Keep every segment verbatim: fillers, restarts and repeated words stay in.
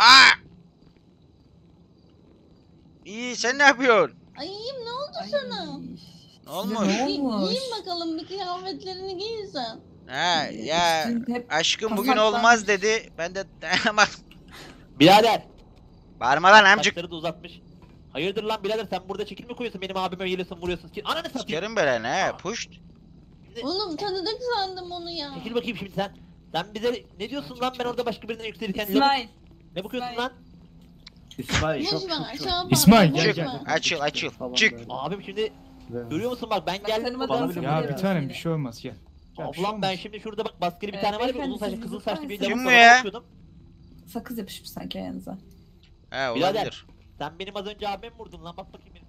Aa! İyi, sen ne yapıyorsun? Ay iyiyim, ne oldu Ay. sana? Ne olmuş? Giyin bakalım, bir kıyafetlerini giysen. He ya, aşkım bugün olmaz dedi. Ben de dayanamadım. Birader! Bağırma lan amcık. Saçları da uzatmış. Hayırdır lan birader, sen burada çekil mi koyuyorsun? Benim abime yeliyorsun, vuruyorsun. Ananı satayım. Sikerim böyle ne? Puşt. Oğlum tanıdık sandım onu ya. Çekil bakayım şimdi sen. Sen bize ne diyorsun lan, ben orada başka birinden yükselirken. İsmail. Ne bakıyorsun lan? İsmail çok çok. İsmail gel gel. Açıl açıl. Çık. Abim şimdi görüyor musun bak, ben geldim. Ya bir tanem bir şey olmaz gel. Ablam ben şimdi şurada bak baskılı bir tane var ya, uzun saçlı kızıl saçlı bir lavuk bakıyordum. Sakız yapışmış sanki ayağınıza. He olabilir. Sen benim az önce abime vurdun lan, bak bakayım benim.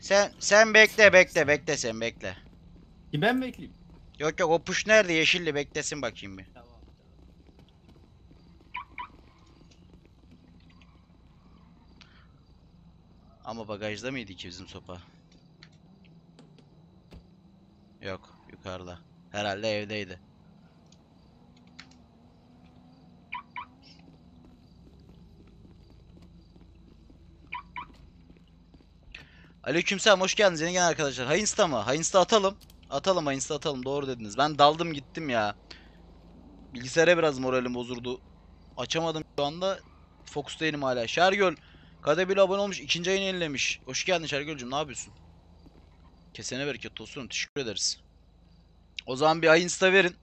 Sen sen bekle bekle bekle sen bekle. Ben mi bekleyeyim? Yok yok, o puş nerede yeşilli, beklesin bakayım bir. Tamam. Ama bagajda mıydı ki bizim sopa? Yok, yukarıda. Herhalde evdeydi. Aleykümselam, hoş geldiniz yeni gelen arkadaşlar. Hainsta mı? Hainsta atalım. Atalım Hainsta atalım, doğru dediniz. Ben daldım gittim ya. Bilgisayara biraz moralim bozuldu. Açamadım şu anda. Fokus değilim hala. Şergöl Kadebil abone olmuş, ikinci ayını yenilemiş. Hoş geldin Şergöl'cüm, ne yapıyorsun? Kesene bereket olsun, teşekkür ederiz. O zaman bir Hainsta verin.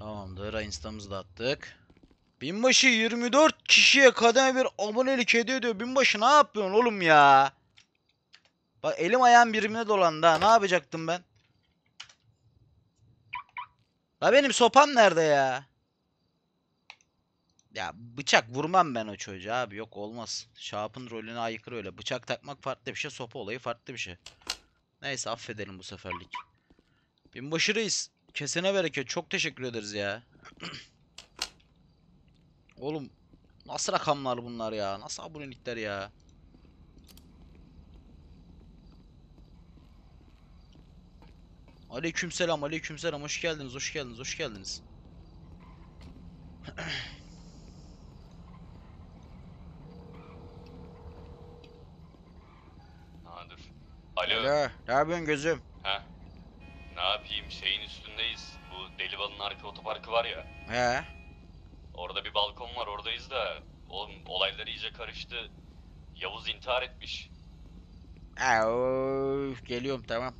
Tamamdır, Insta'mızı da attık. Binbaşı yirmi dört kişiye kademe bir abonelik hediye ediyor. Binbaşı ne yapıyorsun oğlum ya? Bak elim ayağım birbirine dolandı ha. Ne yapacaktım ben? La benim sopam nerede ya? Ya bıçak vurmam ben o çocuğa abi. Yok olmaz. Şahap'ın rolüne aykırı öyle. Bıçak takmak farklı bir şey. Sopa olayı farklı bir şey. Neyse affedelim bu seferlik. Binbaşı reis. Kesene bereket, çok teşekkür ederiz ya. Oğlum nasıl rakamlar bunlar ya? Nasıl abonelikler ya? Aleykümselam, aleykümselam. Hoş geldiniz, hoş geldiniz, hoş geldiniz. Nadir. Alo. Alo. Ne yapıyorsun gözüm? Heh. Ne yapayım, şeyin üstündeyiz, bu Delibalı'nın arka otoparkı var ya. He. Orada bir balkon var, oradayız da oğlum olaylar iyice karıştı. Yavuz intihar etmiş. Aa, of, geliyorum tamam.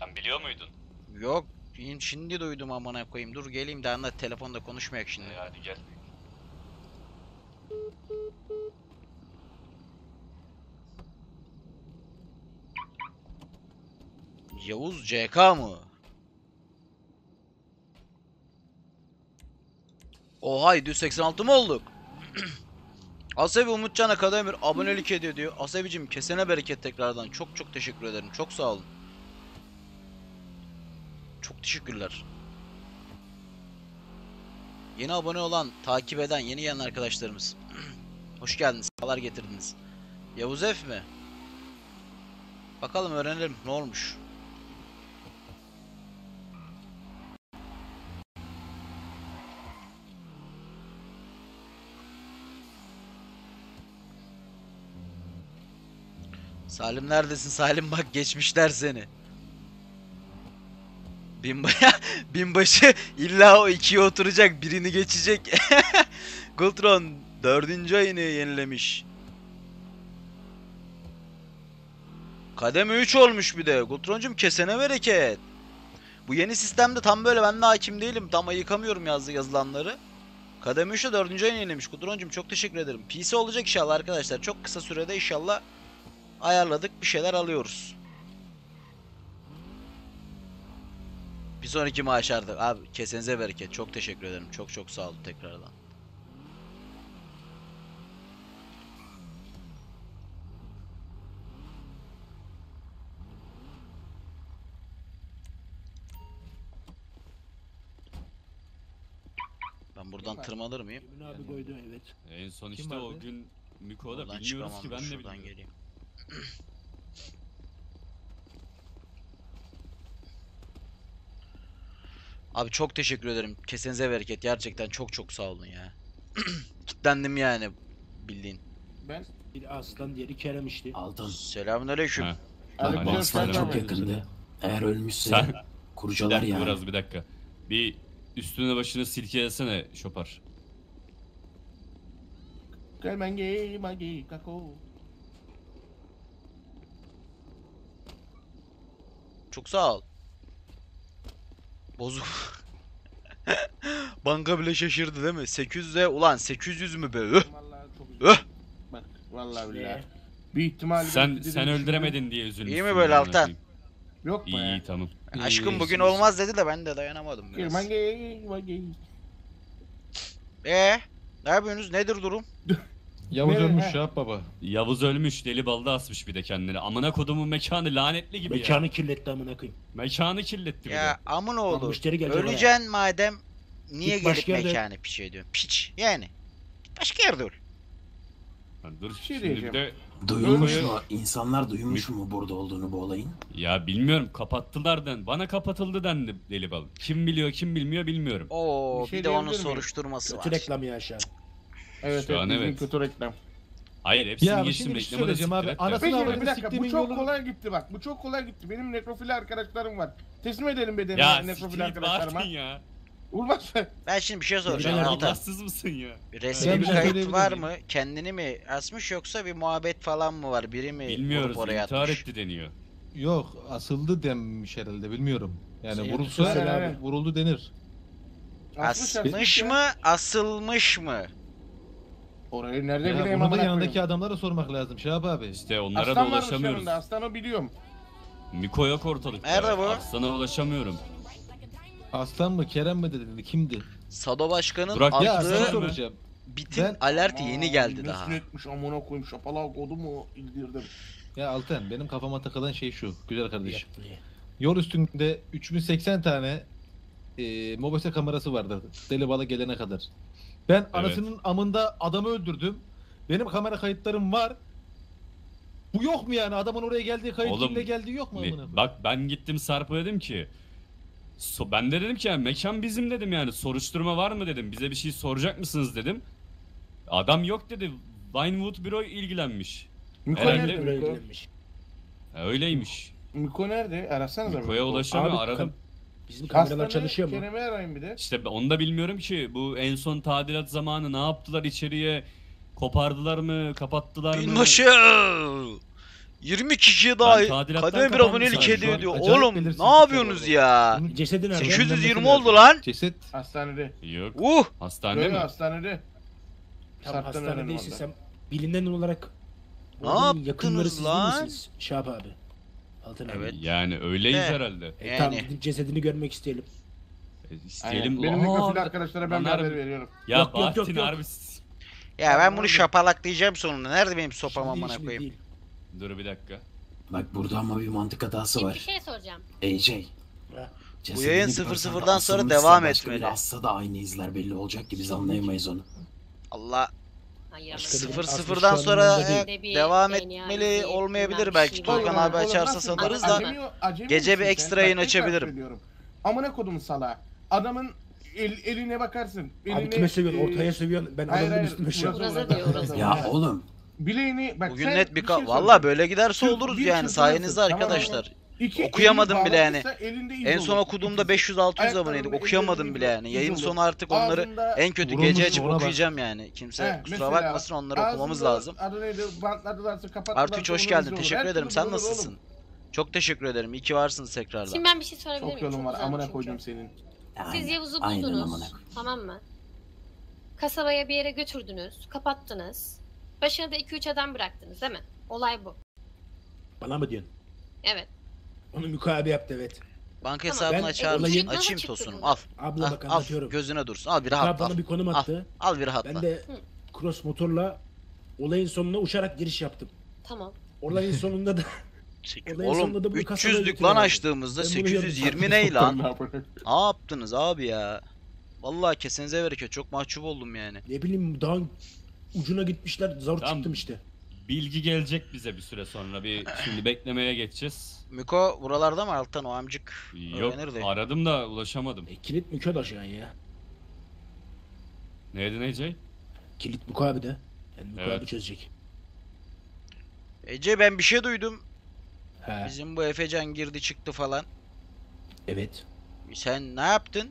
Sen biliyor muydun? Yok şimdi duydum, amına koyayım dur geleyim de anlat, telefonda konuşmayak şimdi. Hadi gel. Yavuz C K mı? Oha, yedi yüz seksen altı mı olduk? Asebi Umutcan'a kadar bir abonelik ediyor diyor. Asebicim kesene bereket tekrardan. Çok çok teşekkür ederim. Çok sağ olun. Çok teşekkürler. Yeni abone olan, takip eden, yeni gelen arkadaşlarımız. Hoş geldiniz. Salar getirdiniz. Yavuz F mi? Bakalım öğrenelim ne olmuş. Salim neredesin? Salim bak geçmişler seni. Binbaşı, binbaşı illa o ikiye oturacak, birini geçecek. Gultron dördüncü ayını yenilemiş. Kademe üç olmuş bir de. Gultroncum kesene bereket. Bu yeni sistemde tam böyle ben de hakim değilim. Tam ayıkamıyorum yazdı yazılanları. Kademe üçte dördüncü ayını yenilemiş. Gultroncum çok teşekkür ederim. P C olacak inşallah arkadaşlar. Çok kısa sürede inşallah ayarladık. Bir şeyler alıyoruz. Bir sonraki maaş artık. Abi kesenize bereket. Çok teşekkür ederim. Çok çok sağ olun tekrardan. Ben buradan tırmanır mıyım? Abi koydu, evet. En son kim işte vardı? O gün Miko'da bilmiyoruz ki, ben de bilmiyorum. Geleyim. Abi çok teşekkür ederim. Kesenize bereket. Gerçekten çok çok sağ olun ya. Kitlendim yani bildiğin. Ben bir aslan diğeri Kerem işte. Altan. Selamünaleyküm. Aslan çok yakındı. Eğer ölmüşse sen... kurcalar ya. Biraz bir dakika. Bir üstüne başını silkelesene şopar. Kalmangi magi kako. Çok sağ ol. Bozuk. Banka bile şaşırdı değil mi? sekiz yüze ulan sekiz yüz mü be? Öh. Öh. Bak vallahi billahi. Bir ihtimal sen sen öldüremedin diye üzülmüşsün. İyi mi böyle Altan? Bakayım. Yok mu? İyi, iyi tamam. Aşkım bugün olmaz dedi de ben de dayanamadım biraz. Eee? Ne yapıyorsunuz? Nedir durum? Yavuz Merhaba. Ölmüş ya baba. Yavuz ölmüş, deli balda asmış bir de kendini. Amına kodumun mekanı lanetli gibi. Mekanı ya. Kirletti amına koyayım. Mekanı kirletti bir de. Ya amın oğlu. Öleceksin madem niye git gelip mekanı piç ediyorsun? Piç yani. Git başka yerde öl. Yani dur şey şimdi bir de... Duyulmuş Öyle. mu? İnsanlar duymuş Bil mu burada olduğunu bu olayın? Ya bilmiyorum, kapattılar den. Bana kapatıldı dendi deli balık. Kim biliyor kim bilmiyor bilmiyorum. Oo bir, şey bir de onun soruşturması var. Kötü reklam ya aşağı. Evet şu evet, evet. Kötü reklam. Hayır hepsini geçtim, reklamı da siktir et. Peki bir dakika, bu çok kolay gitti bak. Bu çok kolay gitti. Benim nekrofili arkadaşlarım var. Teslim edelim bedenini nekrofili arkadaşlarıma. Ya Urbaş. Ben şimdi bir şey soracağım. Allahsız mısın ya? Resmi bir kayıt var mı? Kendini mi asmış yoksa bir muhabbet falan mı var? Biri mi bilmiyoruz, intihar etti deniyor. Yok, asıldı denmiş herhalde, bilmiyorum. Yani vurulsa vuruldu denir. Asılmış mı? Asılmış mı? Orayı nerede ya, bileyim ama yanındaki adamlara sormak lazım Şahap abi. İşte onlara Aslan da ulaşamıyoruz. Aslan Aslan'ı biliyorum. Miko yok ortalıkta. Nerede bu? Aslan'a ulaşamıyorum. Aslan mı Kerem mi dedi, kimdi? Sado Başkan'ın attığı bitim ben... alert yeni geldi Aman, daha. Etmiş, amına koyayım şapalak oldu mu ildirdim. Ya Altan benim kafama takılan şey şu güzel kardeşim. Yol üstünde üç bin seksen tane e, mobese kamerası vardı deli balık gelene kadar. Ben anasının evet. amında adamı öldürdüm. Benim kamera kayıtlarım var. Bu yok mu yani? Adamın oraya geldiği kayıt kimle geldiği yok mu amına? Bak ben gittim Sarp'a dedim ki so, ben de dedim ki yani, mekan bizim dedim yani. Soruşturma var mı dedim. Bize bir şey soracak mısınız dedim. Adam yok dedi. Vinewood büro ilgilenmiş. Miko nerede? ilgilenmiş. Ha, öyleymiş. Miko nerede? Arasanıza. Miko'ya ulaşamıyor. Aradım. Bizim kameralar çalışıyor mu? Kerem'i arayın bir de. İşte onu da bilmiyorum ki. Bu en son tadilat zamanı ne yaptılar içeriye? Kopardılar mı? Kapattılar mı? Binbaşı! yirmi kişiye daha kademe bir abonelik ediyor diyor. Oğlum ne yapıyorsunuz ya? Cesedin sekiz yüz yirmi oldu lan. Ceset. Hastanede. Yok. Uh! Hastanede mi? Hastanede. Tam hastanedeyse sen bilinen olarak onun yakınları siz misiniz Şahap abi? Evet. Yani öyleyiz evet. herhalde. E, tamam yani. Cesedini görmek isteyelim. E, isteyelim. Aynen. Benim mikrofonu arkadaşlara ben haber veriyorum. Ya yok, Bahtin yok, yok. Harbisiz. Ya ben bunu şapalaklayacağım sonunda. Nerede benim sopam amına koyayım? Değil. Dur bir dakika. Bak burada ama bir mantık hatası Şimdi var. Bir şey soracağım. A J. Bu yayın sıfır sıfırdan sonra devam etmeli. Asla da aynı izler belli olacak ki biz anlayamayız onu. Allah. sıfır sıfırdan sonra e, devam etmeli olmayabilir belki. Tolgan abi açarsa sanırız da gece bir ekstra yayın açabilirim. Amına kodum sala. Adamın el, eline bakarsın. Eline, abi kime seviyorsun? Ortaya seviyorsun. Ben adamın üstüne şey. Ya oğlum bileğini bak bugün sen net bir, bir şey vallahi böyle giderse Türk, oluruz yani sayenizde arkadaşlar. Tamam. İki, okuyamadım bile yani. En son okuduğumda beş yüz altı yüz aboneydik. Okuyamadım bile yani. Yayın sonu artık onları en kötü gece açıp okuyacağım yani. Kimse kusura bakmasın, onları okumamız lazım. Artık hoş geldin. Teşekkür ederim. Sen nasılsın? Çok teşekkür ederim. İyi ki varsınız tekrardan. Şimdi ben bir şey sorabilir miyim? Çok yolum var. Amına koydum senin. Siz Yavuz'u buldunuz. Tamam mı? Kasabaya bir yere götürdünüz. Kapattınız. Başına da iki üç adam bıraktınız değil mi? Olay bu. Bana mı diyorsun? Evet. Onu mükayebe yaptı evet. Banka hesabını tamam, açar mısın? Açayım tosunum. Al. Abla bak anlatıyorum. Al, gözüne dursun. Al bir rahat. Bana bir konum attı. Al, al bir rahat. Ben de Hı. cross motorla olayın sonuna uçarak giriş yaptım. Tamam. Olayın sonunda da olayın oğlum sonunda da üç yüzlük lan açtığımızda sekiz yüz yirmi ney lan? Ne yaptınız abi ya? Vallahi kesenize bereket. Çok mahcup oldum yani. Ne bileyim daha ucuna gitmişler. Zor tamam. çıktım işte. Bilgi gelecek bize bir süre sonra. Bir şimdi beklemeye geçeceğiz. Miko buralarda mı alttan o amcık? Yok öğrenirdi. Aradım da ulaşamadım. E, kilit Miko da şu an ya. Neydi Necey? Kilit Miko abi de. Yani Miko evet. abi çözecek. Ece ben bir şey duydum. He. Bizim bu Efecan girdi çıktı falan. Evet. Sen ne yaptın?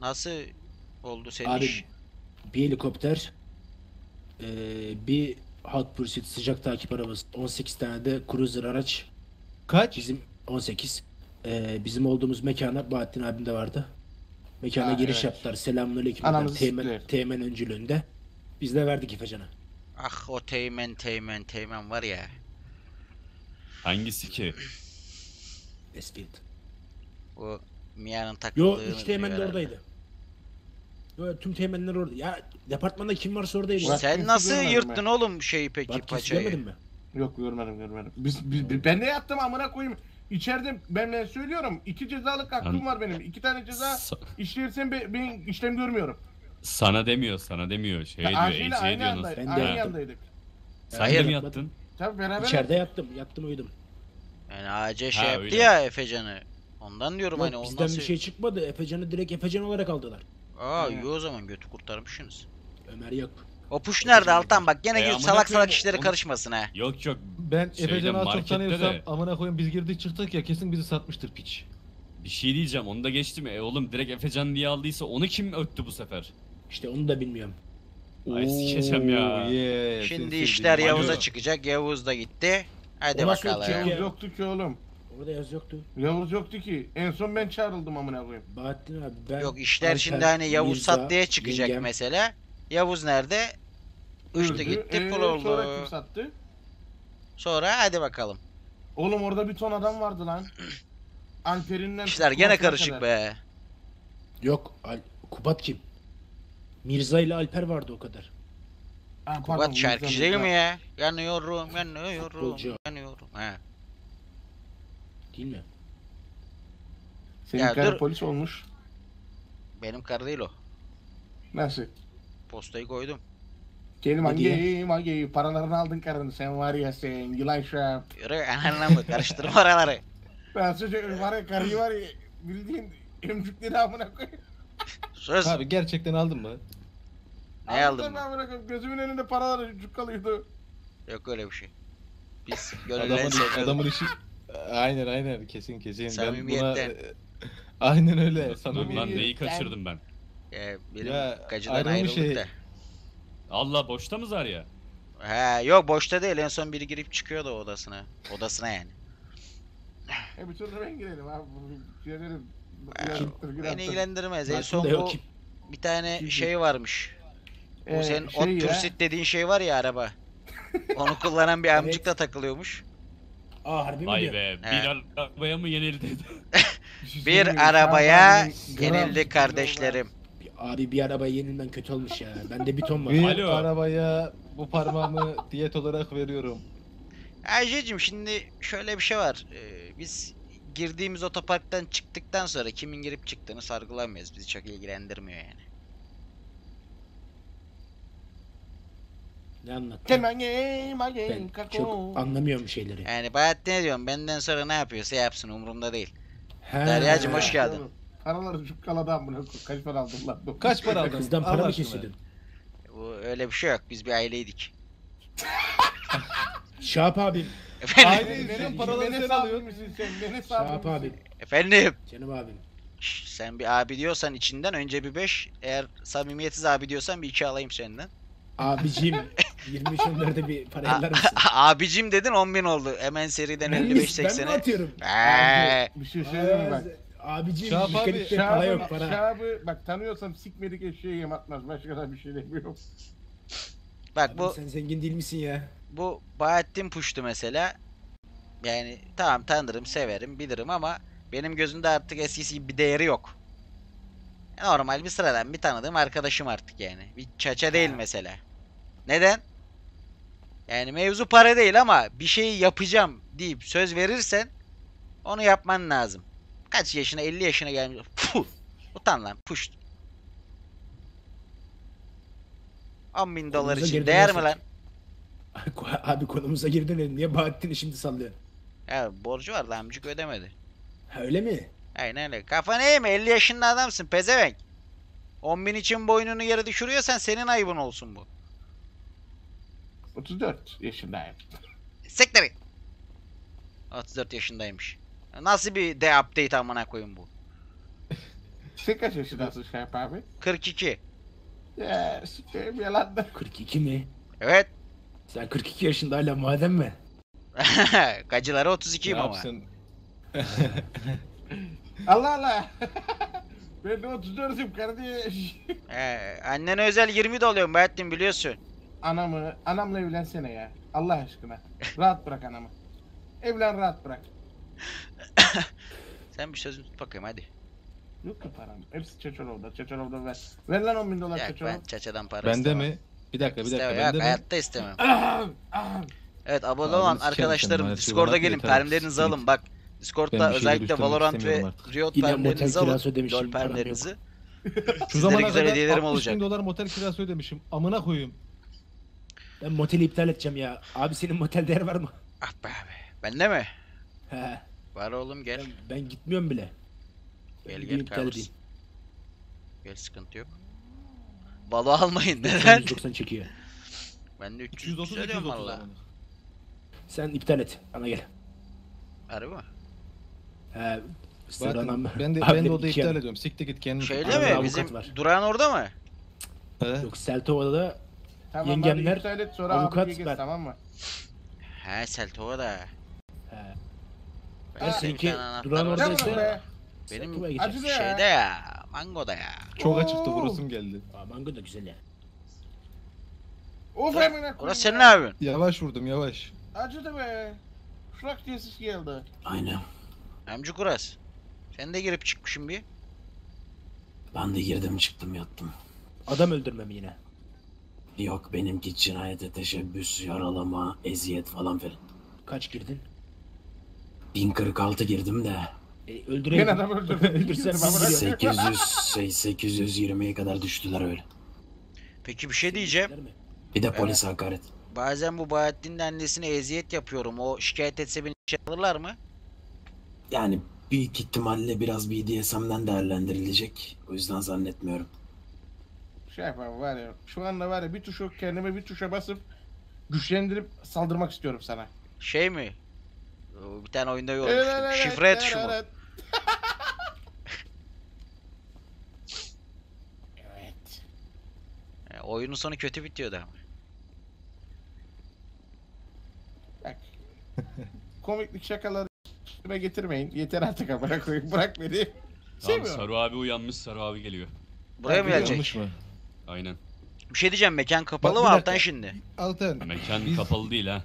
Nasıl oldu senin abi, iş? Bir helikopter. Ee, bir Hot Pursuit sıcak takip arabası, on sekiz tane de cruiser araç. Kaç? Bizim on sekiz. Ee, bizim olduğumuz mekana, Bahattin abim de vardı. Mekana ha, giriş evet. yaptılar. Selamünaleyküm. Teğmen, teğmen öncülüğünde. Biz de verdik İfecan'a. Ah o teğmen teğmen teğmen var ya. Hangisi ki? Westfield. O Mia'nın takıldığı. Yo üç teğmen de oradaydı. Tüm temenler orada. Ya departmanda kim varsa oradaydı. Sen, Sen nasıl yırttın ben. oğlum şeyi peki Bak, paçayı? Mi? Yok görmedim görmedim. Biz, biz, biz, ben ne yattım amına koyayım. İçeride ben, ben söylüyorum. iki cezalık aklım var benim. iki tane ceza işlersen ben, ben işlem görmüyorum. Sana demiyor sana demiyor. Şey ya, diyor Ece'ye aynı diyor. Nasıl? Ben de aynı yandaydık. Sen de mi yattın? Tabii beraber. İçeride yattım. Yattım uyudum. Yani A C şey ha, yaptı öyle. ya Efecan'ı. Ondan diyorum Yok, hani ondan. Bizden nasıl... bir şey çıkmadı. Efecan'ı direkt Efecan olarak aldılar. Aa iyi o zaman götü kurtarmışsınız. Ömer yok. O puş nerede Altan bak gene e, salak salak işlere karışmasın ha. Yok yok. Ben Efecan'ı az çok tanıyorsam amına koyun biz girdik çıktık ya kesin bizi satmıştır piç. Bir şey diyeceğim onu da geçtim e oğlum direkt Efecan diye aldıysa onu kim öttü bu sefer? İşte onu da bilmiyorum. Ay sikeceğim ya. Yeah, Şimdi işler Yavuz'a çıkacak. Yavuz da gitti. Hadi Olası bakalım. Yok, Yavuz yoktu ki oğlum. Orada Yavuz yoktu. Yavuz yoktu ki. En son ben çağrıldım amına koyayım. Bahattin abi ben... Yok işler Alper, şimdi hani Yavuz Mirza, sat diye çıkacak yengem. Mesela. Yavuz nerede? Uçtu gitti ee, pul oldu. Sonra kim sattı? Sonra hadi bakalım. Oğlum orada bir ton adam vardı lan. Alperinden... İşler gene karışık kadar. be. Yok Al Kubat kim? Mirza ile Alper vardı o kadar. Ha, Kubat pardon, şarkıcı değil mi ya? Yanıyorum yanıyorum Futbolcu. yanıyorum. He. Değil mi? Senin ya karı dur. polis olmuş. Benim karı değil o. Nasıl? Postayı koydum. Gelin hangi hangi paralarını aldın karını sen var ya sen yılan şap. Yürü anlamı karıştırma oraları. Ben sadece var ya karıyı var ya bildiğin emcükleri amına koy. Söz. Abi gerçekten aldın mı? Ne aldın? Aldın gözümün önünde paralar cukkalıyordu. Yok öyle bir şey. Biz gönülden sevmiyoruz. Adamın işi. Aynen aynen kesin kesin. Samimiyetten. Ben buna... Aynen öyle. Samimiyetten. Lan neyi kaçırdım ben? Ee, benim ya, gacıdan ayrıldık şey... da. Allah boşta mı zar ya? He yok boşta değil. En son biri girip çıkıyordu odasına. Odasına yani. E bir türlü ben girelim abi. Girelim. Beni ilgilendirmez. En son bu bir tane Kim? şey varmış. Ee, bu senin şey Hot Pursuit dediğin şey var ya araba. Onu kullanan bir amcıkla evet. takılıyormuş. Aa, harbi Vay mi be, bir arabaya mı yenildi? bir arabaya yenildi kardeşlerim. Abi bir arabaya yenilden kötü olmuş ya. Bende bir ton var. Bir Alo. arabaya bu parmağımı diyet olarak veriyorum. Ayşe'cim şimdi şöyle bir şey var. Ee, biz girdiğimiz otoparktan çıktıktan sonra kimin girip çıktığını sargılamayız. Bizi çok ilgilendirmiyor yani. Ne anlattın? Ben çok anlamıyorum şeyleri. Yani Bahattin ne diyorum benden sonra ne yapıyorsa yapsın umurumda değil. Derya'cım hoş geldin. Paraları cukkaladı amına kaç para aldın lan? Kaç para aldın? Bizden para mı kesildin? Öyle bir şey yok biz bir aileydik. Şahap abi. Efendim. Ailenin paralarını sen alıyor musun sen? Beni Şahap abi. Efendim. Canım abim. Sen bir abi diyorsan içinden önce bir beş. Eğer samimiyetsiz abi diyorsan bir iki alayım senden. Abicim. yirmi üç onlarda bir para eller misin? Abicim dedin on bin oldu. Hemen seriden elli beş seksene. Ben mi atıyorum? Eee. Bir şey söyleyeyim bak. Abicim mekanikte para yok para. Şahab'ı bak tanıyorsam sikmedik eşeğe yem atmaz. Başka da bir şey demiyorum. Bak abi bu... Sen zengin değil misin ya? Bu Bahattin Puştu mesela. Yani tamam tanırım, severim, bilirim ama benim gözümde artık eskisi gibi bir değeri yok. Normal bir sıradan bir tanıdığım arkadaşım artık yani. Bir çaça değil mesela. Neden? Yani mevzu para değil ama bir şeyi yapacağım deyip söz verirsen onu yapman lazım. Kaç yaşına? elli yaşına gelmiş. Puh! Utan lan. Puşt. on bin dolar için değer mi lan? Abi konumuza geri dönelim. Niye Bahattin'i şimdi sallıyorsun? Ya borcu var lan. Amcık ödemedi. Ha, öyle mi? Aynen öyle. Kafan iyi mi? elli yaşında adamsın pezevenk. on bin için boynunu yere düşürüyorsan senin ayıbın olsun bu. otuz dört yaşındayım. Siktir git. otuz dört yaşındaymış. Nasıl bir de update amına koyayım bu? Sen kaç yaşındasın Şahap abi? kırk iki. Ya sikeyim yalan da. kırk iki mi? Evet. Sen kırk iki yaşında hala madem mi? Gacıları otuz ikiyim ama. Allah Allah. Ben de otuz dörtüm kardeş. Ee, annene özel yirmi de oluyorum Bahattin biliyorsun. Anamı, anamla evlensene ya. Allah aşkına. Rahat bırak anamı. Evlen rahat bırak. Sen bir sözünü tut bakayım hadi. Yok da param. Hepsi Çeçorov'da. Çeçorov'da ver. Ver lan on bin dolar Çeçorov. Ben Çeço'dan para ben istemem. Bende mi? Bir dakika bir dakika. Yok, bende mi? Hayatta istemem. Evet abone olan arkadaşlarım Discord'a gelin. Permlerinizi alın bak. Discord'da özellikle Valorant ve Riot permlerinizi alın. Dol permlerinizi. Şu zamana kadar altmış bin dolar motel kirası ödemişim. Amına koyayım. Ben moteli iptal edeceğim ya. Abi senin motel değeri var mı? Ah be abi. Bende mi? He. Var oğlum gel. Ben, ben gitmiyorum bile. Gel ben gel kalırsın. Gel sıkıntı yok. Valo almayın neden? yüz doksan çekiyor. Ben de üç yüz otuz ödüyorum valla. Sen iptal et. Bana gel. Harbi mi? He. Bakın, ben de, ben de odayı iptal ediyorum. Siktir git kendin. Şöyle abi, mi? Bizim var. Duran orada mı? He. Yok Seltova'da. Tamam, yengemler, et, sonra avukat ben. Gez, tamam mı? He Seltova'da. He. Seninki Duran oradaysa benim şeyde ya, Mango'da ya. Çok açıktı burasım geldi. Aa, Mango da güzel ya. Of emine koyun senin abin. Yavaş vurdum yavaş. Acıdı be. Şurak diye ses geldi. Aynen. Amcık Uras. Sen de girip çıkmışsın bir. Ben de girdim çıktım yattım. Adam öldürmem yine. Yok benimki cinayete teşebbüs, yaralama, eziyet falan filan. Kaç girdin? bin kırk altı girdim de. E, öldüreyim. Ben adamı öldürsem sekiz yüz, sekiz yüz yirmiye kadar düştüler öyle. Peki bir şey diyeceğim. Bir de polis evet. Hakaret. Bazen bu Bahattin'in annesine eziyet yapıyorum. O şikayet etse beni işe alırlar mı? Yani büyük ihtimalle biraz B D S M'den değerlendirilecek. O yüzden zannetmiyorum. Şey yapalım var ya, şu anda var ya bir tuşa kendime bir tuşa basıp güçlendirip saldırmak istiyorum sana. Şey mi? Bir tane oyunda yok. Evet, şifre evet, tuşu evet, mu? Evet. Evet. Yani oyunun sonu kötü bitiyordu ama. Bak. Komiklik şakaları üstüme getirmeyin. Yeter artık amına koyayım. Bırak beni. Tamam, Saru abi uyanmış. Saru abi geliyor. Buraya mı gelecek? Aynen. Bir şey diyeceğim mekan kapalı bak, mı Altan şimdi? Altan. Mekan biz... kapalı değil ha.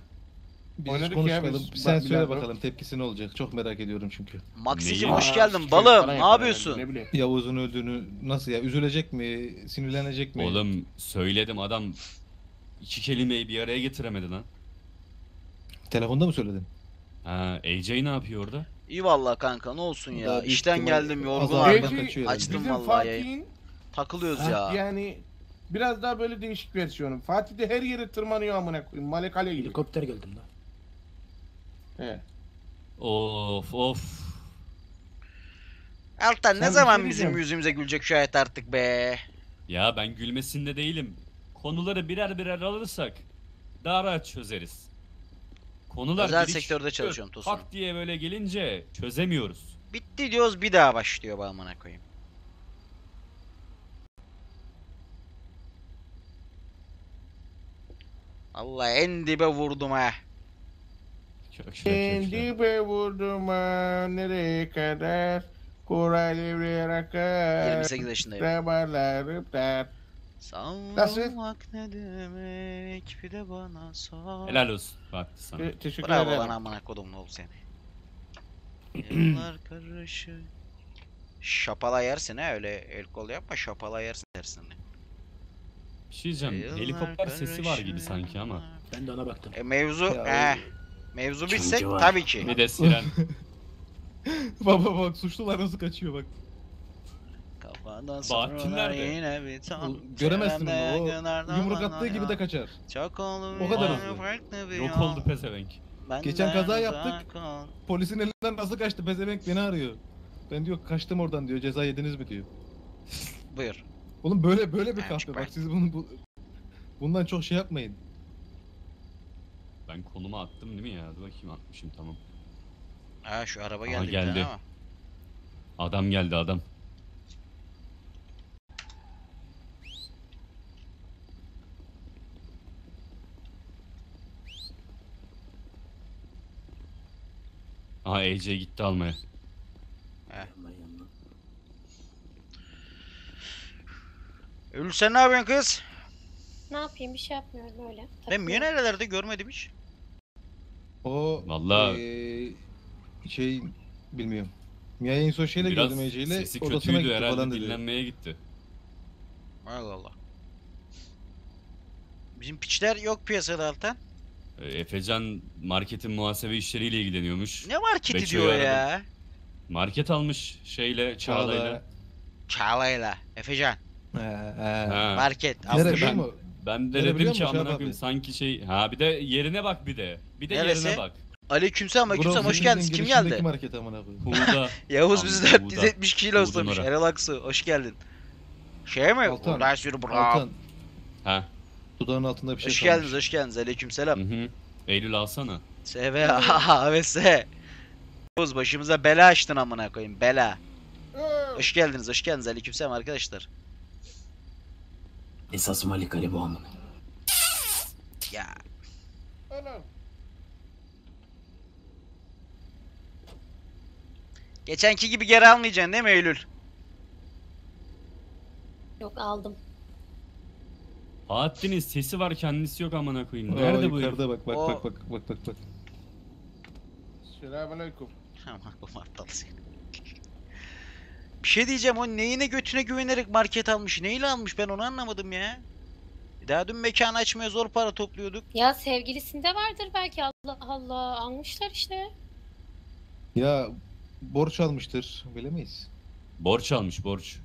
Biz oynadık konuşalım. Biz... Sen bak, söyle bakalım tepkisi ne olacak? Çok merak ediyorum çünkü. Maxicim hoş geldin balım. Ne yapıyorsun? Yani, Yavuz'un öldüğünü nasıl ya? Üzülecek mi? Sinirlenecek mi? Oğlum söyledim adam iki kelimeyi bir araya getiremedi lan. Telefonda mı söyledin? Ha, A J ne yapıyor orada? İyi vallahi kanka ne olsun ya. Daha İşten geldim yorgun artık. Açtım vallahi yayın. Takılıyoruz ha, ya. Yani biraz daha böyle değişik versiyonum. Fatih de her yere tırmanıyor amına koyayım. Malekale gibi. Helikopter geldim lan. He. Of of. Altan sen ne zaman şey bizim yüzümüze gülecek şu hayat artık be. Ya ben gülmesinde değilim. Konuları birer birer alırsak daha rahat çözeriz. Konular özel sektörde çalışıyorum Tosun. Hak diye böyle gelince çözemiyoruz. Bitti diyoruz, bir daha başlıyor balmana koyayım. Allah en dibe vurdum ha. En dibe vurdum ha. Nereye kadar? Kural evreye rakar. yirmi sekiz yaşındayım. Rabarlar rıptar. Savunmak ne demek, bir de bana sor. Helal olsun. Baktı sana. Te teşekkür ederim. Bravo lan amına kodum, ne oldu seni. Yıllar karışık. Şapala yersin ha, öyle el kol yapma, şapala yersin dersin. Bir şey diyeceğim, helikopter sesi var gibi sanki ama. Ben de ona baktım. E, mevzu, eee. Mevzu bilsek tabii ki. Bir de siren. Baba bak, suçlular nasıl kaçıyor bak. Kafadan sonra yine bir tam. Göremezsin onu, o yumruk attığı gibi de kaçar. Çok oldu. O kadar hızlı. Yok oldu pezevenk. Geçen kaza yaptık, polisin elinden nasıl kaçtı pezevenk, beni arıyor. Ben diyor kaçtım oradan diyor, ceza yediniz mi diyor. Buyur. Oğlum böyle böyle bir kahve bak, siz bunu bu, bundan çok şey yapmayın. Ben konuma attım değil mi ya? Dur bakayım, atmışım tamam. Ha şu araba Aa, geldi, geldi. Ama. Adam geldi adam. Aha E C gitti almaya. Heh. Ölü sen ne yapıyorsun kız? Ne yapayım, bir şey yapmıyorum öyle. Takım. Ben niye nerelerde görmedim hiç? O vallahi ee, şey bilmiyorum. Mia'ya en son şeyle gördüm, E C ile odasına gitti falan dedi. Dinlenmeye gitti. Allah Allah. Bizim piçler yok piyasada Altan. E, Efecan marketin muhasebe işleriyle ilgileniyormuş. Ne marketi Beço'yu diyor ya? Aradım. Market almış şeyle Çağla'yla. Çağla'yla Efecan. He. Market. Ben, ben de dedim ki amına koyayım sanki şey. Ha bir de yerine bak bir de. Bir de neresi? Yerine bak. Aleykümselam aleykümselam, hoş geldiniz. Kim geldi? Huda. Yavuz bizi dört yüz yetmiş kilo ıslamış. Erol Aksu hoş geldin. Şey mi? Huda sürü bura. Ha. Dudağın altında bir şey. Hoş kalmış. Geldiniz, hoş geldiniz. Aleykümselam. Hı hı. Eylül alsana. S V A V S. Yavuz başımıza bela açtın amına koyayım. Bela. Hoş geldiniz, hoş geldiniz. Aleykümselam arkadaşlar. Esas Malik Ali bu amına. Ya. Anam. Geçenki gibi geri almayacaksın değil mi Eylül? Yok aldım. Haddiniz sesi var, kendisi yok amına koyayım. Nerede bu? Yukarıda bak bak, bak bak bak bak bak. Selamünaleyküm. Tamam bu aptal seni. Bir şey diyeceğim, o neyine götüne güvenerek market almış, neyle almış, ben onu anlamadım ya. Daha dün mekan açmaya zor para topluyorduk. Ya sevgilisinde vardır belki, Allah Allah, almışlar işte. Ya borç almıştır, bilemeyiz. Borç almış, borç.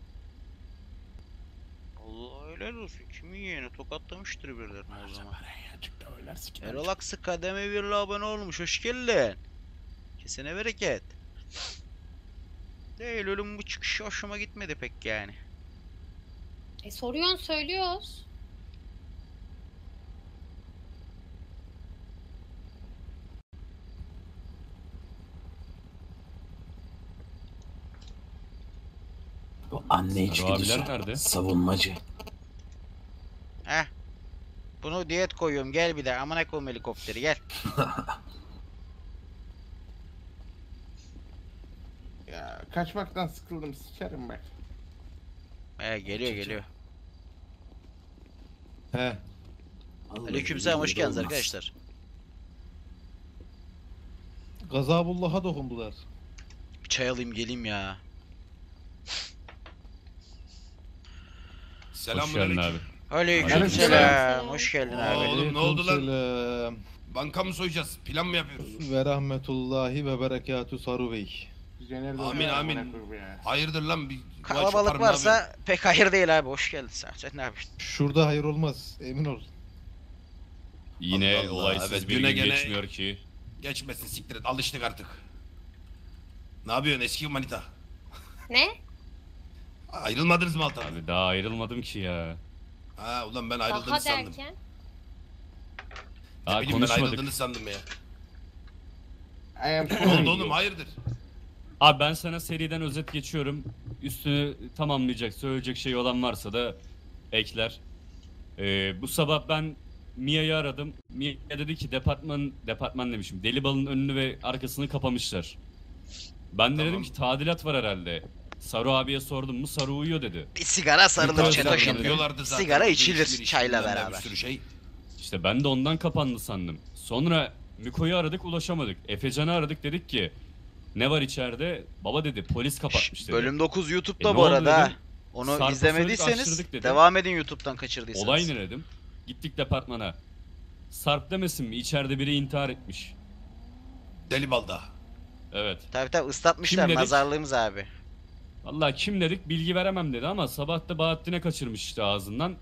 Allah helal olsun, kimin yeğeni tokatlamıştır birilerini o zaman. Erol Aksı kademe birle abone olmuş, hoş geldin. Kesene bereket. Değil, ölüm bu çıkışı hoşuma gitmedi pek yani. E soruyorsun, söylüyoruz. Bu anne içgüdüsü, savunmacı. Heh. Bunu diyet koyuyorum, gel bir de amına koyayım helikopteri, gel. Ya kaçmaktan sıkıldım, sikerim bak. He geliyor geliyor. He. Aleykümselam, hoş geldiniz arkadaşlar. Gazabullah'a dokundular. Bir çay alayım geleyim ya. Selamünaleyküm abi. Aleykümselam. Hoş geldin abi. Oğlum ne oldu lan? Banka mı soyacağız? Plan mı yapıyoruz? Ve rahmetullahi ve berekatü Saru Bey. Amin amin. Hayırdır lan bir kalabalık varsa abi. Pek hayır değil abi, hoş geldin sadece, ne yapıyorsun? Şurada hayır olmaz, emin ol. Yine Allah Allah, olaysız evet, bir gün gene... geçmiyor ki. Geçmesin siktir et, alıştık artık. Ne yapıyorsun eski manita? Ne? Ayrılmadınız mı Altan? Abi daha ayrılmadım ki ya. Ha ulan ben ayrıldığını daha sandım. Daha derken? Daha konuşmadık. Ben ayrıldığını sandım ya. Oldu oğlum, hayırdır? Abi ben sana seriden özet geçiyorum. Üstünü tamamlayacak, söyleyecek şey olan varsa da ekler. Ee, bu sabah ben Mia'yı aradım. Mia dedi ki departman, departman demişim. Deli balın önünü ve arkasını kapamışlar. Ben de tamam. Dedim ki tadilat var herhalde. Saru abiye sordum mu, Saru uyuyor dedi. Bir sigara sarılır çeto şimdi. Sigara içilir çayla beraber. Bir sürü şey. İşte ben de ondan kapandı sandım. Sonra Miko'yu aradık, ulaşamadık. Efecan'ı aradık, dedik ki ne var içeride? Baba dedi polis kapatmış dedi. Bölüm dokuz YouTube'da e, bu arada. Dedim, onu Sarp izlemediyseniz devam edin, YouTube'dan kaçırdıysanız. Olay ne dedim? Gittik departmana. Sarp demesin mi? İçeride biri intihar etmiş. Deli balda. Evet. Tabii tabii ıslatmışlar, nazarlığımız abi. Vallahi kim dedik bilgi veremem dedi ama sabah da Bahattin'e kaçırmış işte ağzından.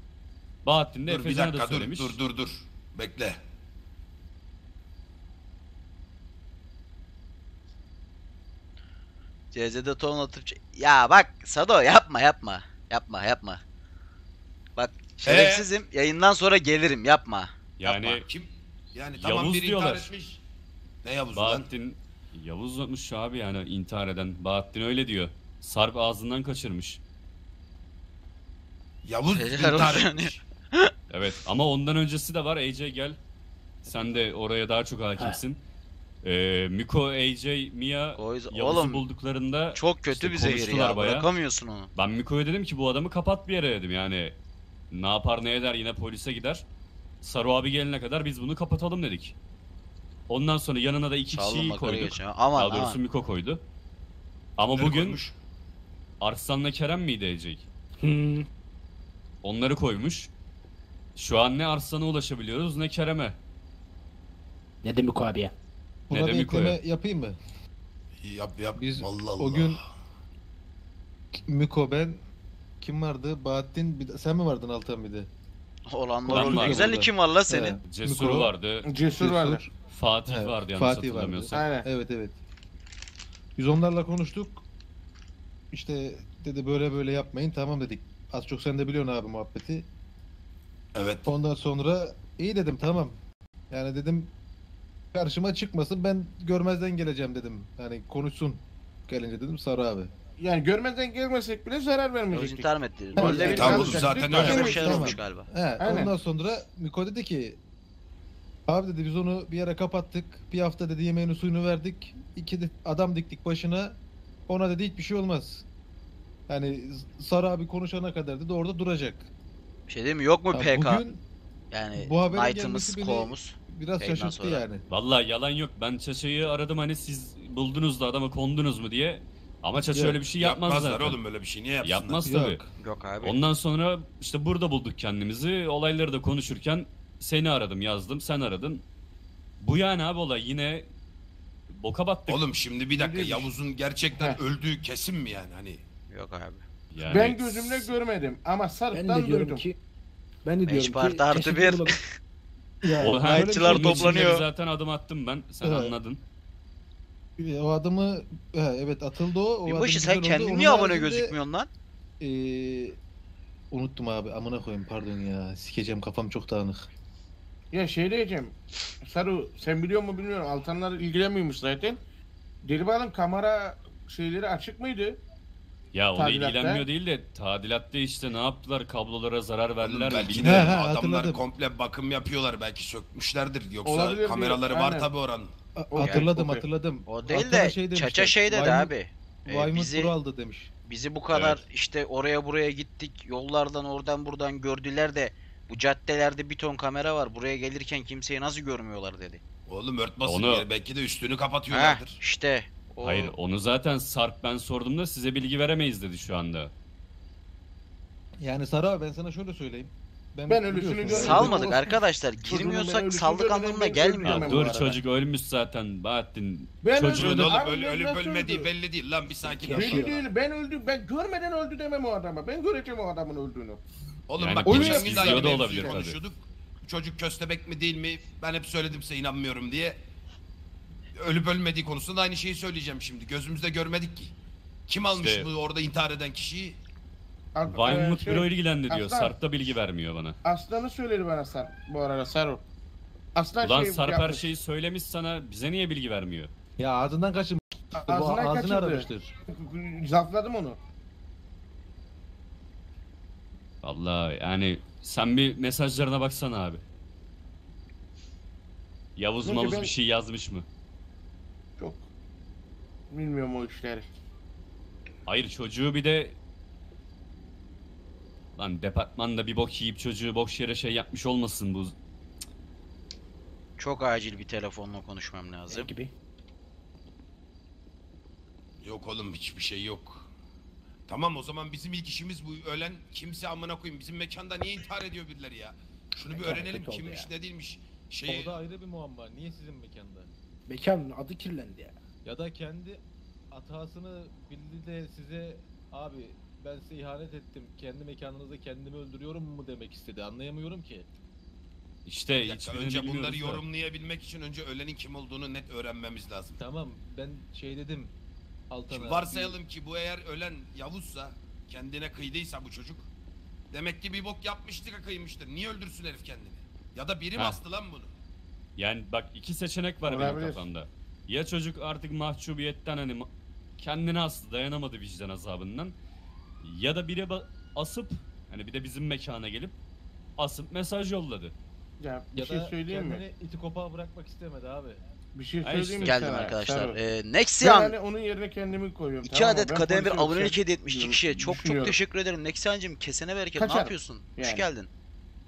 Bahattin de Efecan'a da söylemiş. Dur dur dur. Bekle. C Z'de ton atıp... Ya bak Sado yapma yapma. Yapma yapma. Bak şerefsizim, ee? Yayından sonra gelirim, yapma. Yani yapma. Kim? Yani tamam, Yavuz biri diyorlar. İntihar etmiş. Ne Yavuz Bahattin... lan? Yavuz olmuş abi yani intihar eden. Bahattin öyle diyor. Sarp ağzından kaçırmış. Yavuz intihar etmiş. Evet ama ondan öncesi de var. A J gel. Sen de oraya daha çok hakimsin. Ee, Miko, A J, Mia Yavuz'u bulduklarında çok kötü işte bir zehir ya, bayağı. Bırakamıyorsun onu. Ben Miko'ya dedim ki bu adamı kapat bir yere dedim yani. Ne yapar ne eder yine polise gider. Saru abi gelene kadar biz bunu kapatalım dedik. Ondan sonra yanına da iki kişiyi koyduk. Aman, daha doğrusu aman. Miko koydu. Ama onları bugün koymuş. Arslan'la Kerem miydi A J? Hmm. Onları koymuş. Şu an ne Arslan'a ulaşabiliyoruz ne Kerem'e. Ne de Miko abiye. Buna bir ekleme yapayım mı? Yap yap. Biz Allah Allah. O gün Miko, ben, kim vardı? Bahattin, bir... sen mi vardın Altan bir de? Olanlar oldu. Güzellik kim var la senin? He. Cesur Miko vardı. Cesur, Cesur vardı. Fatih evet. vardı yanlış Fatih hatırlamıyorsam. Vardı. Evet evet. Biz onlarla konuştuk. İşte dedi böyle böyle yapmayın, tamam dedik. Az çok sen de biliyorsun abi muhabbeti. Evet. Ondan sonra iyi dedim tamam. Yani dedim karşıma çıkmasın, ben görmezden geleceğim dedim. Yani konuşsun gelince dedim Saru abi. Yani görmezden gelmesek bile zarar vermeyecektik. İntihar mı ettiniz? Tamam zaten öyle bir şeyler olmuş galiba. He, ondan sonra Miko dedi ki abi dedi biz onu bir yere kapattık. Bir hafta dedi yemeğini suyunu verdik. İki adam diktik başına. Ona dedi hiçbir şey olmaz. Yani Saru abi konuşana kadar dedi orada duracak. Bir şey değil mi? Yok mu ya P K? Bugün, yani bu haberin gelmesi kovumuz. Biraz Eydan şaşırttı sonra. Yani. Vallahi yalan yok. Ben Çaça'yı aradım hani siz buldunuz da adama kondunuz mu diye. Ama Çaça öyle bir şey yapmaz zaten. Yapmazlar oğlum böyle bir şey. Niye yapsınlar? Yapmaz tabii. Yok. Yok abi. Ondan sonra işte burada bulduk kendimizi. Olayları da konuşurken seni aradım yazdım. Sen aradın. Bu yani abi olay yine boka battık. Oğlum şimdi bir dakika, Yavuz'un gerçekten Heh. öldüğü kesin mi yani? Hani? Yok abi. Yani... Ben gözümle görmedim ama Sarp'tan duydum. Ki, ben de diyorum ki Meşpartı artı bir. Yani, o hayatçılar toplanıyor. Zaten adım attım ben. Sen evet. anladın. O adımı evet atıldı o. o bir başı sen kendin niye abone gözükmüyorsun lan? E, unuttum abi amına koyayım pardon ya. Sikeceğim kafam çok dağınık. Ya şey diyeceğim. Saru sen biliyor mu bilmiyorum. Altanlar ilgilenmiyormuş zaten. Delibal'ın kamera şeyleri açık mıydı? Ya onu ilgilenmiyor değil de tadilatta işte ne yaptılar, kablolara zarar verdiler mi bilmiyorum. Ha, ha, adamlar hatırladım. Komple bakım yapıyorlar, belki sökmüşlerdir yoksa olabilir, kameraları yani. Var tabi oranın. A hatırladım okay. hatırladım. O değil Hatta de şey Çaça şey dedi abi. E, bizi, aldı demiş. Bizi bu kadar evet. işte oraya buraya gittik, yollardan oradan buradan gördüler de bu caddelerde bir ton kamera var, buraya gelirken kimseyi nasıl görmüyorlar dedi. Oğlum örtmasın onu... diye belki de üstünü kapatıyorlardır. Heh, işte. O... Hayır onu zaten Sarp ben sordum da size bilgi veremeyiz dedi şu anda. Yani Sara ben sana şöyle söyleyeyim. Ben, ben ölüsünü salmadık arkadaşlar. Girmiyorsak saldık anlamına gelmiyor. Ya, dur çocuk ölmüş zaten Bahattin. Ben Çocuğun öldüm. Oğlum, abi, öl, ölüp ölmediği belli değil lan, bir sakin ol. Ben öldüm, ben görmeden öldü demem o adama. Ben göreceğim o adamın öldüğünü. Oğlum yani, bak geçen gün de olabilir konuşuyorduk. Çocuk köstebek mi değil mi? Ben hep söyledim size inanmıyorum diye. Ölüp ölmediği konusunda aynı şeyi söyleyeceğim şimdi. Gözümüzde görmedik ki. Kim almış işte, bu orada intihar eden kişiyi? Vaymut Büro ilgilendi diyor. Aslan, Sarp da bilgi vermiyor bana. Aslan'ı söyledi bana Sarp. Bu arada Sarp. Aslan Ulan şey Sarp yapmış. Her şeyi söylemiş sana. Bize niye bilgi vermiyor? Ya ağzından kaçırmış. Ağzından ağzını kaçırdı. Aramıştır. Zafladım onu. Vallahi yani sen bir mesajlarına baksana abi. Yavuz Neyse Mavuz ben... bir şey yazmış mı? Yok. Bilmiyorum o işleri. Hayır çocuğu bir de... Lan departmanda bir bok yiyip çocuğu boş yere şey yapmış olmasın bu. Çok acil bir telefonla konuşmam lazım. Ne gibi? Yok oğlum hiçbir şey yok. Tamam o zaman bizim ilk işimiz bu ölen kimse amına koyayım. Bizim mekanda niye intihar ediyor birileri ya? Şunu mekan bir öğrenelim kimmiş ne değilmiş. Şey... O da ayrı bir muamma. Niye sizin mekanda? Mekanın adı kirlendi ya. Ya da kendi hatasını bildi de size abi ben size ihanet ettim. Kendi mekanınızda kendimi öldürüyorum mu demek istedi. Anlayamıyorum ki. İşte dakika, önce bunları da yorumlayabilmek için önce ölenin kim olduğunu net öğrenmemiz lazım. Tamam ben şey dedim. Şimdi varsayalım ki bu eğer ölen Yavuz'sa, kendine kıydıysa bu çocuk, demek ki bir bok yapmıştır ha kıymıştır. Niye öldürsün herif kendini? Ya da biri mi astı lan bunu? Yani bak iki seçenek var benim kafamda. Ya çocuk artık mahcubiyetten hani kendini astı, dayanamadı vicdan azabından. Ya da biri asıp, hani bir de bizim mekana gelip asıp mesaj yolladı. Ya, ya şey da söyleyeyim kendini mi? İti kopağa bırakmak istemedi abi. Bir şey söyleyeyim mi? Geldim arkadaşlar. Ee, Nexian. Yani onun yerine kendimi koyuyorum. İki tamam adet kademe bir abonelik hediye etmiş iki kişiye. Çok çok teşekkür ederim. Nexiancığım kesene bereket. Ne yapıyorsun? Yani. Hoş geldin.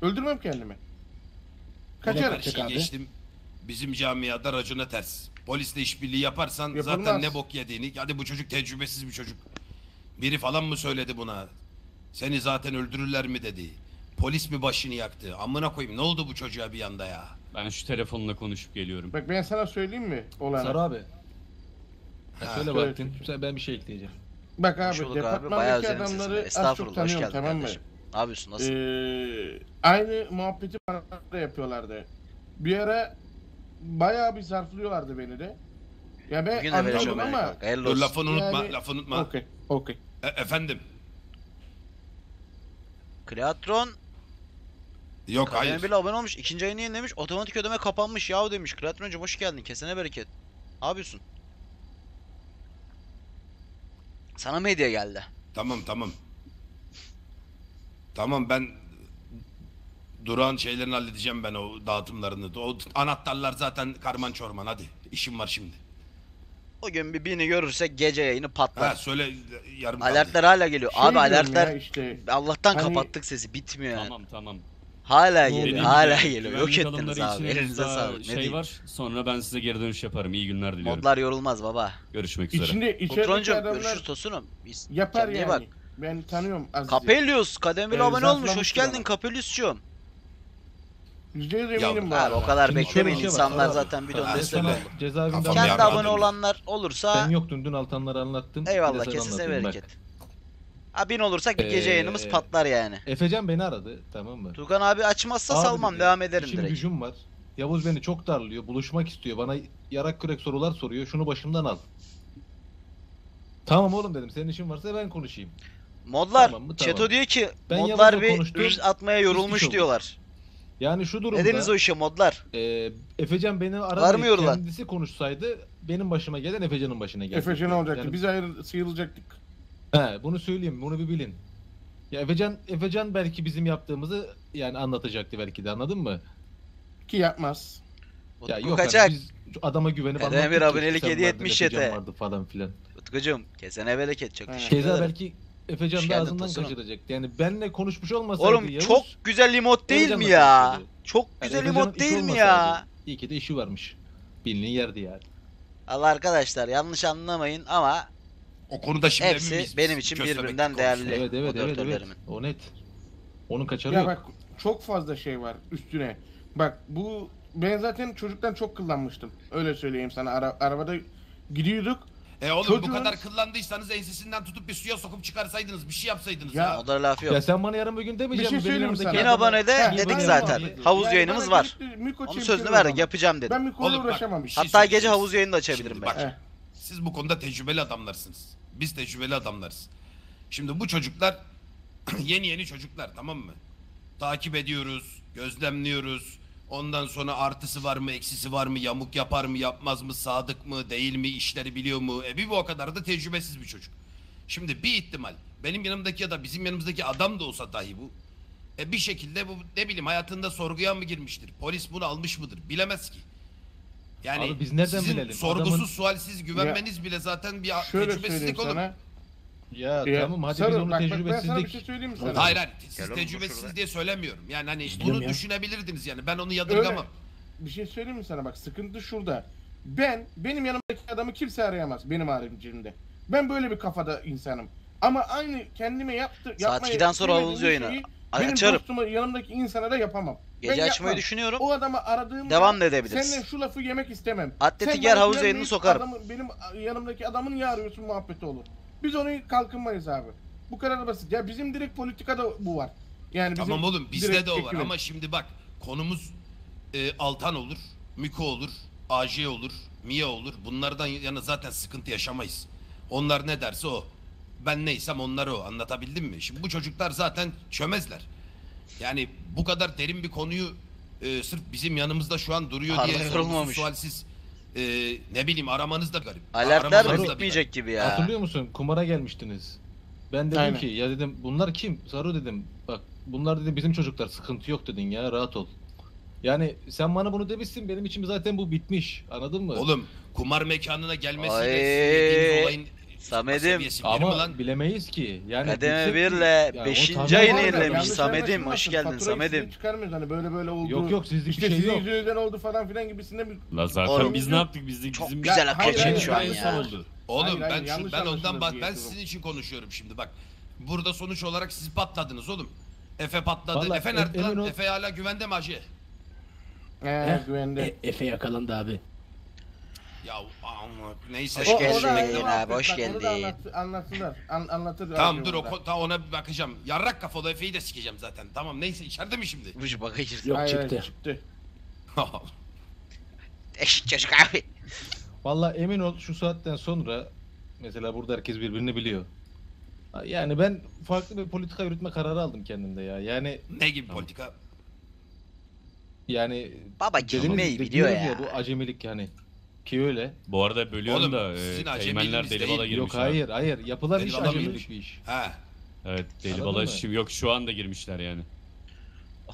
Öldürmem kendimi. Kaçar. Şey geçtim. Bizim camiada racona ters. Polisle işbirliği yaparsan yapılmaz. Zaten ne bok yediğini. Hadi bu çocuk tecrübesiz bir çocuk. Biri falan mı söyledi buna? Seni zaten öldürürler mi dedi. Polis mi başını yaktı? Amına koyayım. Ne oldu bu çocuğa bir yanda ya? Ben şu telefonla konuşup geliyorum. Bak ben sana söyleyeyim mi olanı? Sarı abi. Ha, söyle baktın. Ben bir şey ekleyeceğim. Bak abi departmandaki adamları az çok tanıyorum tamam mı? Ne yapıyorsun? Nasıl? Ee, aynı muhabbeti bana da yapıyorlardı. Bir ara bayağı bir zarflıyorlardı beni de. Ya ben anladım ama. Dur lafını unutma. Yani... Lafını unutma. Okey. Okey. E efendim. Kleatron. Yok Kademe hayır. Kademe abone olmuş, ikinci ayını yenilemiş, otomatik ödeme kapanmış yahu demiş. Kreatroncuğum hoş geldin, kesene bereket. Ne yapıyorsun? Sana mı hediye geldi? Tamam tamam. Tamam ben... Durağın şeylerini halledeceğim ben o dağıtımlarını. O anahtarlar zaten karman çorman hadi. İşim var şimdi. O gün bir bini görürsek gece yayını patlar. Ha söyle yarım alertler kaldı. Hala geliyor. Şey abi alertler... Işte, Allah'tan hani... kapattık sesi, bitmiyor yani. Tamam tamam. Hala geliyor, hala geliyor. Yok ettiniz abi. Elinize sağlık. Şey var. Sonra ben size geri dönüş yaparım. İyi günler diliyorum. Modlar yorulmaz baba. Görüşmek üzere. Patroncuğum görüşürüz Tosunum. Yapar yani. Bak. Ben tanıyorum Aziz. Kapelius. Kademeli abone olmuş. Hoş geldin Kapelius'cuğum. yüzde yüz abi o kadar beklemeyin. İnsanlar zaten bir dön destek oldu. Kendi abone olanlar olursa. Ben yoktun dün Altanları anlattım. Eyvallah kesinize bereket. Ha bin olursak bir gece ee, yayınımız patlar yani. Efecan beni aradı tamam mı? Tugan abi açmazsa abi salmam dedi, devam ederim direkt. Gücüm var. Yavuz beni çok darlıyor, buluşmak istiyor. Bana yarak kürek sorular soruyor. Şunu başımdan al. Tamam oğlum dedim. Senin işin varsa ben konuşayım. Modlar, tamam mı? Tamam. Çeto diyor ki ben modlar bir üst atmaya yorulmuş diyorlar. Yani şu durumda. Nedeniz o işe modlar? E, Efecan beni aradı. Kendisi konuşsaydı benim başıma gelen Efecan'ın başına geldi. Efecan olacaktı. Yani, biz ayrı sıyrılacaktık. He bunu söyleyeyim, bunu bir bilin. Ya Efecan, Efecan belki bizim yaptığımızı yani anlatacaktı belki de anladın mı? Ki yapmaz. Ya Utku yok kaçak. Abi, biz adama güvenip anlattık. Kademir abonelik hediye etmiş yete. Falan filan. Utkucuğum kesene bereket çok teşekkür ederim. Keza belki Efecan da ağzından kaçıracaktı. Yani benle konuşmuş olmasaydı oğlum Yavuz, çok güzel limot değil Efecan mi ya? Çok güzel yani limot değil mi ya? İyi ki de işi varmış. Bilinin yerdi yani. Allah arkadaşlar yanlış anlamayın ama... O konuda şimdi hepsi benim için birbirinden değerli. Evet evet evet, evet. O net. Onun kaçarı ya yok. Bak çok fazla şey var üstüne. Bak bu ben zaten çocuktan çok kıllanmıştım. Öyle söyleyeyim sana Ara, arabada gidiyorduk. E oğlum çocuğun... bu kadar kıllandıysanız ensesinden tutup bir suya sokup çıkarsaydınız bir şey yapsaydınız ya. Ya. O da laf yok. Ya sen bana yarın bir gün demeyeceğim. Bir şey söyleyeyim sana. Yeni abone de ha, dedik zaten. Abi. Havuz ya yayınımız var. Onun sözünü verdik yapacağım dedim. Ben Miko'yla uğraşamam. Şey hatta gece havuz yayını da açabilirim ben. Siz bu konuda tecrübeli adamlarsınız. Biz tecrübeli adamlarız. Şimdi bu çocuklar yeni yeni çocuklar tamam mı? Takip ediyoruz, gözlemliyoruz. Ondan sonra artısı var mı, eksisi var mı, yamuk yapar mı, yapmaz mı, sadık mı, değil mi, işleri biliyor mu? E bir bu o kadar da tecrübesiz bir çocuk. Şimdi bir ihtimal benim yanımdaki ya da bizim yanımızdaki adam da olsa dahi bu. E bir şekilde bu ne bileyim hayatında sorguya mı girmiştir? Polis bunu almış mıdır? Bilemez ki. Yani abi biz nereden sizin bilelim? Sorgusuz adamın... sualsiz güvenmeniz ya, bile zaten bir tecrübesizlik olur. Sana. Ya, ya tamam hadi sarı, biz onu bak, tecrübesizlik. Şey söyleyeyim sana. Hayır hayır siz gel tecrübesiz diye söylemiyorum. Yani hani bunu ya. Düşünebilirdiniz yani ben onu yadırgamam. Öyle. Bir şey söyleyeyim mi sana bak sıkıntı şurada. Ben benim yanımdaki adamı kimse arayamaz benim haricimde. Ben böyle bir kafada insanım. Ama aynı kendime yaptı. Saat ikiden sonra havuz yayını. Benim açarım. Dostumu yanımdaki insana da yapamam. Gece ben açmayı yapmam. Düşünüyorum. O adamı aradığımda devam da edebiliriz. Seninle şu lafı yemek istemem. Atleti yer havuz yayını sokarım. Adamı, benim yanımdaki adamın ya arıyorsun muhabbeti olur. Biz onu kalkınmayız abi. Bu kadar basit. Ya bizim direkt politikada bu var. Yani bizim tamam oğlum bizde de o var ekibim. Ama şimdi bak konumuz e, Altan olur, Miko olur, A J olur, Mia olur. Bunlardan yana zaten sıkıntı yaşamayız. Onlar ne derse o. Ben neysem onları o. Anlatabildim mi? Şimdi bu çocuklar zaten çömezler. Yani bu kadar derin bir konuyu e, sırf bizim yanımızda şu an duruyor Harbi diye sorulmamış. Sualsiz e, ne bileyim aramanız da garip. Alertler bitmeyecek gibi ya. Hatırlıyor musun? Kumara gelmiştiniz. Ben dedim Aynen. ki ya dedim bunlar kim? Saru dedim. Bak bunlar dedi bizim çocuklar sıkıntı yok dedin ya rahat ol. Yani sen bana bunu demişsin benim için zaten bu bitmiş. Anladın mı? Oğlum kumar mekanına gelmesiyle olayın... Samet'im ama lan? Bilemeyiz ki. Yani kademe bir ile beşinci ayını ilerlemiş Samet'im. Hoş geldin Samet'im. Hani böyle böyle oldu. Yok yok sizlik işte bir şey yok. Sizin yüzünüzden oldu falan filan gibisinde bir... La zaten oğlum, biz ne yaptık? Bizlik çok bizim... güzel hakikaten şu an ya. Oğlum hayır, hayır, ben, şu, ben ondan bak ben sizin için konuşuyorum şimdi bak. Burada sonuç olarak siz patladınız oğlum. Efe patladı. Vallahi, Efe nerede e, lan? Efe hala güvende mi Hacı? Eee güvende. Efe yakalandı abi. Ya Allah neyse hoş geldin abi hoş geldin. Anlat, anlatırlar. An, anlatır. Tamam dur o, ta ona bir bakacağım. Yarrak kafalı Efe'yi de sikeceğim zaten. Tamam neyse içeride mi şimdi? Bu bakayım. Yok hayır, çıktı. Hayır, çıktı. Eşit çocuk abi. Vallahi emin ol şu saatten sonra mesela burada herkes birbirini biliyor. Yani ben farklı bir politika yürütme kararı aldım kendimde ya. Yani ne gibi tamam. politika? Yani baba kelimeyi biliyor ya. ya. Bu acemilik yani. Ki öyle. Bu arada bölüyorum oğlum, da e, Eymenler Delibal'a girmiş. Yok hayır hayır yapılan iş acemilik bir iş. Ha. Evet Delibal'a yok şu anda girmişler yani.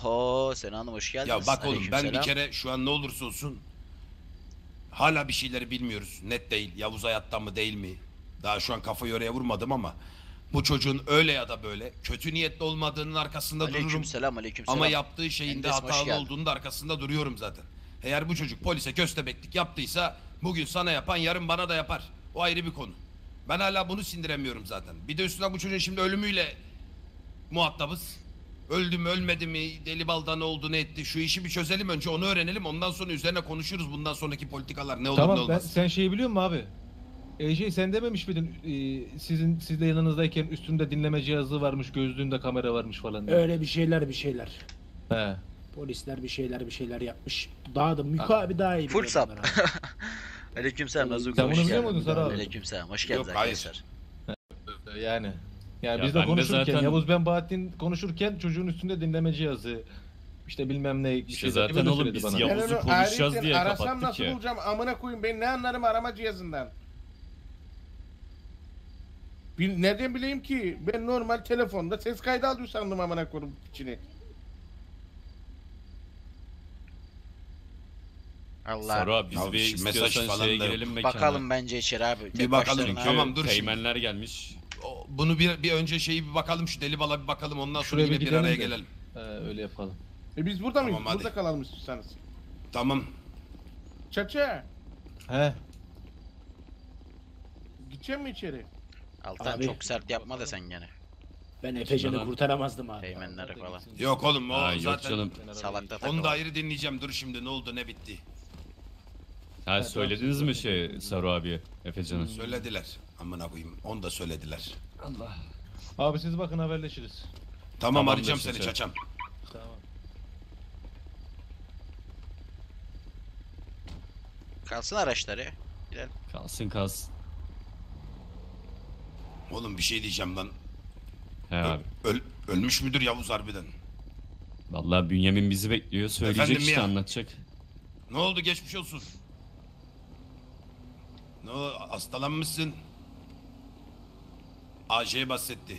Ooo Sena Hanım hoş geldiniz. Ya bak oğlum ben selam. Bir kere şu an ne olursa olsun hala bir şeyleri bilmiyoruz. Net değil Yavuz hayattan mı değil mi? Daha şu an kafayı oraya vurmadım ama bu çocuğun öyle ya da böyle kötü niyetli olmadığının arkasında aleyküm dururum. Aleykümselam aleykümselam. Ama yaptığı şeyin de hatalı olduğunda arkasında duruyorum zaten. Eğer bu çocuk polise köstebeklik yaptıysa bugün sana yapan yarın bana da yapar. O ayrı bir konu. Ben hala bunu sindiremiyorum zaten. Bir de üstüne bu çocuğun şimdi ölümüyle muhatabız. Öldü mü ölmedi mi? Delibal'da ne oldu ne etti? Şu işi bir çözelim önce onu öğrenelim. Ondan sonra üzerine konuşuruz bundan sonraki politikalar ne olur tamam, ne olmaz. Tamam sen şeyi biliyor musun abi? E J sen dememiş miydin ee, sizin siz de yanınızdayken üstünde dinleme cihazı varmış gözlüğünde kamera varmış falan. Diye. Öyle bir şeyler bir şeyler. He. Polisler bir şeyler bir şeyler yapmış. Daha da Miko abi daha iyi. Full sap. Aleykümselam Nazuk hoş geldin. Aleykümselam hoş geldin arkadaşlar. Yani. Yani ya biz de konuşurken zaten... Yavuz ben Bahattin konuşurken çocuğun üstünde dinleme cihazı. İşte bilmem ne. İşte şey zaten oğlum biz bana. Yavuz'u yani konuşacağız diye kapattık ya. Arasam nasıl ya. Bulacağım amına koyayım ben ne anlarım arama cihazından. Bil, nereden bileyim ki ben normal telefonda ses kaydı alıyor sandım amına koyayım içine. Saru abi biz bir istiyorsan falan şeye girelim mekana. Bakalım bence içeri abi. Bir bakalım tamam dur Teğmenler gelmiş. O, bunu bir, bir önce şeyi bir bakalım şu Delibal'a bir bakalım ondan sonra yine bir araya de. Gelelim. Ee, öyle yapalım. E biz burada tamam, mıyız? Hadi. Burada kalalım istiyorsanız. Tamam. Çaça. He. Gideceğim mi içeri? Altan abi. Çok sert yapma da sen gene. Ben Efecan'ı kurtaramazdım abi. Teğmenleri falan. Yok oğlum o ha, zaten. Salakta onu da ayrı dinleyeceğim dur şimdi ne oldu ne bitti. Ha söylediniz mi şey Saru abi Efecan'a? Söylediler. Amına koyayım. Onu da söylediler. Allah. Abi siz bakın haberleşiriz. Tamam, tamam arayacağım seni çaçam. Tamam. Kalsın araçları. Gidelim. Kalsın kalsın. Oğlum bir şey diyeceğim lan. He abi. Öl ölmüş müdür Yavuz harbiden? Vallahi Bünyamin bizi bekliyor. Söyleyecek efendim işte ya. Anlatacak. Ne oldu, geçmiş olsun. Ne oldu, hastalanmışsın. A J'ye bahsetti.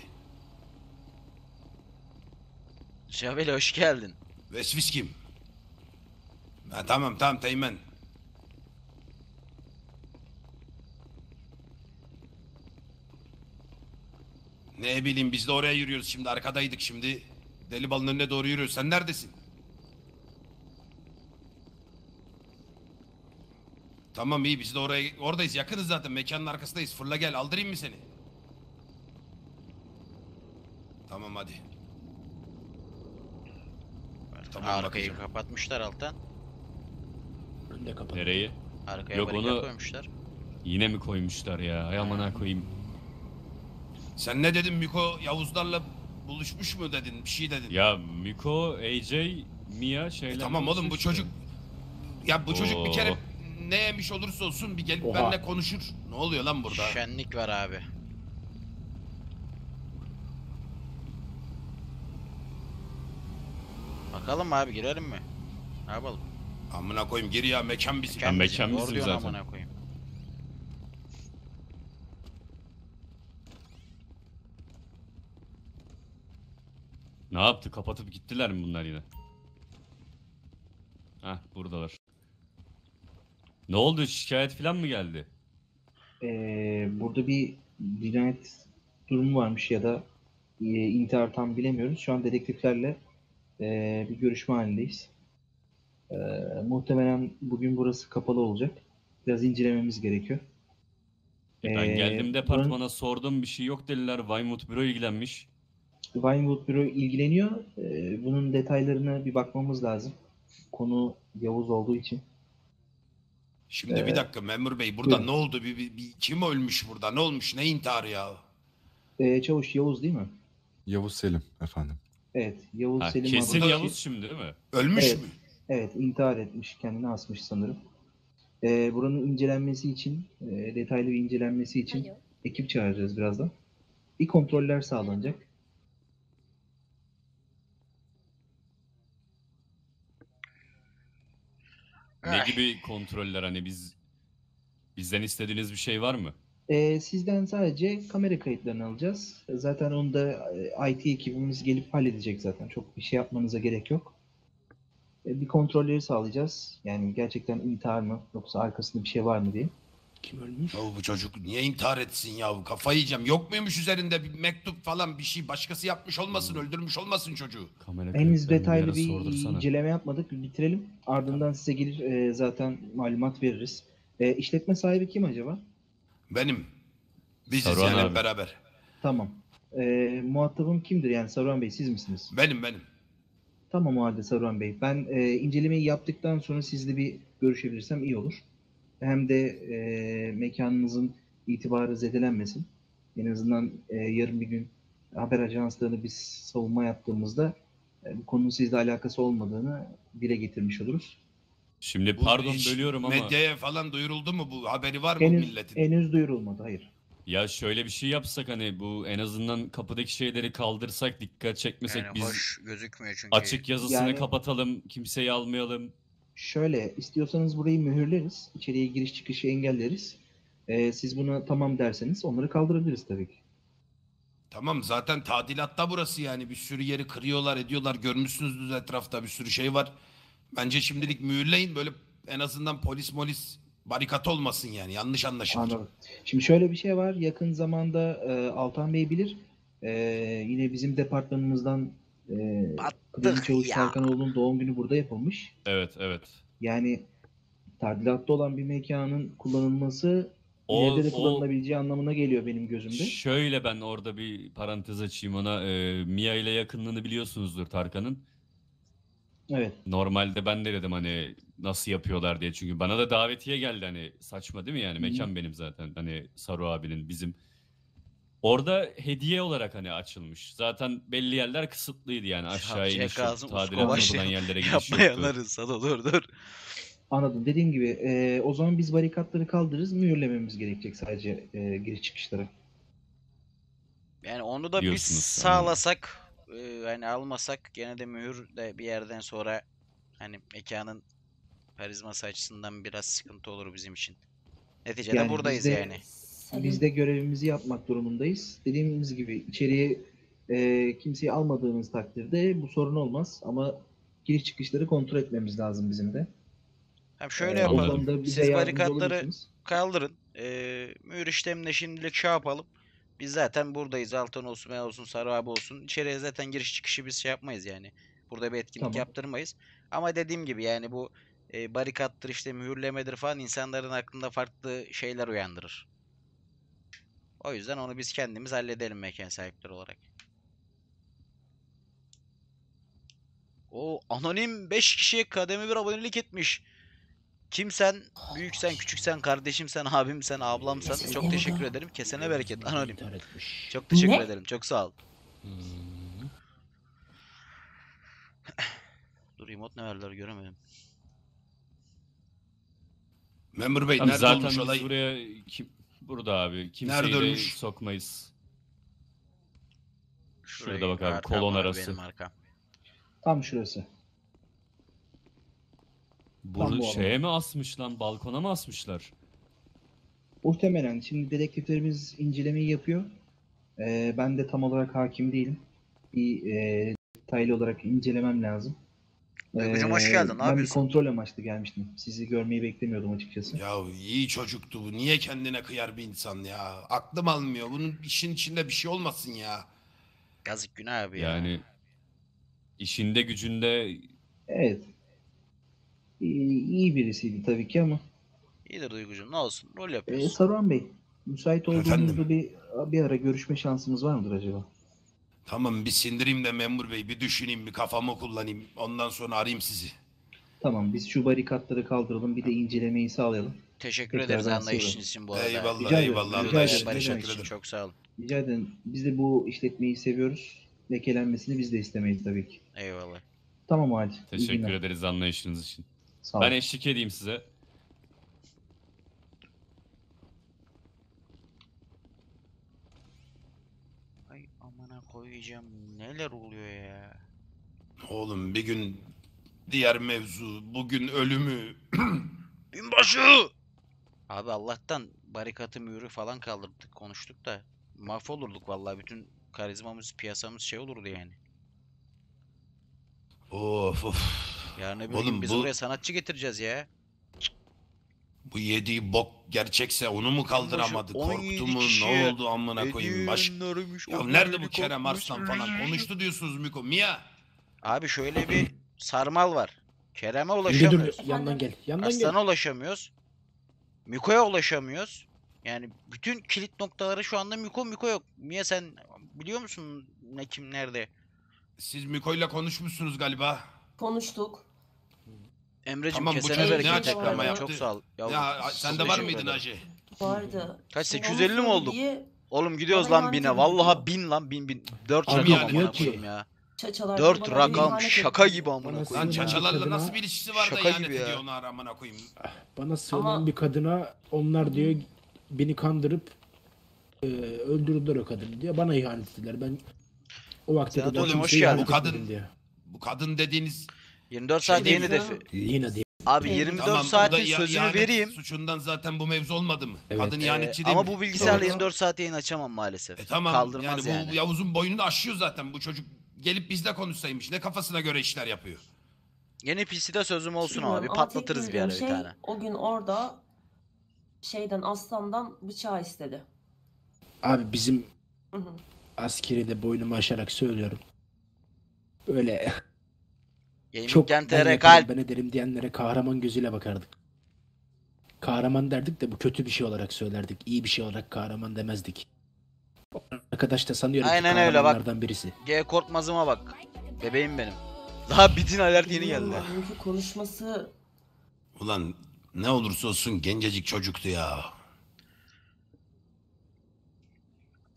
Şavel hoş geldin. Vesvis kim? Ha, tamam tamam Teğmen. Ne bileyim, biz de oraya yürüyoruz şimdi, arkadaydık şimdi. Deli balın önüne doğru yürüyoruz, sen neredesin? Tamam iyi, biz de oraya oradayız, yakınız zaten, mekanın arkasındayız, fırla gel, aldırayım mı seni? Tamam hadi. Tamam, arkayı bakacağım. Kapatmışlar alttan. Önde kapat. Nereyi? Arkaya. Yok, onu koymuşlar. Yine mi koymuşlar ya? Ay amına koyayım. Sen ne dedin, Miko Yavuzlarla buluşmuş mu dedin, bir şey dedin? Ya Miko, A J, Mia şeyler. E tamam oğlum, bu çocuk ya bu Oo. çocuk bir kere ne yemiş olursa olsun bir gelip Oha. benimle konuşur. Ne oluyor lan burada? Şenlik var abi. Bakalım abi, girelim mi? Ne yapalım? Amına koyayım, gir ya, mekan bizim. Mekan, mekan bizim, bizim zaten. Amına koyayım. Ne yaptı? Kapatıp gittiler mi bunlar yine? Heh, buradalar. Ne oldu? Şikayet falan mı geldi? Ee, burada bir cinayet durumu varmış ya da e, intihar, tam bilemiyoruz. Şu an dedektiflerle e, bir görüşme halindeyiz. E, muhtemelen bugün burası kapalı olacak. Biraz incelememiz gerekiyor. E, ben geldim departmana, bunun... sordum, bir şey yok dediler. Weymouth Büro ilgilenmiş. Vinewood Büro ilgileniyor. Bunun detaylarına bir bakmamız lazım. Konu Yavuz olduğu için. Şimdi ee, bir dakika memur bey, burada buyurun. Ne oldu? Bir, bir, bir, kim ölmüş burada? Ne olmuş? Ne intiharı ya? Ee, çavuş Yavuz değil mi? Yavuz Selim efendim. Evet. Yavuz ha, Selim. Kesin Yavuz şey... şimdi değil mi? Ölmüş evet, mü? Evet. intihar etmiş. Kendini asmış sanırım. Ee, buranın incelenmesi için, e, detaylı bir incelenmesi için Hayır. ekip çağıracağız birazdan. Bir kontroller sağlanacak. Ne gibi kontroller, hani biz bizden istediğiniz bir şey var mı? Ee, sizden sadece kamera kayıtlarını alacağız. Zaten onu da I T ekibimiz gelip halledecek zaten. Çok bir şey yapmanıza gerek yok. Ee, bir kontrolleri sağlayacağız. Yani gerçekten intihar mı yoksa arkasında bir şey var mı diye. Kim ölmüş? Ya bu çocuk niye intihar etsin ya? Kafayı yiyeceğim. Yok muymuş üzerinde bir mektup falan, bir şey? Başkası yapmış olmasın, hmm. öldürmüş olmasın çocuğu. Henüz detaylı bir inceleme yapmadık. Bitirelim. Ardından tamam. size gelir e, zaten malumat veririz. E, işletme sahibi kim acaba? Benim. Biziz Saruhan yani abi. Beraber. Tamam. E, muhatabım kimdir yani, Saruhan Bey siz misiniz? Benim benim. Tamam o halde Saruhan Bey. Ben e, incelemeyi yaptıktan sonra sizle bir görüşebilirsem iyi olur. Hem de e, mekanınızın itibarı zedelenmesin. En azından e, yarın bir gün haber ajanslarını biz savunma yaptığımızda e, bu konunun sizle alakası olmadığını dile getirmiş oluruz. Şimdi bu pardon bölüyorum ama... Medyaya falan duyuruldu mu bu? Haberi var mı henüz, milletin? Henüz duyurulmadı, hayır. Ya şöyle bir şey yapsak, hani bu en azından kapıdaki şeyleri kaldırsak, dikkat çekmesek yani biz... Hoş gözükmüyor çünkü. Açık yazısını yani... kapatalım, kimseyi almayalım. Şöyle, istiyorsanız burayı mühürleriz, içeriye giriş çıkışı engelleriz. Ee, siz buna tamam derseniz onları kaldırabiliriz tabii ki. Tamam, zaten tadilatta burası yani, bir sürü yeri kırıyorlar, ediyorlar. Görmüşsünüzdür, etrafta bir sürü şey var. Bence şimdilik mühürleyin, böyle en azından polis molis barikat olmasın yani, yanlış anlaşılır. Anladım. Şimdi şöyle bir şey var, yakın zamanda e, Altan Bey bilir, e, yine bizim departmanımızdan... Ee, Kıdemli Çavuş Tarkanoğlu'nun doğum günü burada yapılmış. Evet, evet. Yani tadilatta olan bir mekanın kullanılması ileride de kullanılabileceği o... anlamına geliyor benim gözümde. Şöyle, ben orada bir parantez açayım ona. Ee, Mia ile yakınlığını biliyorsunuzdur Tarkan'ın. Evet. Normalde ben de dedim hani nasıl yapıyorlar diye. Çünkü bana da davetiye geldi, hani saçma değil mi yani, mekan Hı-hı. benim zaten. Hani Saru abinin, bizim. Orada hediye olarak hani açılmış. Zaten belli yerler kısıtlıydı yani, aşağıya iniş yok, tadilat olan yerlere giriş yoktu. Yapmayanlarız, dur dur. Anladım, dediğim gibi e, o zaman biz barikatları kaldırırız, mühürlememiz gerekecek sadece e, giriş çıkışları. Yani onu da biz sağlasak e, hani almasak gene de mühür de bir yerden sonra hani mekanın karizması açısından biraz sıkıntı olur bizim için. Neticede yani buradayız biz de, yani. Biz de görevimizi yapmak durumundayız. Dediğimiz gibi içeriye e, kimseyi almadığımız takdirde bu sorun olmaz ama giriş çıkışları kontrol etmemiz lazım bizim de. Hem şöyle ee, yapalım. Siz barikatları kaldırın. Ee, mühür işlemine şimdilik şey yapalım. Biz zaten buradayız. Altan olsun, ben olsun, Sarı abi olsun. İçeriye zaten giriş çıkışı biz şey yapmayız yani. Burada bir etkinlik tamam. yaptırmayız. Ama dediğim gibi yani bu e, barikattır işte mühürlemedir falan insanların aklında farklı şeyler uyandırır. O yüzden onu biz kendimiz halledelim mekan sahipleri olarak. O anonim beş kişiye kademe bir abonelik etmiş. Kimsen, büyüksen, küçüksen, kardeşimsen, abimsen, ablamsan kesin çok teşekkür da. ederim. Kesene bereket anonim. Çok teşekkür ne? ederim. Çok sağ ol. Hmm. Dur remote ne verdiler göremedim. Memur Bey nerede zaten olmuş olay? Buraya kim, burada abi. Kimseyi sokmayız. Şuraya şurada bak abi. Kolon arası. Tam şurası. Bunu şeye mi asmış lan? Balkona mı asmışlar? Muhtemelen. Şimdi dedektiflerimiz incelemeyi yapıyor. Ee, ben de tam olarak hakim değilim. Bir e, detaylı olarak incelemem lazım. Duygucum ee, hoş geldin. Ben bir kontrol amaçlı gelmiştim. Sizi görmeyi beklemiyordum açıkçası. Ya iyi çocuktu bu. Niye kendine kıyar bir insan ya? Aklım almıyor. Bunun işin içinde bir şey olmasın ya. Yazık günah abi ya. Yani işinde gücünde... Evet. İyi birisiydi tabii ki ama. İyidir Duygucuğum, ne olsun, rol yapıyorsun. Ee, Saruhan Bey, müsait olduğunuzda bir, bir ara görüşme şansımız var mıdır acaba? Tamam, bir sindireyim de Memur Bey, bir düşüneyim, bir kafamı kullanayım. Ondan sonra arayayım sizi. Tamam, biz şu barikatları kaldıralım, bir de incelemeyi sağlayalım. Teşekkür ederiz anlayışınız için bu arada. Eyvallah, rica eyvallah. Rica ederim. Teşekkür ederim. Çok sağ olun. Rica ederim. Biz de bu işletmeyi seviyoruz. Lekelenmesini biz de istemeyiz tabii ki. Eyvallah. Tamam hadi. Teşekkür ederiz anlayışınız için. Ben eşlik edeyim size. Ay amana koyacağım. Neler oluyor ya? Oğlum bir gün diğer mevzu, bugün ölümü. Binbaşı! Abi Allah'tan barikatı mühürü falan kaldırdık, konuştuk da mahvolurduk vallahi. Bütün karizmamız, piyasamız şey olurdu yani. Of of. Yani oğlum, biz bu... buraya sanatçı getireceğiz ya. Bu yediği bok gerçekse onu mu kaldıramadı? Korktu mu? Ne oldu amına koyayım? Baş... Ya nerede bu Kerem Arslan falan? Konuştu diyorsunuz Miko. Mia. Abi şöyle bir sarmal var. Kerem'e ulaşamıyoruz. Yandan gel. Yandan Arslan'a ulaşamıyoruz. Miko'ya ulaşamıyoruz. Yani bütün kilit noktaları şu anda Miko Miko yok. Mia sen biliyor musun ne kim nerede? Siz Miko'yla konuşmuşsunuz galiba. Konuştuk. Emre'cim tamam, kesene bereket. Çok sağ ol. Ya, ya sende var mıydın Hacı? Vardı. Kaç sekiz yüz elli mi olduk? Diye... Oğlum gidiyoruz lan bine. Vallahi bin lan bin bin. dört rakam amına koyayım ya. dört rakam şaka gibi amına koyayım. Lan çaçalarla nasıl bir ilişkisi var da yani diyor ona amına koyayım. Bana sığınan bir kadına onlar diyor beni kandırıp e, öldürdüler o kadını diyor. Bana ihanet ettiler. Ben o vakte de bu kadın diyor. Bu kadın dediğiniz yirmi dört saat şey yeni hedefi. Abi yirmi dört tamam, saatin sözünü vereyim. Suçundan zaten bu mevzu olmadı mı? Evet. Kadın ihanetçi ee, değil ama mi? Bu bilgisayarla yirmi dört saat yayın açamam maalesef. E, tamam. Kaldırmaz yani. yani. Bu Yavuz'un boynunu da aşıyor zaten. Bu çocuk gelip bizle konuşsaymış. Ne kafasına göre işler yapıyor. Yeni P C'de sözüm olsun abi. Patlatırız bir ara şey, bir tane. O gün orada şeyden Aslan'dan bıçağı istedi. Abi bizim Hı -hı. askeri de boynumu aşarak söylüyorum. Öyle çok ben yaparım, ben ederim diyenlere kahraman gözüyle bakardık. Kahraman derdik de bu kötü bir şey olarak söylerdik. İyi bir şey olarak kahraman demezdik. Arkadaş da sanıyorum aynen ki öyle bak. Birisi. G Korkmaz'ıma bak. Bebeğim benim. Daha bitin alert yeni geldi. Konuşması... Ulan ne olursa olsun gencecik çocuktu ya.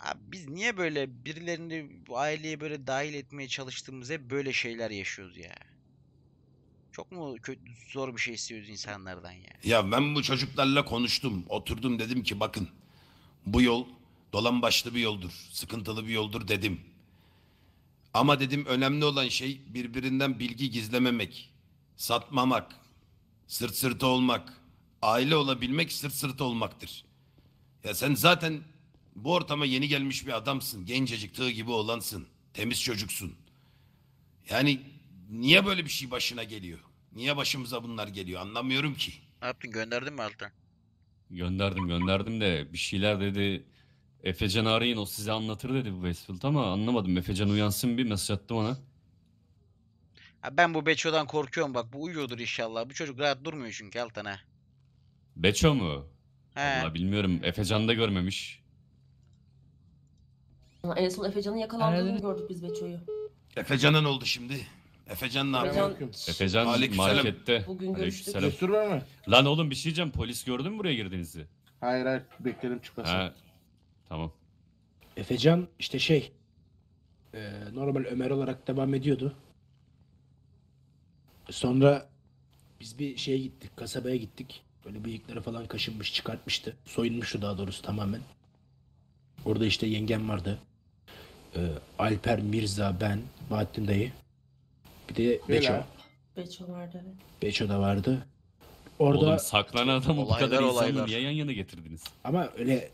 Abi biz niye böyle birilerini aileye böyle dahil etmeye çalıştığımız hep böyle şeyler yaşıyoruz ya. Çok mu kötü, zor bir şey istiyoruz insanlardan ya? Ya ben bu çocuklarla konuştum. Oturdum dedim ki bakın bu yol dolambaçlı bir yoldur. Sıkıntılı bir yoldur dedim. Ama dedim önemli olan şey birbirinden bilgi gizlememek, satmamak, sırt sırta olmak, aile olabilmek, sırt sırta olmaktır. Ya sen zaten bu ortama yeni gelmiş bir adamsın, gencecik tığ gibi olansın, temiz çocuksun. Yani niye böyle bir şey başına geliyor? Niye başımıza bunlar geliyor? Anlamıyorum ki. Ne yaptın? Gönderdin mi Altan? Gönderdim gönderdim de bir şeyler dedi. Efecan'ı arayın, o size anlatır dedi bu Westfield, ama anlamadım. Efecan uyansın, bir mesaj attım ona. Abi ben bu Beço'dan korkuyorum bak, bu uyuyordur inşallah. Bu çocuk rahat durmuyor çünkü Altan ha. Beço mu? He. Vallahi bilmiyorum, Efecan da görmemiş. En son Efecan'ın yakalandığını evet. gördük biz Beço'yu. Efecan'ın oldu şimdi. Efecan ne yapıyor? Efecan markette. Bugün görüştük. Lan oğlum bir şey diyeceğim, polis gördü mü buraya girdiğinizi? Hayır hayır, bekleyelim çıkmasın. Ha. Tamam. Efecan işte şey, e, normal Ömer olarak devam ediyordu. Sonra biz bir şeye gittik, kasabaya gittik. Böyle bıyıkları falan kaşınmış, çıkartmıştı. Soyunmuştu daha doğrusu tamamen. Orada işte yengem vardı. E, Alper, Mirza, ben, Bahattin dayı. Bir de Beço. Beço vardı evet. Beço da vardı. Orada... Oğlum saklanan adamı bu kadar insanı niye yan yana getirdiniz? Ama öyle...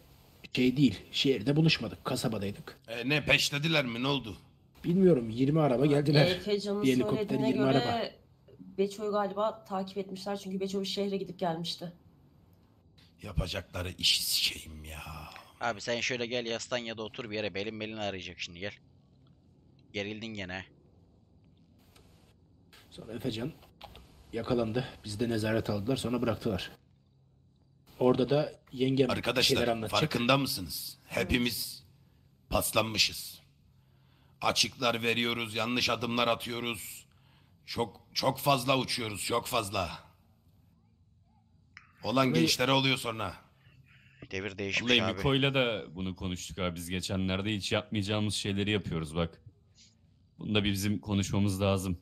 Şey değil, şehirde buluşmadık, kasabadaydık. E ne, peşlediler mi, ne oldu? Bilmiyorum, yirmi araba geldiler. Efecan'ın söylediğine göre araba. Beço'yu galiba takip etmişler çünkü Beço bir şehre gidip gelmişti. Yapacakları işi sikeyim ya. Abi sen şöyle gel, yaslan ya da otur bir yere, belin belini arayacak şimdi, gel. Gerildin gene. Sonra Efecan yakalandı, bizi de nezaret aldılar, sonra bıraktılar. Orada da yengem şeyler anlatacak. Arkadaşlar farkında mısınız? Hepimiz evet. paslanmışız. Açıklar veriyoruz, yanlış adımlar atıyoruz. Çok çok fazla uçuyoruz, çok fazla. Olan Ve... gençlere oluyor sonra. Devir değişmiş Vallahi abi. Miko'yla da bunu konuştuk abi. Biz geçenlerde hiç yapmayacağımız şeyleri yapıyoruz bak. Bunda bir bizim konuşmamız lazım.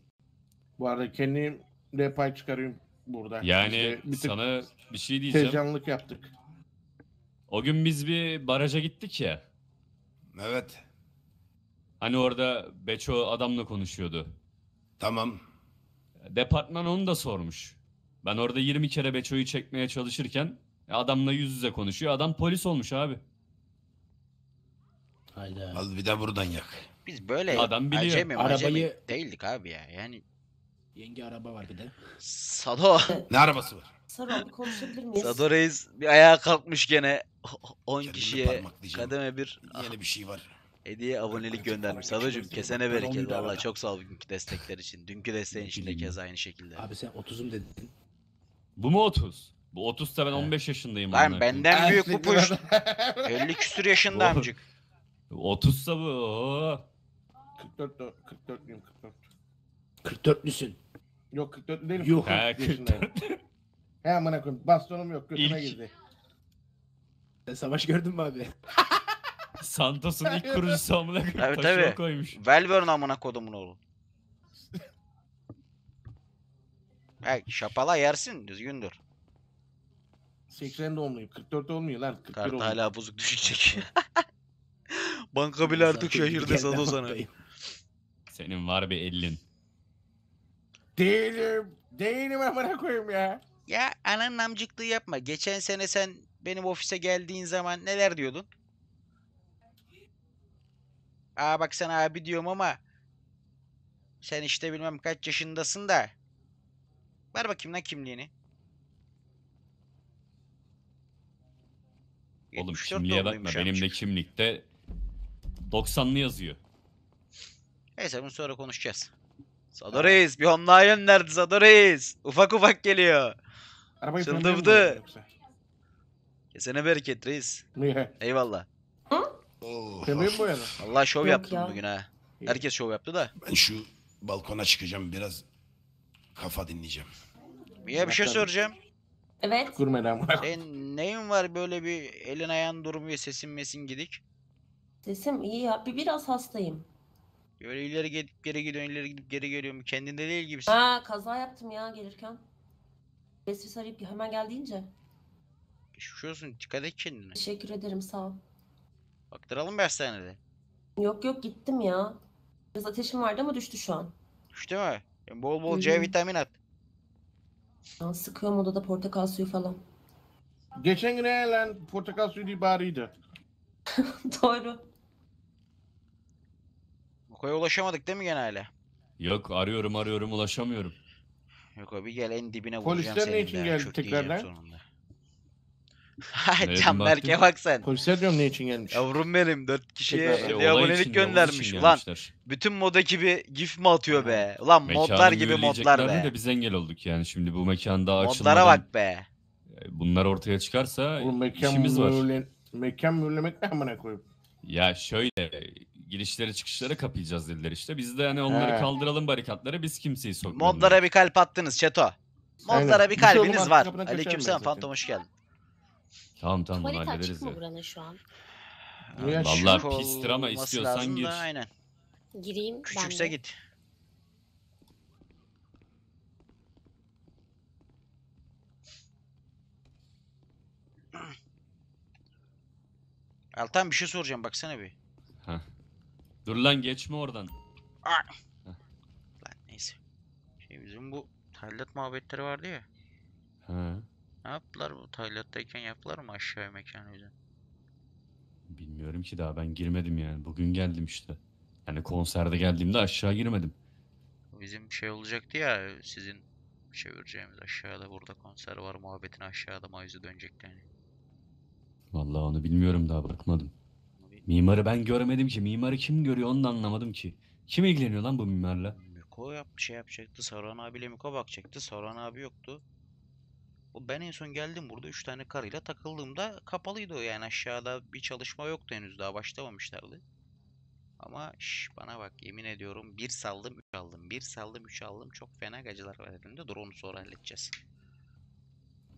Bu arada kendim de pay çıkarıyorum. Burada. Yani işte sana bir şey diyeceğim. Heyecanlık yaptık. O gün biz bir baraja gittik ya. Evet. Hani orada Beço adamla konuşuyordu. Tamam. Departman onu da sormuş. Ben orada yirmi kere Beço'yu çekmeye çalışırken adamla yüz yüze konuşuyor. Adam polis olmuş abi. Hayda. Al bir de buradan yak. Biz böyle adam biliyor. Acemi, Arabayı... acemi değildik abi ya. Yani yenge araba var bir de. Sado. Ne arabası var? Sado konuşabilir miyiz? Sado reis bir ayağa kalkmış gene. on kişiye kademe bir. Yeni bir şey var. Hediye abonelik göndermiş. Sado'cum kesene bereket. Vallahi çok sağ ol dünkü destekler için. Dünkü desteğin için de kez aynı şekilde. Abi sen otuzum dedin. Bu mu otuz? Bu otuz da ben on beş yaşındayım. Lan benden büyük bu puş. elli küsür yaşında amcık. otuzsa bu. kırk dört kırk dört diyeyim kırk dört. kırk dörtlüsün. Yok kırk dört değilim. Yok. He kırk dört. He amına koyayım. Bastonum yok. Götüme girdi. Sen savaş gördün mü abi? Santos'un ilk kurucusu amına koyayım. Tabii tabii. Welburn amına kodumun oğlu. He şapala yersin. Düzgündür. seksen doğumluyum. kırk dört olmuyor lan. kırk bir olmuyor. Hala bozuk düşecek. Banka bile artık şaşırdı Sado sana. Senin var bir ellin. Değilim. Değilim amına koyayım ya. Ya ananın amcıklığı yapma. Geçen sene sen benim ofise geldiğin zaman neler diyordun? Aa bak sen abi diyorum ama sen işte bilmem kaç yaşındasın da. Ver bakayım lan kimliğini. Oğlum kimliğe bakma. Benim de kimlikte doksanlı yazıyor. Neyse bunu sonra konuşacağız. Sado reis bir hamla yönlerdi Sado reis. Ufak ufak geliyor. Çıldırdı. Kesene bereket reis. Niye? Eyvallah. Kırmayayım bu yana. Vallahi şov yaptım ya bugün ha. Herkes şov yaptı da. Ben şu balkona çıkacağım biraz. Kafa dinleyeceğim. Niye bir şey soracağım? Evet. Senin neyin var böyle bir elin ayağın durmuyor, sesin mesin gidik? Sesim iyi ya. Bir biraz hastayım. Böyle ileri gidip geri gidiyorum, ileri gidip geri geliyorum. Kendinde değil gibisin. Ha, kaza yaptım ya gelirken. Vesvese arayıp hemen gel deyince. Geçmiş olsun, dikkat et kendine. Teşekkür ederim, sağ ol. Baktıralım bir hastanede. Yok yok, gittim ya. Biraz ateşim vardı ama düştü şu an. Düştü mü? Bol bol C vitamini at. Ya, sıkıyorum odada portakal suyu falan. Geçen gün lan portakal suyu değil bariydi. Doğru. Koya ulaşamadık değil mi genelde? Yok, arıyorum arıyorum ulaşamıyorum. Yok abi gel en dibine vuracağım. Polisler ne için geldi tekrardan? Can Berk'e bak sen. Polisler diyorum ne için gelmiş? Yavrum benim dört kişiye işte abonelik göndermiş. Ulan bütün mod ekibi gif mi atıyor be? Ulan mekanı modlar gibi modlar be. De biz engel olduk yani şimdi bu mekan daha açılmadan. Modlara bak be. Bunlar ortaya çıkarsa mekan işimiz var. Mühürlen... Mekan mühürlemek ne amına koyup? Ya şöyle... Girişlere çıkışlara kapayacağız dediler işte. Biz de hani onları He. kaldıralım barikatlara. Biz kimseyi sokmayalım. Modlara bir kalp attınız çeto. Modlara bir kalbiniz Aynen. var. Aleykümselam Phantom hoş geldin. Tamam tamam bunu hallederiz ya. Tuvalet açık mı buranın şu an? Yani, valla pistir ama istiyorsan gir. Da, aynen. Gireyim Küçükse ben de. Git. Altan bir şey soracağım baksana bir. Heh. Dur lan geçme oradan. Lan neyse. Şey bizim bu Taylat muhabbetleri vardı ya. He. Ne yaptılar bu Taylat'tayken yaptılar mı aşağıya mekanı yüzden? Bilmiyorum ki daha ben girmedim yani. Bugün geldim işte. Yani konserde geldiğimde aşağı girmedim. Bizim şey olacaktı ya sizin çevireceğimiz aşağıda burada konser var muhabbetin aşağıda Mayıs'a dönecekti hani. Vallahi onu bilmiyorum daha bakmadım. Mimarı ben göremedim ki. Mimarı kim görüyor onu da anlamadım ki. Kim ilgileniyor lan bu mimarla? Miko yap, şey yapacaktı. Saruhan abiyle Miko bakacaktı. Saruhan abi yoktu. O ben en son geldim burada üç tane karıyla takıldığımda kapalıydı o yani. Aşağıda bir çalışma yoktu henüz daha başlamamışlardı. Ama şş, bana bak yemin ediyorum bir saldım üç aldım. Bir saldım üç aldım. Çok fena gacılar var elimde. Dur onu sonra halledeceğiz.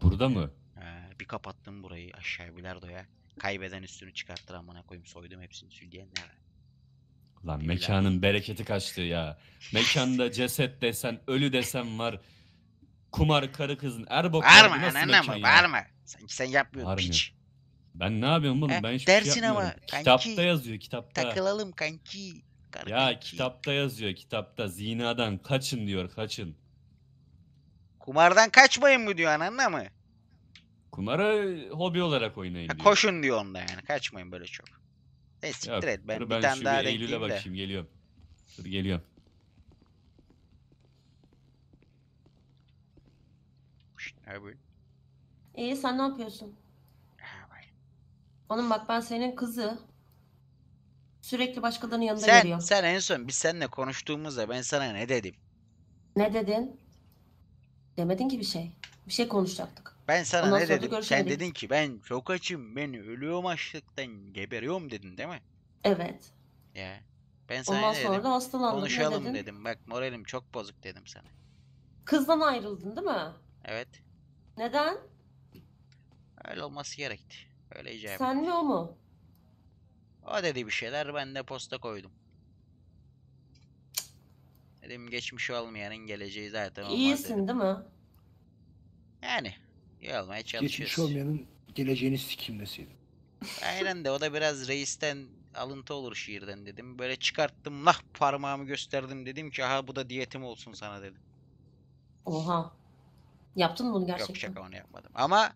Burada mı? Ee, bir kapattım burayı aşağı bilardoya. Kaybeden üstünü çıkarttır amına koyayım soydum hepsini sülgeyen ne var? Lan mekanın bereketi kaçtı ya. Mekanda ceset desen, ölü desen var. Kumar karı kızın erbok var mı? Anne bağırma. Sanki sen yapmıyorsun piç. Ben ne yapıyorum oğlum? He, ben hiçbir şey yapmıyorum. Ama, kitapta kanki, yazıyor kitapta. Takılalım kanki. Karı ya kanki. Kitapta yazıyor kitapta. Zinadan kaçın diyor kaçın. Kumardan kaçmayın mı diyor anne mı? Kumarı hobi olarak oynayın. Ha, diyor. Koşun diyor onda yani. Kaçmayın böyle çok. Ne siktir et. Ben, ben bir tane daha renkliyim de. Bakayım, geliyorum. Dur geliyorum. İyi sen ne yapıyorsun? Oğlum bak ben senin kızı sürekli başkalarının yanında sen, görüyorum. Sen en son biz seninle konuştuğumuzda ben sana ne dedim? Ne dedin? Demedin ki bir şey. Bir şey konuşacaktık. Ben sana Ondan ne dedim? Sen dedin ki ben çok açım, ben ölüyorum açlıktan, geberiyorum dedin değil mi? Evet. Ya. Ben sana Ondan ne sonra dedim? Da hastalandım. Konuşalım ne dedim. Bak moralim çok bozuk dedim sana. Kızdan ayrıldın değil mi? Evet. Neden? Öyle olması gerekti. Öyle icap. Sen mi o mu? O dedi bir şeyler ben de posta koydum. Dedim geçmiş olmayanın geleceği zaten olmaz. İyisin dedim. Değil mi? Yani. İyi olmaya çalışıyoruz. Geçmiş olmayanın geleceğini sikeyim deseydim. Aynen de o da biraz reisten alıntı olur şiirden dedim. Böyle çıkarttım lah parmağımı gösterdim dedim ki aha bu da diyetim olsun sana dedim. Oha. Yaptın mı bunu gerçekten? Yok şaka onu yapmadım. Ama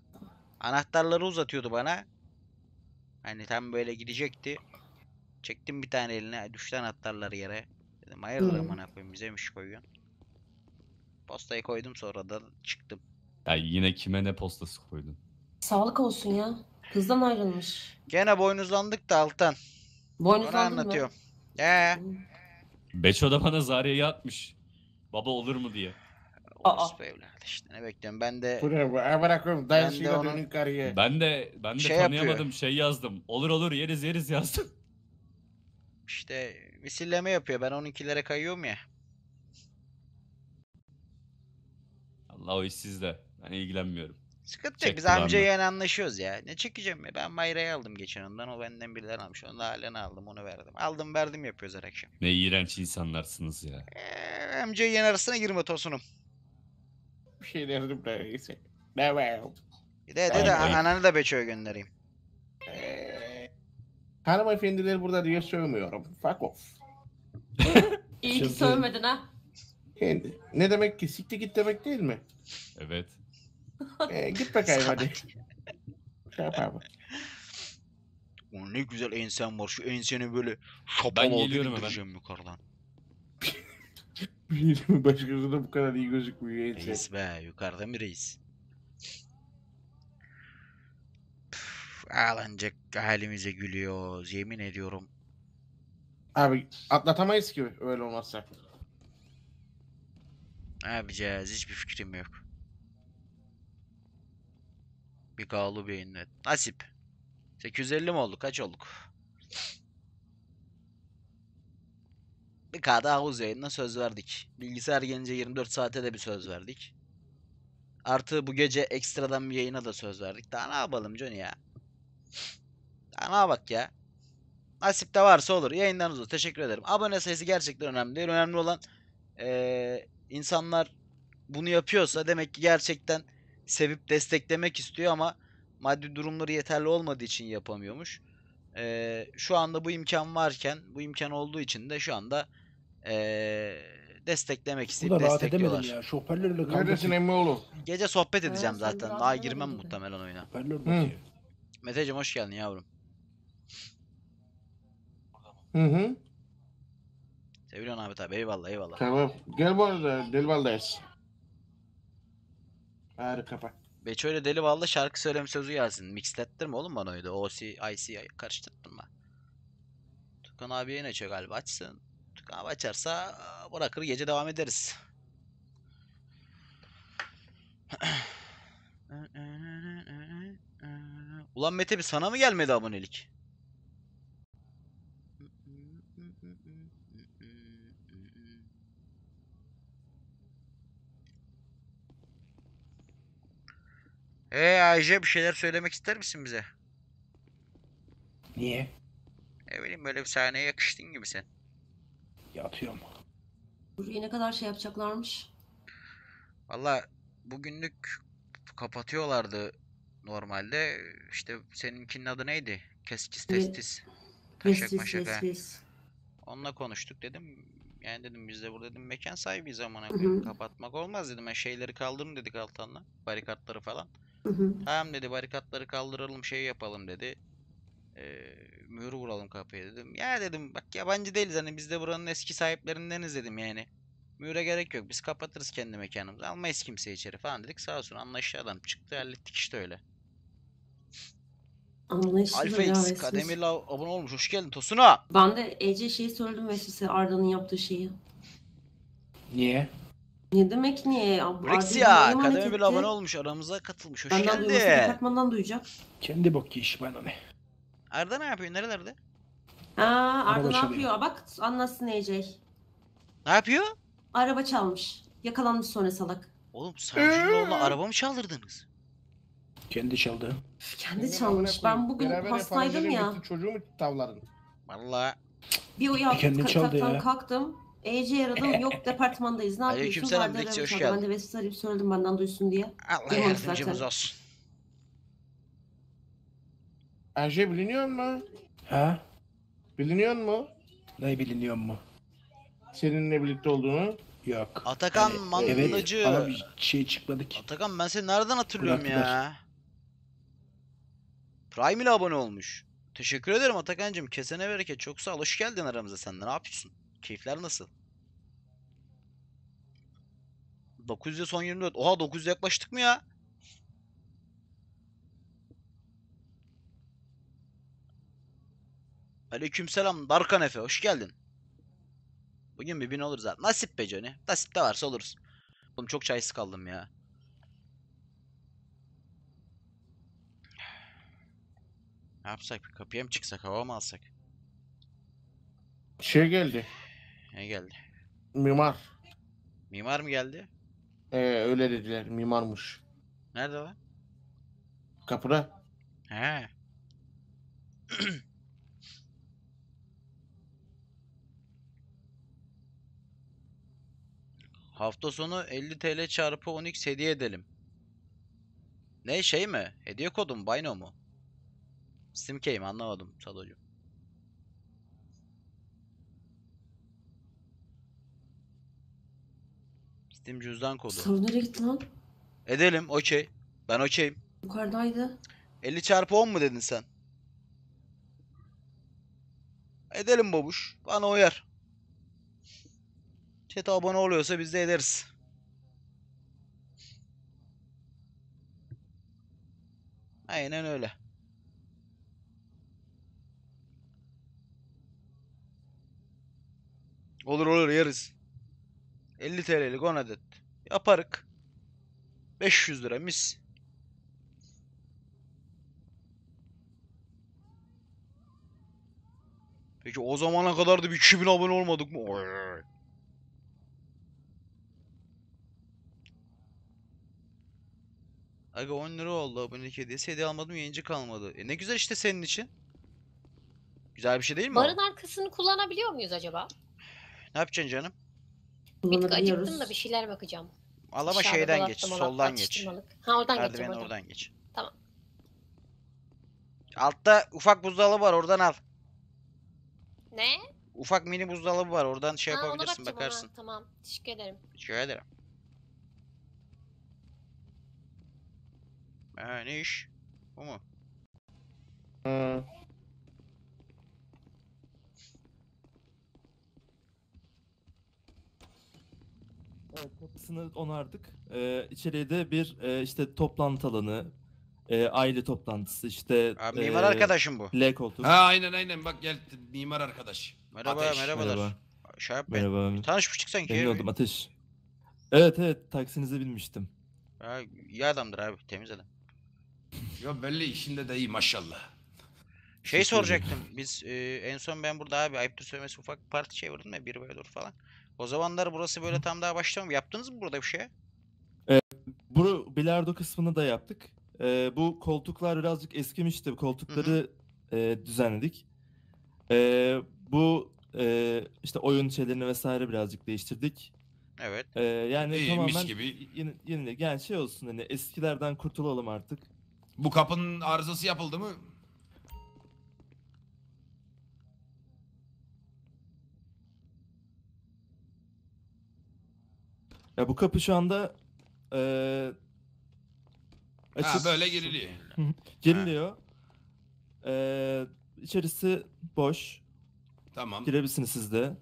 anahtarları uzatıyordu bana. Hani tam böyle gidecekti. Çektim bir tane eline düştü anahtarları yere. Dedim hayırdır amına koyayım bize mi iş koyuyorsun? Postayı koydum sonra da çıktım. Ya yine kime ne postası koydun? Sağlık olsun ya. Kızdan ayrılmış. Gene boynuzlandık da alttan. Boynuzlandın mı? Anlatıyorum. Ee. Beço da bana Zariye'yi atmış. Baba olur mu diye. Aa. İşte ne bekliyorum ben de. Bırakıyorum. Ben de onun kariye. Ben de ben de şey tanıyamadım yapıyor. Şey yazdım. Olur olur yeriz yeriz yazdım. İşte misilleme yapıyor. Ben onunkilere kayıyorum ya. Allah o iş sizde. Ben ilgilenmiyorum. Sıkıntı yok. Biz amcayla yani anlaşıyoruz ya. Ne çekeceğim ya? Ben Mayra'yı aldım geçen ondan. O benden birden almış. Onu da halen aldım. Onu verdim. Aldım verdim yapıyoruz her akşam. Ne iğrenç insanlarsınız ya. Eee amcayı yen arasına girme tosunum. Bir şey derdim ben neyse. Ne var? Bir de de ananı da Beço'ya göndereyim. Eee hanımefendiler burada diye sövmüyorum. Fuck off. İyi ki sövmedin ha. Yani, ne demek ki? Siktir git demek değil mi? Evet. Ee, git bakayım hadi. Şey yapalım. O ne güzel ensen var. Şu enseni böyle şapal olduğunu göreceğim yukarıdan. Başkası da bu kadar iyi gözükmüyor ensen. Reis be. Yukarıda mı reis? Püf, ağlanacak halimize gülüyoruz. Yemin ediyorum. Abi atlatamayız ki öyle olmazsa. Abicaz hiçbir fikrim yok. Bir kağlı beyinle. Nasip. sekiz yüz elli mi olduk? Kaç olduk? Bir K daha havuz yayınına söz verdik. Bilgisayar gelince yirmi dört saate de bir söz verdik. Artı bu gece ekstradan bir yayına da söz verdik. Daha ne yapalım Johnny ya? Daha ne bak ya? Nasip de varsa olur. Yayından uzun. Teşekkür ederim. Abone sayısı gerçekten önemli değil. Önemli olan ee, insanlar bunu yapıyorsa demek ki gerçekten sevip desteklemek istiyor ama maddi durumları yeterli olmadığı için yapamıyormuş. Ee, şu anda bu imkan varken, bu imkan olduğu için de şu anda ee, desteklemek isteyip destekliyorlar. Ya, neredesin emmi oğlum? Gece sohbet edeceğim evet, zaten. Daha girmem de muhtemelen oyuna. Meteciğim hoş geldin yavrum. Hı hı. Sevilen abi tabi eyvallah eyvallah. Tamam. Gel bu arada Delival'dayız. Harika bak. Beç öyle Delival'da şarkı söyleme sözü yazsın. Mixlettirme oğlum bana öyle. O C I C'yi karıştırtma. Tukan abi yine açıyor galiba açsın. Tukan abi açarsa bırakır gece devam ederiz. Ulan Mete bir sana mı gelmedi abonelik? Eee Ayşe bir şeyler söylemek ister misin bize? Niye? Ne bileyim böyle bir sahneye yakıştın gibi sen. Yatıyorum. Burayı ne kadar şey yapacaklarmış? Valla bugünlük kapatıyorlardı normalde. İşte seninkinin adı neydi? Keskis testis. Taşak maşaka. Onunla konuştuk dedim. Yani dedim biz de burada dedim mekan sahibiyiz amına koyayım. Kapatmak olmaz dedim. Yani şeyleri kaldırın dedik altanla. Barikatları falan. Hı hı. Tamam dedi barikatları kaldıralım şey yapalım dedi. Ee, mühür vuralım kapıya dedim. Ya dedim bak yabancı değiliz hani biz de buranın eski sahiplerindeniz dedim yani. Mühüre gerek yok biz kapatırız kendi mekanımızı almayız kimseyi içeri falan dedik. Sağ olsun anlayışlı adam çıktı hallettik işte öyle. Anlayışlı Alfa X Kademir'le abone olmuş hoş geldin Tosun'a. Ben de Ece şeyi söyledim ve size Arda'nın yaptığı şeyi. Niye? Ne demek niye? Rexia Kademir bile abone olmuş aramıza katılmış hoş benden geldi. Katmandan duyacak. Kendi bok iş bana ne? Arda ne yapıyor nerelerde? Aa Arda ne yapıyor? Bak anlatsın Ece. Ne yapıyor? Araba çalmış. Yakalanmış sonra salak. Oğlum savcının oğluna araba mı çaldırdınız? Kendi çaldı. Kendi çalmış. Ben bugün hastaydım ya. Çocuğumu tavladın. Vallahi. Bir uyandım yataktan kalktım. E C'yi aradım. Yok departmandayız. Ne yapıyorsun? Ben de Vesile arayıp söyledim benden duysun diye. Allah yardımcımız olsun. E C biliniyor mu? Ha? Biliniyor mu? Ne biliniyor mu? Seninle birlikte olduğunu? Yok. Atakan yani, mandacı. Evet, bana bir şey çıkmadı ki. Atakan ben seni nereden hatırlıyorum Kulaklar. Ya? Prime ile abone olmuş. Teşekkür ederim Atakan'cığım. Kesene bereket. Çok sağ ol. Hoş geldin aramıza senden. Ne yapıyorsun? Keyifler nasıl? dokuz yüze son yirmi dört. Oha dokuz yüze yaklaştık mı ya? Aleykümselam Darkan Efe. Hoş geldin. Bugün bir bin olur zaten. Nasip be Johnny. Nasip de varsa oluruz. Oğlum çok çaysız kaldım ya. Ne yapsak? Bir kapıya mı çıksak? Hava mı alsak? Şey geldi. Ne geldi? Mimar. Mimar mı geldi? Ee, öyle dediler. Mimarmış. Nerede lan? Kapıda. He. Hafta sonu elli T L çarpı on X hediye edelim. Ne şey mi? Hediye kodu mu? Bino mu? Simkey mi? Anlamadım Sadocuğum. Steam cüzdan kodu. Server'a git lan. Edelim, okey. Ben okeyim. Yukarıdaydı. elli çarpı on mu dedin sen? Edelim babuş. Bana uyar. Chat'e abone oluyorsa biz de ederiz. Aynen öyle. Olur olur yeriz. elli TL'lik on adet. Yaparık. beş yüz lira mis. Peki o zamana kadar da bir iki bin abone olmadık mı? Oy. Aga on lira oldu abonelik hediyesi. Hediye almadım, yayıncı kalmadı. E ne güzel işte senin için. Güzel bir şey değil mi? Barın o? Arkasını kullanabiliyor muyuz acaba? Ne yapacaksın canım? Bitki acıktım da bir şeyler bakacağım. Al ama şeyden geç, soldan geç. Ha oradan geç. Merdiveni oradan geç. Tamam. Altta ufak buzdolabı var, oradan al. Ne? Ufak mini buzdolabı var, oradan şey ha, yapabilirsin, bakarsın. Ona. Tamam, teşekkür ederim. Teşekkür ederim. Ha ne iş? Bu mu? Hı. Evet, kapısını onardık. Ee, içeriye de bir e, işte toplantı alanı, e, aile toplantısı, işte... Abi, e, mimar arkadaşım bu. L koltuk. Ha aynen aynen bak gel mimar arkadaş. Merhaba, Ateş. Merhabalar. Merhaba. Şey yapmayın. Merhaba. Tanışmıştık sanki. Emin oldum Ateş. Evet evet, taksinize binmiştim. Ya, iyi adamdır abi, temiz adam. Yo belli, işinde de iyi maşallah. Şey soracaktım, biz e, en son ben burada abi ayıptır söylemesi ufak parti çevirdim ya, bir böyle dur falan. O zamanlar burası böyle tam daha başlamıyor. Yaptınız mı burada bir şey? Ee, bu bilardo kısmını da yaptık. Ee, bu koltuklar birazcık eskimişti. Koltukları e, düzenledik. Ee, bu e, işte oyun şeylerini vesaire birazcık değiştirdik. Evet. Ee, yani İyiymiş tamamen gibi. Yeni, yeni, yani şey olsun, hani eskilerden kurtulalım artık. Bu kapının arızası yapıldı mı? Ya bu kapı şu anda eee açık. Ha böyle giriliyor. Giriliyor. Eee içerisi boş. Tamam. Girebilirsiniz siz de.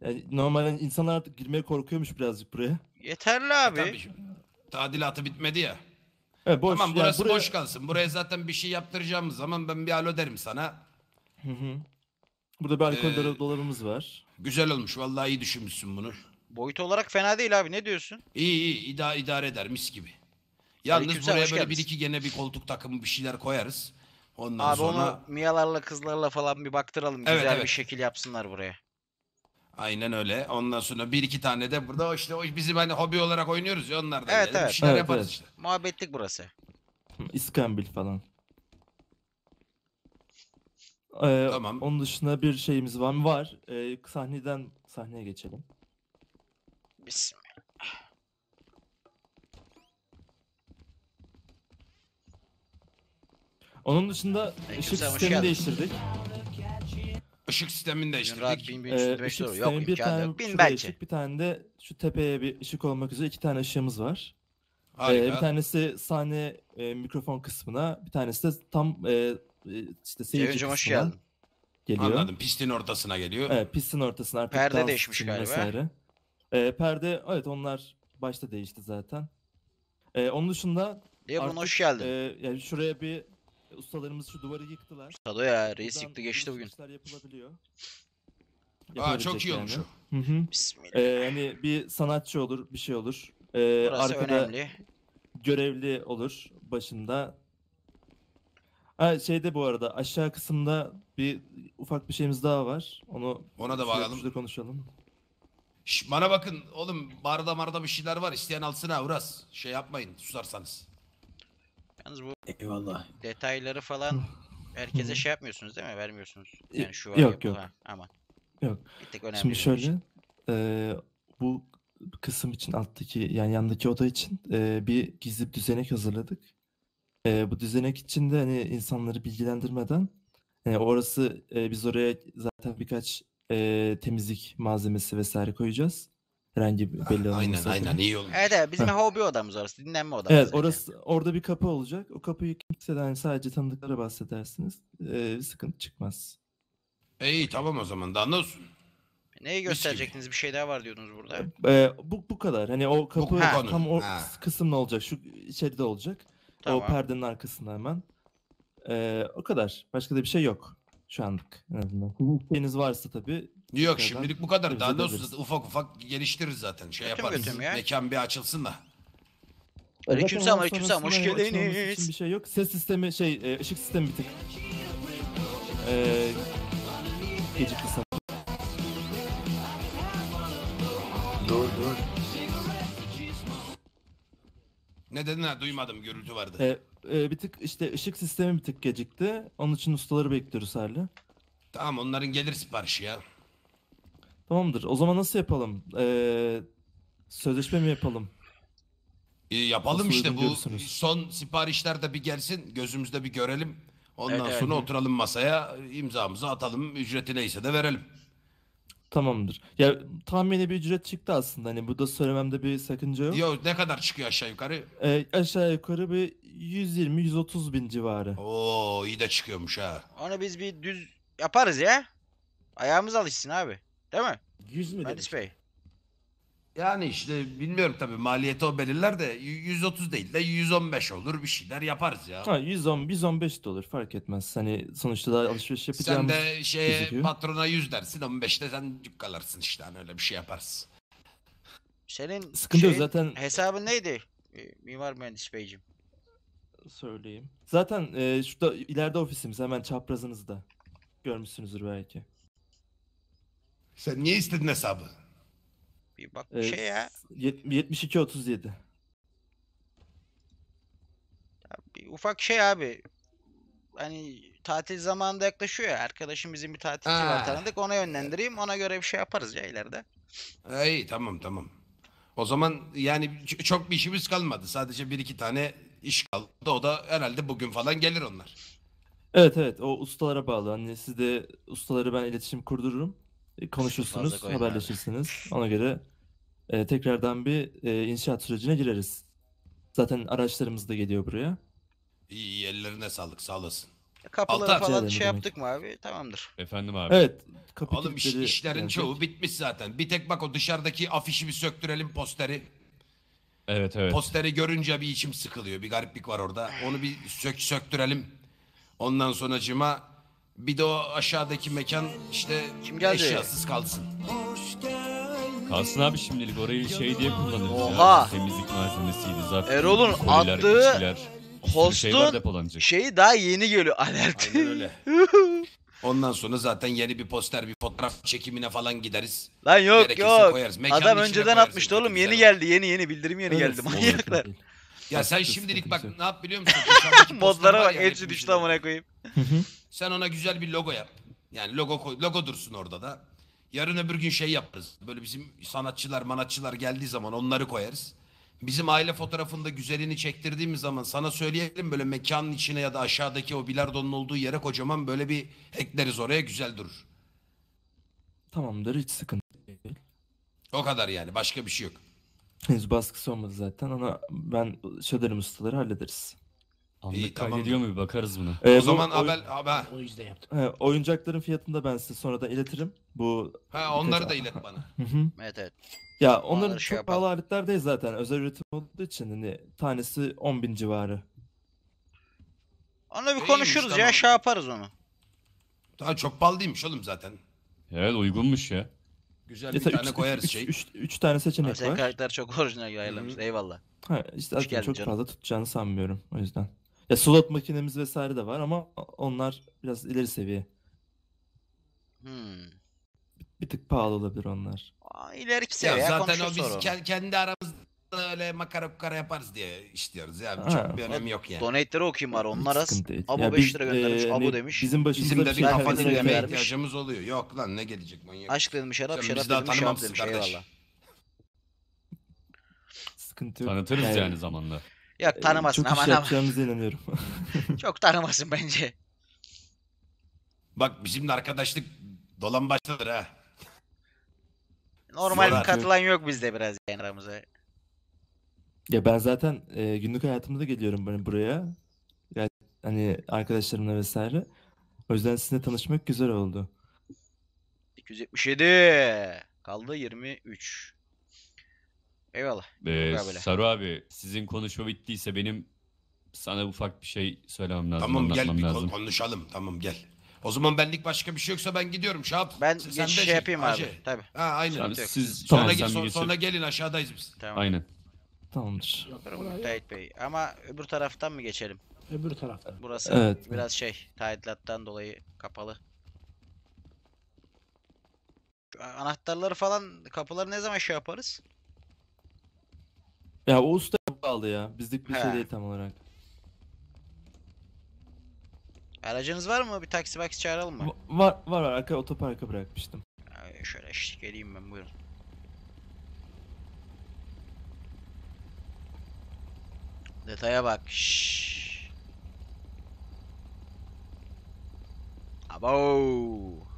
Yani normalde insanlar artık girmeye korkuyormuş birazcık buraya. Yeterli abi. Tabii. Tadilatı bitmedi ya. Evet, boş. Tamam burası yani buraya... boş kalsın. Buraya zaten bir şey yaptıracağımız zaman ben bir alo derim sana. Hı hı. Burada bir alkol ee... dolabımız var. Güzel olmuş. Vallahi iyi düşünmüşsün bunu. Boyut olarak fena değil abi. Ne diyorsun? İyi iyi. İda, idare eder. Mis gibi. Yalnız buraya böyle gelmişsin. Bir iki gene bir koltuk takımı bir şeyler koyarız. Ondan abi sonra... onu miyalarla kızlarla falan bir baktıralım. Evet, güzel evet. Bir şekil yapsınlar buraya. Aynen öyle. Ondan sonra bir iki tane de burada işte bizim hani hobi olarak oynuyoruz ya onlardan. Evet evet. Bir şeyler evet, yaparız evet. İşte. Muhabbetlik burası. İskambil falan. Ee, tamam. Onun dışında bir şeyimiz var mı? Var. Ee, sahneden sahneye geçelim. Bismillah. Onun dışında ışık sistemini değiştirdik. Işık sistemini değiştirdik. Bin, bin, ee, ışık sistemi bir tane şurada ışık, bir tane de şu tepeye bir ışık olmak üzere iki tane ışığımız var. Ee, bir tanesi sahne e, mikrofon kısmına, bir tanesi de tam... E, İşte seyirci kısmına geliyor. Anladım. Pistin ortasına geliyor. Evet, pistin ortasına. Artık perde değişmiş galiba. Vesaire. Ee, perde, evet onlar başta değişti zaten. Ee, onun dışında Lebron artık, hoş geldin. E, yani şuraya bir ustalarımız şu duvarı yıktılar. Sado ya reis yıktı geçti bugün. Yapılabiliyor. Aa, çok iyi yani. Olmuş o. Hı -hı. Bismillah. Ee, hani bir sanatçı olur, bir şey olur. Ee, Burası önemli. Görevli olur başında. Ha şeyde bu arada aşağı kısımda bir ufak bir şeyimiz daha var. Onu ona da bağlayalım. Konuşalım. Şş, bana bakın oğlum barda marda bir şeyler var. İsteyen alsın ha Uras. Şey yapmayın susarsanız. Yalnız bu eyvallah. Detayları falan herkese şey yapmıyorsunuz değil mi? Vermiyorsunuz. Yani şu var yok yok. Ha, aman. Yok. Bir tek önemli. Şimdi şöyle e, bu kısım için alttaki yani yandaki oda için e, bir gizli düzenek hazırladık. Ee, bu düzenek içinde hani insanları bilgilendirmeden yani orası e, biz oraya zaten birkaç e, temizlik malzemesi vesaire koyacağız. Rengi belli olması. Aynen zaten. Aynen iyi olur. Evet, evet bizim ha. hobi odamız orası, dinlenme odamız. Evet orası yani. Orada bir kapı olacak. O kapıyı kimseden, sadece tanıdıklara bahsedersiniz. Ee, sıkıntı çıkmaz. E, iyi tamam o zaman daha ne olsun? Neyi gösterecektiniz? Bir şey daha var diyordunuz burada. Ee, bu bu kadar. Hani o kapı bu, ha. tam o ha. kısımda olacak. Şu içeride olacak. Tamam. O perdenin arkasında hemen. Ee, o kadar. Başka da bir şey yok. Şu anlık en azından. Deniz varsa tabii. Yok şimdilik bu kadar. Daha doğrusu ufak ufak geliştiririz zaten. Şey götüm yaparız. Götüm ya. Mekan bir açılsın da. Aleykümselam, aleykümselam. Hoş geldiniz. Bir şey yok. Ses sistemi şey ışık sistemi bir tık. Ee, gecikti sanırım. Dur dur. Ne dedin ha? Duymadım. Gürültü vardı. Ee, e, bir tık işte ışık sistemi bir tık gecikti. Onun için ustaları bekliyoruz hala. Tamam onların gelir siparişi ya. Tamamdır. O zaman nasıl yapalım? Ee, sözleşme mi yapalım? E, yapalım nasıl işte bu görürsünüz? Son siparişler de bir gelsin. Gözümüzde bir görelim. Ondan evet, sonra evet. oturalım masaya. İmzamızı atalım. Ücreti neyse de verelim. Tamamdır. Ya tahmini bir ücret çıktı aslında. Hani bu da söylememde bir sakınca yok. Yok ne kadar çıkıyor aşağı yukarı? Ee, aşağı yukarı bir yüz yirmi yüz otuz bin civarı. Oo iyi de çıkıyormuş ha. Onu biz bir düz yaparız ya. Ayağımız alışsın abi. Değil mi? yüz mü Hadis Bey? Yani işte bilmiyorum tabii maliyeti o belirler de yüz otuz değil de yüz on beş olur bir şeyler yaparız ya. Ha yüz on, yüz on beş de olur fark etmez. Hani sonuçta daha alışveriş yapacağımız sen de şeye gözüküyor. Patrona yüz dersin on beşte sen kalarsın işte hani öyle bir şey yaparız. Senin sıkıntı şeyin, zaten hesabın neydi? Mimar Mühendis Beyciğim. Söyleyeyim. Zaten e, şurada ileride ofisimiz hemen çaprazınızda. Görmüşsünüzdür belki. Sen niye istedin hesabı? Bir bak bir ee, şey ya. yetmiş iki otuz yedi. Ufak şey abi. Hani tatil zamanında yaklaşıyor ya. Arkadaşım bizim bir tatilci Aa. var tanıdık. Ona yönlendireyim. Ona göre bir şey yaparız ya ileride. İyi tamam tamam. O zaman yani çok bir işimiz kalmadı. Sadece bir iki tane iş kaldı. O da herhalde bugün falan gelir onlar. Evet evet. O ustalara bağlı. Hani siz de ustaları ben iletişim kurdururum. Konuşursunuz, haberleşirsiniz. Abi. Ona göre e, tekrardan bir e, inşaat sürecine gireriz. Zaten araçlarımız da geliyor buraya. İyi, ellerine sağlık, sağ olasın. Kapıları Altı falan şey yaptık mı abi? Tamamdır. Efendim abi. Evet. Oğlum iş, işlerin yani çoğu pek... bitmiş zaten. Bir tek bak o dışarıdaki afişi bir söktürelim posteri. Evet evet. Posteri görünce bir içim sıkılıyor. Bir gariplik var orada. Onu bir sök söktürelim. Ondan sonra cima... Bir de o aşağıdaki mekan işte eşyasız kalsın. Kalsın abi şimdilik orayı şey diye kullanırız. Oha. Ya, temizlik malzemesiydi zaten. Erol'un attığı içkiler, hostun şeyi daha yeni geliyor alert. Aynen öyle. Ondan sonra zaten yeni bir poster bir fotoğraf çekimine falan gideriz. Lan yok gerekirse yok. Adam önceden atmıştı oğlum yeni geldi yeni yeni bildirim yeni geldi manyaklar. Ya sen şimdilik bak ne yap biliyor musun? Modlara bak yani, hepsi düştü amına koyayım. Sen ona güzel bir logo yap. Yani logo koy, logo dursun orada da. Yarın öbür gün şey yaparız. Böyle bizim sanatçılar, manatçılar geldiği zaman onları koyarız. Bizim aile fotoğrafında güzelini çektirdiğimiz zaman sana söyleyelim böyle mekanın içine ya da aşağıdaki o bilardonun olduğu yere kocaman böyle bir ekleriz oraya güzel durur. Tamamdır hiç sıkıntı değil. O kadar yani başka bir şey yok. Henüz baskısı olmadı zaten ama ben şöderim ustaları hallederiz. Anlık kaydediyor mu bir bakarız buna. Ee, o zaman Abel abi o yüzden yaptım. He, oyuncakların fiyatını da ben size sonradan iletirim. Bu ha onları da ilet bana. Evet evet. Ya onların şey çok yapalım. Pahalı aletler değil zaten. Özel üretim olduğu için hani tanesi on bin civarı. Ona bir konuşuruz İyiymiş, ya tamam. şey yaparız onu. Daha çok pahalı değilmiş oğlum zaten. Evet uygunmuş ya. Güzel bir ya, tane üç, koyarız üç, şey. üç tane seçenek Asen var. Karakter çok orijinal yayılmış. Eyvallah. Ha işte zaten çok canım. Fazla tutacağını sanmıyorum o yüzden. Ya slot makinemiz vesaire de var ama onlar biraz ileri seviye. Hmm. Bir tık pahalı olabilir onlar. Aa, ileriki seviye ya, zaten o biz ke kendi aramızda öyle makara kukara yaparız diye işliyoruz ya. Ha, çok bir önemi yok yani. Donate'leri okuyayım var onlar az. Abu beş lira göndermiş, e, abu demiş. Bizim, bizim de bir kafadan ödemeye ihtiyacımız oluyor. Yok lan ne gelecek manyak. Aşk dedim şarap, şarap dedim şarap demiş eyvallah. Sıkıntı yok. Tanıtırız yani, yani zamanla. Yok tanımasın ama ama. Çok iş inanıyorum. Çok tanımasın bence. Bak bizim de arkadaşlık dolambaçlıdır ha. Normal katılan yok bizde biraz yani aramıza. Ya ben zaten e, günlük hayatımda da geliyorum böyle buraya. Yani hani arkadaşlarımla vesaire. O yüzden sizinle tanışmak güzel oldu. iki yüz yetmiş yedi. Kaldı yirmi üç. Eyvallah. Ee, Saru abi, sizin konuşma bittiyse benim sana ufak bir şey söylemem lazım. Tamam gel bir lazım. konuşalım. Tamam gel. O zaman benlik başka bir şey yoksa ben gidiyorum Şahap. Ben sen geç şey yapayım abi. Tabii. Ha aynen. Siz tamam, sonra, son, sonra gelin aşağıdayız biz. Tamam. Aynen. Tamamdır. Müteahhit Bey. Ama öbür taraftan mı geçelim? Öbür taraftan. Burası evet, biraz şey, tadilattan dolayı kapalı. Anahtarları falan, kapıları ne zaman şey yaparız? Ya o usta kaldı ya. Bizlik bir He. şey değil tam olarak. Aracınız var mı? Bir taksi baksi çağıralım mı? Var var, var. Arka otoparka bırakmıştım. Yani şöyle eşlik edeyim ben, buyurun. Detaya bak. Şşş. Abo.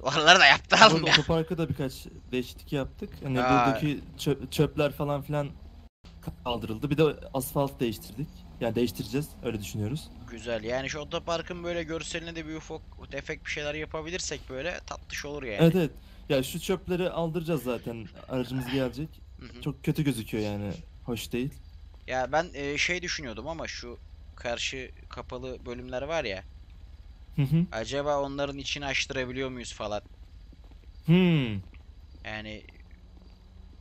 Oraları da yaptı alın ya. Otoparka da birkaç değişiklik yaptık. Hani buradaki çöp, çöpler falan filan kaldırıldı. Bir de asfalt değiştirdik. Yani değiştireceğiz, öyle düşünüyoruz. Güzel. Yani şu otoparkın böyle görseline de bir ufak tefek bir şeyler yapabilirsek böyle tatlış olur yani. Evet evet. Ya şu çöpleri aldıracağız zaten. Aracımız gelecek. Çok kötü gözüküyor yani. Hoş değil. Ya ben e, şey düşünüyordum ama şu karşı kapalı bölümler var ya. Hı hı. Acaba onların içini açtırabiliyor muyuz falan? Hmm. Yani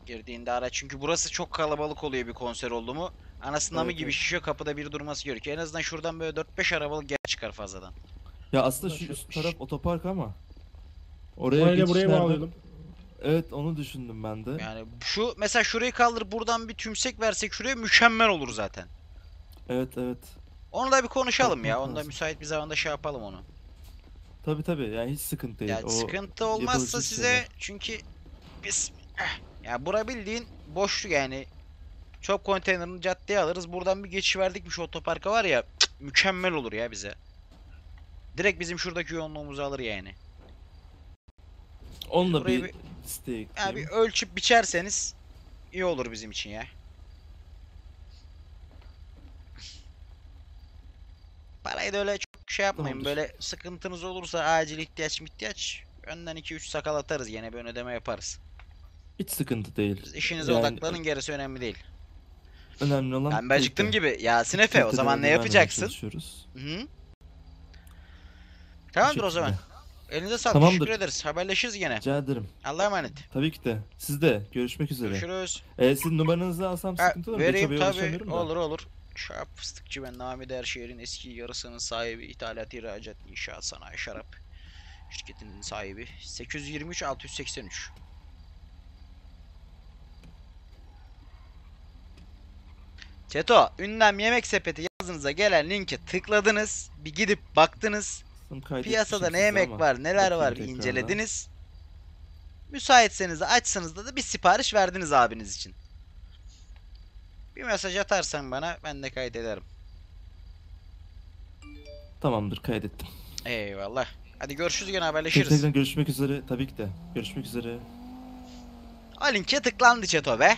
girdiğinde araç, çünkü burası çok kalabalık oluyor bir konser oldu mu. Anasından evet, mı gibi evet. şişiyor, kapıda biri durması gerekiyor. En azından şuradan böyle dört beş arabalık gel çıkar fazladan. Ya aslında şu üst taraf otopark ama oraya geçişlerden... buraya bağlayalım. Evet onu düşündüm ben de. Yani şu mesela şurayı kaldır, buradan bir tümsek versek şuraya mükemmel olur zaten. Evet evet. Onu da bir konuşalım ya. Onda müsait bir zamanda şey yapalım onu. Tabi tabi. Yani hiç sıkıntı değil. Yani sıkıntı olmazsa size şeyler. Çünkü biz ya bura bildiğin boşluk yani. Çöp konteynerini caddeye alırız. Buradan bir geçiş verdik mi şu otoparka var ya, cık, mükemmel olur ya bize. Direkt bizim şuradaki yoğunluğumuzu alır yani. Onunla bir, bir steak. Ya bir ölçüp biçerseniz iyi olur bizim için ya. Parayı da öyle çok şey yapmayın. Tamamdır. Böyle sıkıntınız olursa acil ihtiyaç mı ihtiyaç önden iki üç sakal atarız, yine bir ödeme yaparız. Hiç sıkıntı değil. Biz işinize yani, odaklanın, gerisi önemli değil. Önemli olan... Ben acıktım gibi. Yasin Efe o zaman ne yapacaksın? Hı? Tamamdır o zaman. Elinize sağlık. Tamamdır. Teşekkür ederiz. Haberleşiriz yine. Rica ederim. Allah'a emanet. Tabii ki de. Siz de. Görüşmek üzere. Görüşürüz. Ee, sizin numaranızı alsam sıkıntı olur mu? Vereyim tabii. Olur olur. Şarap Fıstıkçı ben Namide Erşehir'in eski yarısının sahibi, ithalat, ihracat, inşaat, sanayi, şarap şirketinin sahibi. sekiz yüz yirmi üç altı yüz seksen üç. Çeto, ünlem yemek sepeti yazınıza gelen linke tıkladınız, bir gidip baktınız, piyasada ne yemek var, neler var bir incelediniz. Müsaitseniz açsanız da, da bir sipariş verdiniz abiniz için. Bir mesaj atarsan bana, ben de kaydederim. Tamamdır, kaydettim. Eyvallah. Hadi görüşürüz, gene haberleşiriz. Tekrar görüşmek üzere, tabii ki de. Görüşmek üzere. Alink'e tıklandı Çeto be.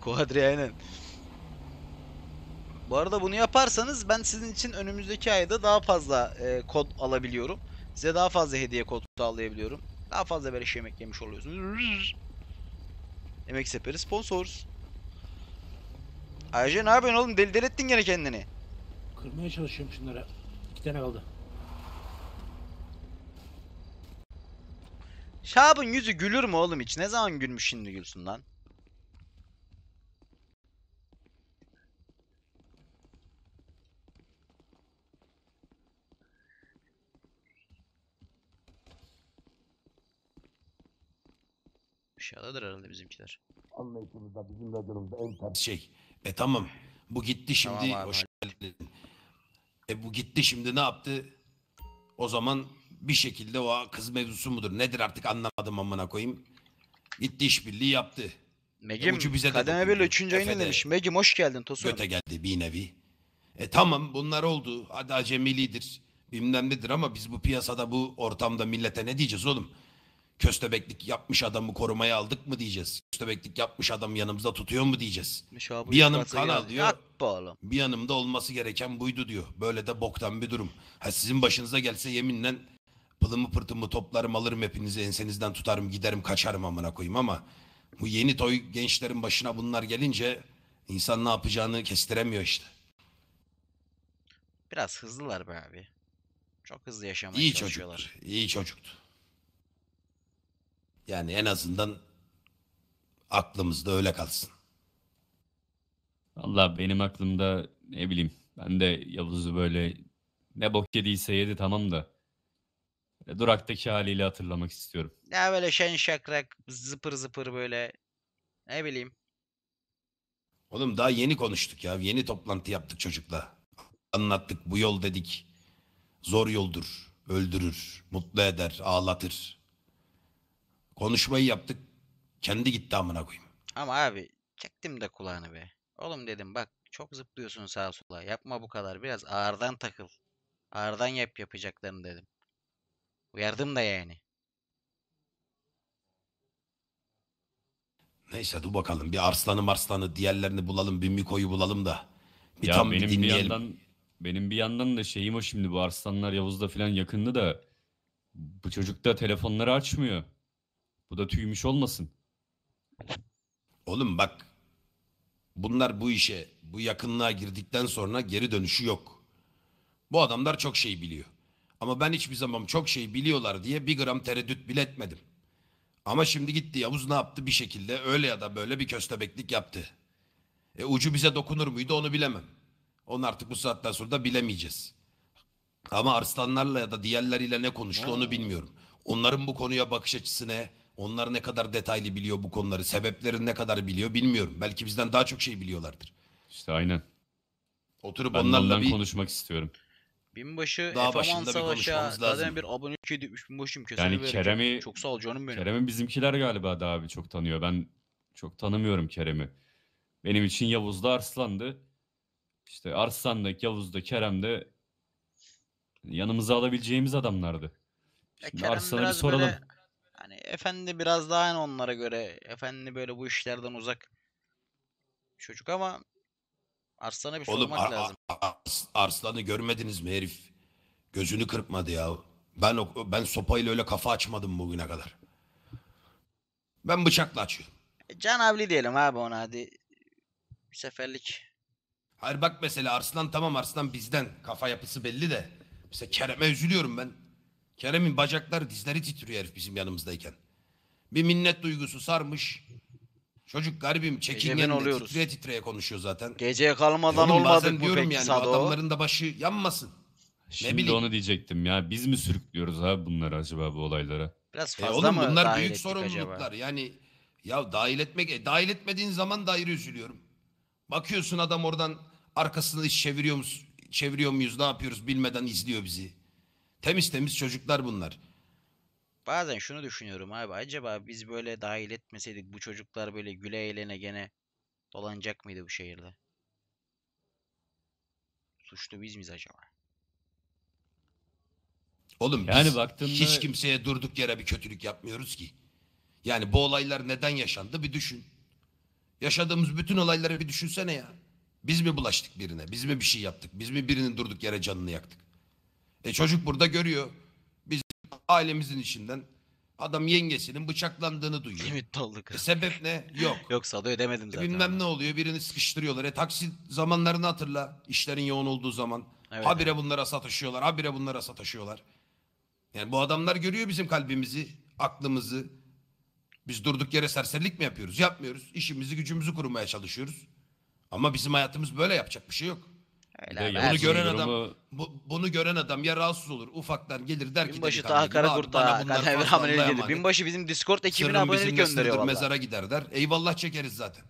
Kuadri aynen. Bu arada bunu yaparsanız ben sizin için önümüzdeki ayda daha fazla e, kod alabiliyorum. Size daha fazla hediye kodu sağlayabiliyorum. Daha fazla böyle yemek yemiş oluyorsunuz. Yemek sepeti sponsors. Ayşe ne yapıyorsun oğlum? Deli deli ettin gene kendini. Kırmaya çalışıyorum şunlara. İki tane kaldı. Şahab'ın yüzü gülür mü oğlum hiç? Ne zaman gülmüş, şimdi gülsün lan. Aşağıdadır herhalde bizimkiler. Anlayışımızda bizim radyonumuzda en ters şey. E tamam. Bu gitti şimdi. Tamam, hoş geldin. E bu gitti şimdi ne yaptı? O zaman bir şekilde o kız mevzusu mudur? Nedir artık anlamadım amına koyayım. Gitti işbirliği yaptı. Megim, e kademe birliği üçüncü ayını demiş. Megim hoş geldin Tosun. Göte geldi bir nevi. E tamam, bunlar oldu. Hadi acemilidir, bilmem nedir ama biz bu piyasada, bu ortamda millete ne diyeceğiz oğlum? Köstebeklik yapmış adamı korumaya aldık mı diyeceğiz? Köstebeklik yapmış adam yanımızda tutuyor mu diyeceğiz? Bir yanım kan alıyor, bir yanımda olması gereken buydu diyor. Böyle de boktan bir durum. Ha, sizin başınıza gelse yeminle pılımı pırtımı toplarım, alırım hepinizi, ensenizden tutarım, giderim, kaçarım amına koyayım ama bu yeni toy gençlerin başına bunlar gelince insan ne yapacağını kestiremiyor işte. Biraz hızlılar be abi. Çok hızlı yaşamaya iyi çalışıyorlar. Çocuktur, iyi çocuktu. Yani en azından aklımızda öyle kalsın. Vallahi benim aklımda, ne bileyim, ben de Yavuz'u böyle ne bok yediyse yedi tamam da duraktaki haliyle hatırlamak istiyorum. Ya böyle şen şakrak, zıpır zıpır böyle, ne bileyim. Oğlum daha yeni konuştuk ya. Yeni toplantı yaptık çocukla. Anlattık, bu yol dedik. Zor yoldur, öldürür, mutlu eder, ağlatır. Konuşmayı yaptık, kendi gitti amına koyayım. Ama abi çektim de kulağını be. Oğlum dedim, bak çok zıplıyorsun sağa sola, yapma bu kadar, biraz ağırdan takıl. Ağırdan yap yapacaklarını dedim. Uyardım da yani. Neyse dur bakalım, bir arslanı marslanı diğerlerini bulalım, bir Miko'yu bulalım da bir ya tam benim bir dinleyelim. Bir yandan, benim bir yandan da şeyim o, şimdi bu arslanlar Yavuz'da falan yakındı da bu çocuk da telefonları açmıyor. Bu da tüymüş olmasın. Oğlum bak, bunlar bu işe, bu yakınlığa girdikten sonra geri dönüşü yok. Bu adamlar çok şey biliyor. Ama ben hiçbir zaman çok şey biliyorlar diye bir gram tereddüt bile etmedim. Ama şimdi gitti Yavuz ne yaptı, bir şekilde öyle ya da böyle bir köstebeklik yaptı. E ucu bize dokunur muydu onu bilemem. Onu artık bu saatten sonra da bilemeyeceğiz. Ama arslanlarla ya da diğerleriyle ne konuştu onu bilmiyorum. Onların bu konuya bakış açısı ne? Onlar ne kadar detaylı biliyor bu konuları, sebepleri ne kadar biliyor bilmiyorum. Belki bizden daha çok şey biliyorlardır. İşte aynen. Oturup ben onlarla bir konuşmak istiyorum. Binbaşı F on savaşa zaten bir abone edip binbaşım kesinlikle. Yani Kerem'i çok, çok sağ ol canım benim. Kerem'i bizimkiler galiba daha abi çok tanıyor. Ben çok tanımıyorum Kerem'i. Benim için Yavuz'da Arslan'dı. İşte Arslan'daki, Yavuz'da, Kerem'de yanımıza alabileceğimiz adamlardı. E Arslan'a bir soralım. Böyle... Yani efendi biraz daha aynı onlara göre. Efendi böyle bu işlerden uzak çocuk ama Arslan'a bir sormak Oğlum, lazım. Arslan'ı görmediniz mi herif? Gözünü kırpmadı ya. Ben ben sopayla öyle kafa açmadım bugüne kadar. Ben bıçakla açıyorum. Can Avli diyelim abi ona hadi. Bir seferlik. Hayır bak mesela Arslan, tamam Arslan bizden. Kafa yapısı belli de. Mesela Kerem'e üzülüyorum ben. Kerem'in bacakları, dizleri titriyor herif bizim yanımızdayken. Bir minnet duygusu sarmış. Çocuk garibim çekingen, titreye titreye konuşuyor zaten. Geceye kalmadan e olmadık bu peki yani, Sado. Adamların da başı yanmasın. Şimdi ne bileyim, onu diyecektim ya, biz mi sürüklüyoruz abi bunları acaba, bu olaylara? Biraz fazla e oğlum, mı bunlar büyük sorumluluklar acaba? Yani ya dahil etmek, e, dahil etmediğin zaman da ayrı üzülüyorum. Bakıyorsun adam oradan arkasını iş çeviriyor muyuz, çeviriyor muyuz ne yapıyoruz bilmeden izliyor bizi. Temiz temiz çocuklar bunlar. Bazen şunu düşünüyorum abi. Acaba biz böyle dahil etmeseydik bu çocuklar böyle güle eğlene gene dolanacak mıydı bu şehirde? Suçlu biz miyiz acaba? Oğlum yani biz baktığında... hiç kimseye durduk yere bir kötülük yapmıyoruz ki. Yani bu olaylar neden yaşandı bir düşün. Yaşadığımız bütün olayları bir düşünsene ya. Biz mi bulaştık birine? Biz mi bir şey yaptık? Biz mi birinin durduk yere canını yaktık? E çocuk burada görüyor. Biz ailemizin içinden adam yengesinin bıçaklandığını duyuyor. E sebep ne? Yok. Yoksa da ödemedim zaten. E bilmem ne oluyor, birini sıkıştırıyorlar. E taksi zamanlarını hatırla. İşlerin yoğun olduğu zaman. Evet, habire evet. bunlara sataşıyorlar. Habire bunlara sataşıyorlar. Yani bu adamlar görüyor bizim kalbimizi, aklımızı. Biz durduk yere serserilik mi yapıyoruz? Yapmıyoruz. İşimizi gücümüzü kurmaya çalışıyoruz. Ama bizim hayatımız böyle, yapacak bir şey yok. Öyle bunu gören durumu... adam bu, bunu gören adam ya rahatsız olur, ufaktan gelir der ki binbaşı daha kara kurta geldi. Binbaşı bizim Discord ekibine abonelik gönderiyor vallahi. Mezara gider der. Eyvallah çekeriz zaten.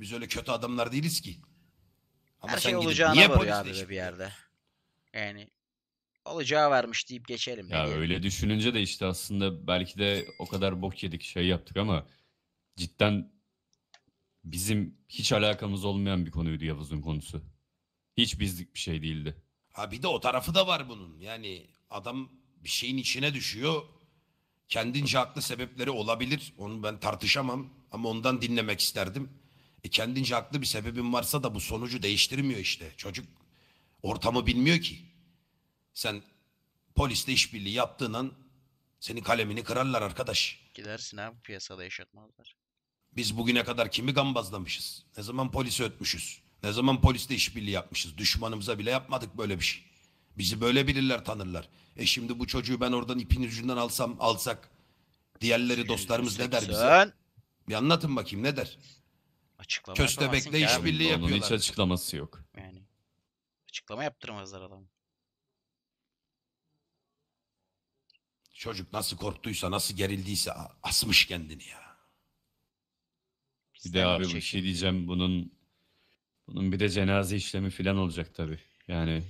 Biz öyle kötü adamlar değiliz ki. Ama her sen şey olacağına niye varıyor abi bir yerde. Yani olacağı varmış deyip geçelim. Ya öyle diyelim. Düşününce de işte aslında belki de o kadar bok yedik, şey yaptık ama cidden bizim hiç alakamız olmayan bir konuydu Yavuz'un konusu. Hiç bizlik bir şey değildi. Ha bir de o tarafı da var bunun. Yani adam bir şeyin içine düşüyor. Kendince haklı sebepleri olabilir. Onu ben tartışamam. Ama ondan dinlemek isterdim. E kendince haklı bir sebebin varsa da bu sonucu değiştirmiyor işte. Çocuk ortamı bilmiyor ki. Sen polisle işbirliği yaptığın an senin kalemini kırarlar arkadaş. Gidersin abi, piyasada yaşatmazlar. Biz bugüne kadar kimi gambazlamışız? Ne zaman polisi ötmüşüz? Ne zaman polisle işbirliği yapmışız? Düşmanımıza bile yapmadık böyle bir şey. Bizi böyle bilirler, tanırlar. E şimdi bu çocuğu ben oradan ipin ucundan alsam, alsak diğerleri dostlarımız ne der bize? Bir anlatın bakayım ne der? Açıklama Köstebek'le işbirliği yapıyorlar. Onun hiç açıklaması yok. Yani açıklama yaptırmazlar adamı. Çocuk nasıl korktuysa, nasıl gerildiyse asmış kendini ya. Bir de abi bir şey diyeceğim, bunun bunun bir de cenaze işlemi falan olacak tabii. Yani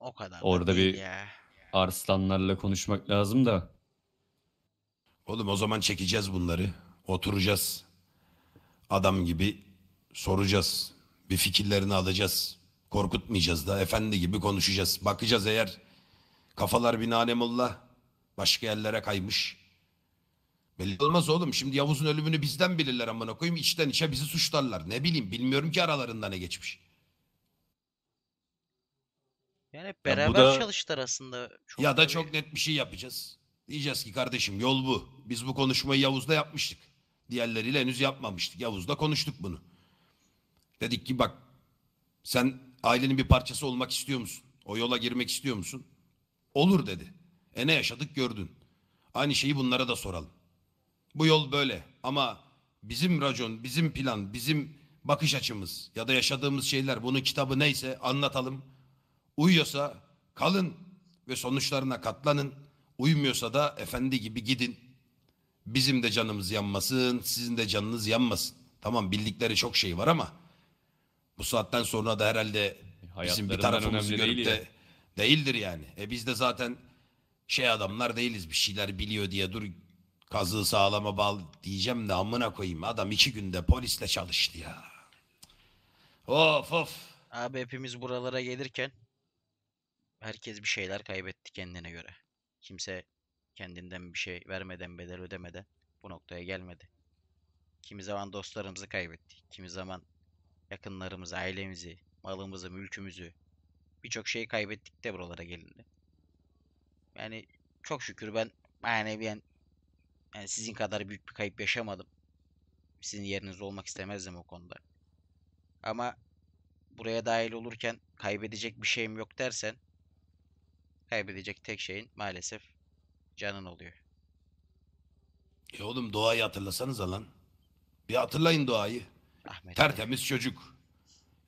o kadar. Orada bir ya. Arslanlarla konuşmak lazım da. Oğlum o zaman çekeceğiz bunları. Oturacağız. Adam gibi soracağız. Bir fikirlerini alacağız. Korkutmayacağız da. Efendi gibi konuşacağız. Bakacağız, eğer kafalar binanemullah başka yerlere kaymış. Belli olmaz oğlum. Şimdi Yavuz'un ölümünü bizden bilirler amına koyayım. İçten içe bizi suçlarlar. Ne bileyim, bilmiyorum ki aralarında ne geçmiş. Yani hep beraber ya da çalıştılar aslında. Çok ya da tabii. Çok net bir şey yapacağız. Diyeceğiz ki kardeşim yol bu. Biz bu konuşmayı Yavuz'da yapmıştık. Diğerleriyle henüz yapmamıştık. Yavuz'da konuştuk bunu. Dedik ki bak, sen ailenin bir parçası olmak istiyor musun? O yola girmek istiyor musun? Olur dedi. E ne yaşadık gördün. Aynı şeyi bunlara da soralım. Bu yol böyle ama bizim racon, bizim plan, bizim bakış açımız ya da yaşadığımız şeyler, bunun kitabı neyse anlatalım. Uyuyorsa kalın ve sonuçlarına katlanın. Uyumuyorsa da efendi gibi gidin. Bizim de canımız yanmasın, sizin de canınız yanmasın. Tamam, bildikleri çok şey var ama bu saatten sonra da herhalde bizim bir tarafımızı görüp değil de ya. Değildir yani. E biz de zaten şey adamlar değiliz, bir şeyler biliyor diye dur kazığı sağlama bağlı diyeceğim de amına koyayım. Adam iki günde polisle çalıştı ya. Of of. Abi hepimiz buralara gelirken herkes bir şeyler kaybetti kendine göre. Kimse kendinden bir şey vermeden, bedel ödemeden bu noktaya gelmedi. Kimi zaman dostlarımızı kaybettik. Kimi zaman yakınlarımızı, ailemizi, malımızı, mülkümüzü, birçok şeyi kaybettik de buralara gelindi. Yani çok şükür ben maneviyen yani sizin kadar büyük bir kayıp yaşamadım. Sizin yerinizde olmak istemezdim o konuda. Ama buraya dahil olurken kaybedecek bir şeyim yok dersen, kaybedecek tek şeyin maalesef canın oluyor. E oğlum doğayı hatırlasanıza lan. Bir hatırlayın doğayı. Ahmet Tertemiz abi. Çocuk.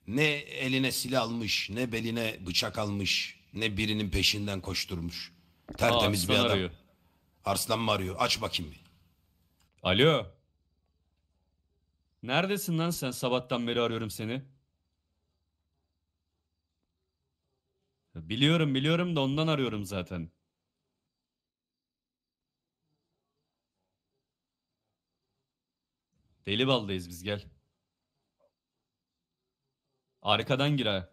Ne eline silah almış, ne beline bıçak almış, ne birinin peşinden koşturmuş. Tertemiz Aa, bir adam. Arıyor. Arslan mı arıyor? Aç bakayım bir. Alo. Neredesin lan sen? Sabahtan beri arıyorum seni. Biliyorum biliyorum da ondan arıyorum zaten. Deli baldayız biz, gel. Arkadan gir ha.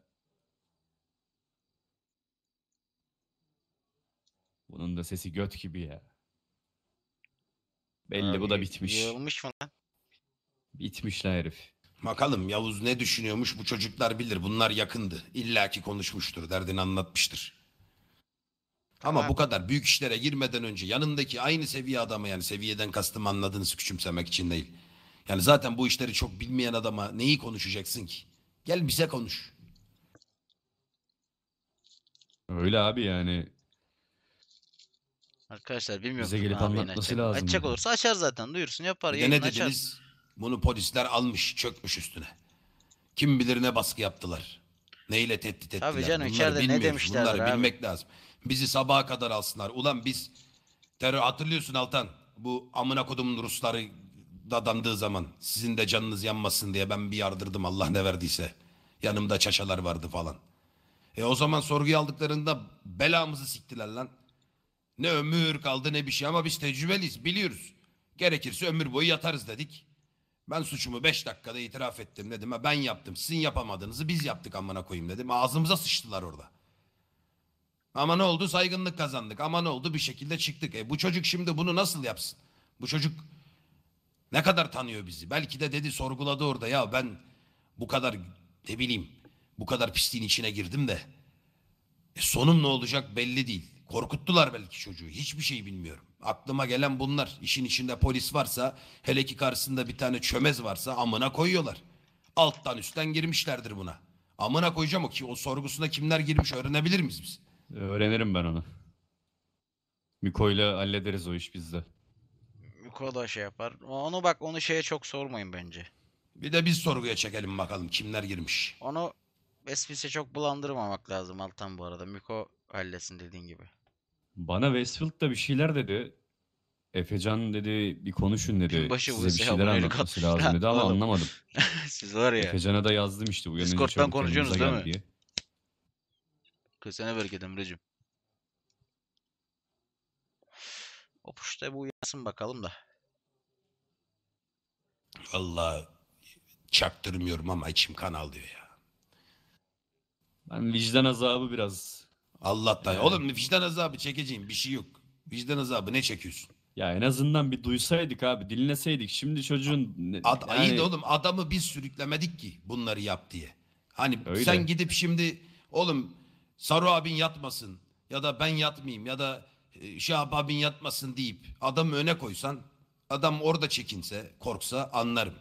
Bunun da sesi göt gibi ya. Belli abi, bu da bitmiş. Yılmış mı lan? Bitmiş lan herif. Bakalım Yavuz ne düşünüyormuş, bu çocuklar bilir, bunlar yakındı. İlla ki konuşmuştur, derdini anlatmıştır. Ama abi, bu kadar büyük işlere girmeden önce yanındaki aynı seviye adama, yani seviyeden kastım anladığınızı küçümsemek için değil. Yani zaten bu işleri çok bilmeyen adama neyi konuşacaksın ki? Gel bize konuş. Öyle abi yani. Arkadaşlar bilmiyorum. Bize gelip anlatması lazım. Açacak olursa açar zaten, duyursun yapar. Ne dediniz? Açar. Bunu polisler almış, çökmüş üstüne. Kim bilir ne baskı yaptılar. Neyle tehdit ettiler. Tabii canım, içeride ne demişler. Bunları abi bilmek lazım. Bizi sabaha kadar alsınlar. Ulan biz terör, hatırlıyorsun Altan. Bu amına kodumun Rusları dadandığı zaman sizin de canınız yanmasın diye ben bir yardırdım Allah ne verdiyse. Yanımda çaçalar vardı falan. E o zaman sorguya aldıklarında belamızı siktiler lan. Ne ömür kaldı ne bir şey ama biz tecrübeliyiz, biliyoruz. Gerekirse ömür boyu yatarız dedik. Ben suçumu beş dakikada itiraf ettim dedim. Ha, ben yaptım. Sizin yapamadığınızı biz yaptık amına koyayım dedim. Ağzımıza sıçtılar orada. Ama ne oldu? Saygınlık kazandık. Ama ne oldu? Bir şekilde çıktık. E bu çocuk şimdi bunu nasıl yapsın? Bu çocuk ne kadar tanıyor bizi? Belki de dedi, sorguladı orada. Ya ben bu kadar, ne bileyim, bu kadar pisliğin içine girdim de e sonum ne olacak belli değil. Korkuttular belki çocuğu. Hiçbir şey bilmiyorum. Aklıma gelen bunlar. İşin içinde polis varsa, hele ki karşısında bir tane çömez varsa amına koyuyorlar. Alttan üstten girmişlerdir buna. Amına koyacağım o ki o sorgusuna kimler girmiş öğrenebilir miyiz biz? Öğrenirim ben onu. Miko'yla hallederiz o iş bizde. Miko da şey yapar. Onu bak, onu şeye çok sormayın bence. Bir de biz sorguya çekelim bakalım kimler girmiş. Onu Westfield'e çok bulandırmamak lazım Altan bu arada. Miko halletsin dediğin gibi. Bana Westfield da bir şeyler dedi. Efecan dedi, bir konuşun dedi. Başı size bir şeyler anlatması lazım dedi ama anlamadım. Siz var ya. Efecan'a da yazdım işte. Bu Discord'dan konuşuyorsunuz değil mi? Diye. Kısana bereket Emre'cim. O puşta bu uyansın bakalım da. Vallahi çaktırmıyorum ama içim kan alıyor ya. Ben vicdan azabı biraz... Allah'tan. Yani... Oğlum vicdan azabı çekeceğim. Bir şey yok. Vicdan azabı ne çekiyorsun? Ya en azından bir duysaydık abi. Dinleseydik. Şimdi çocuğun... Ad, yani... İyi de oğlum adamı biz sürüklemedik ki bunları yap diye. Hani öyle. Sen gidip şimdi oğlum Saru abin yatmasın ya da ben yatmayayım ya da Şahap abin yatmasın deyip adamı öne koysan, adam orada çekinse, korksa anlarım.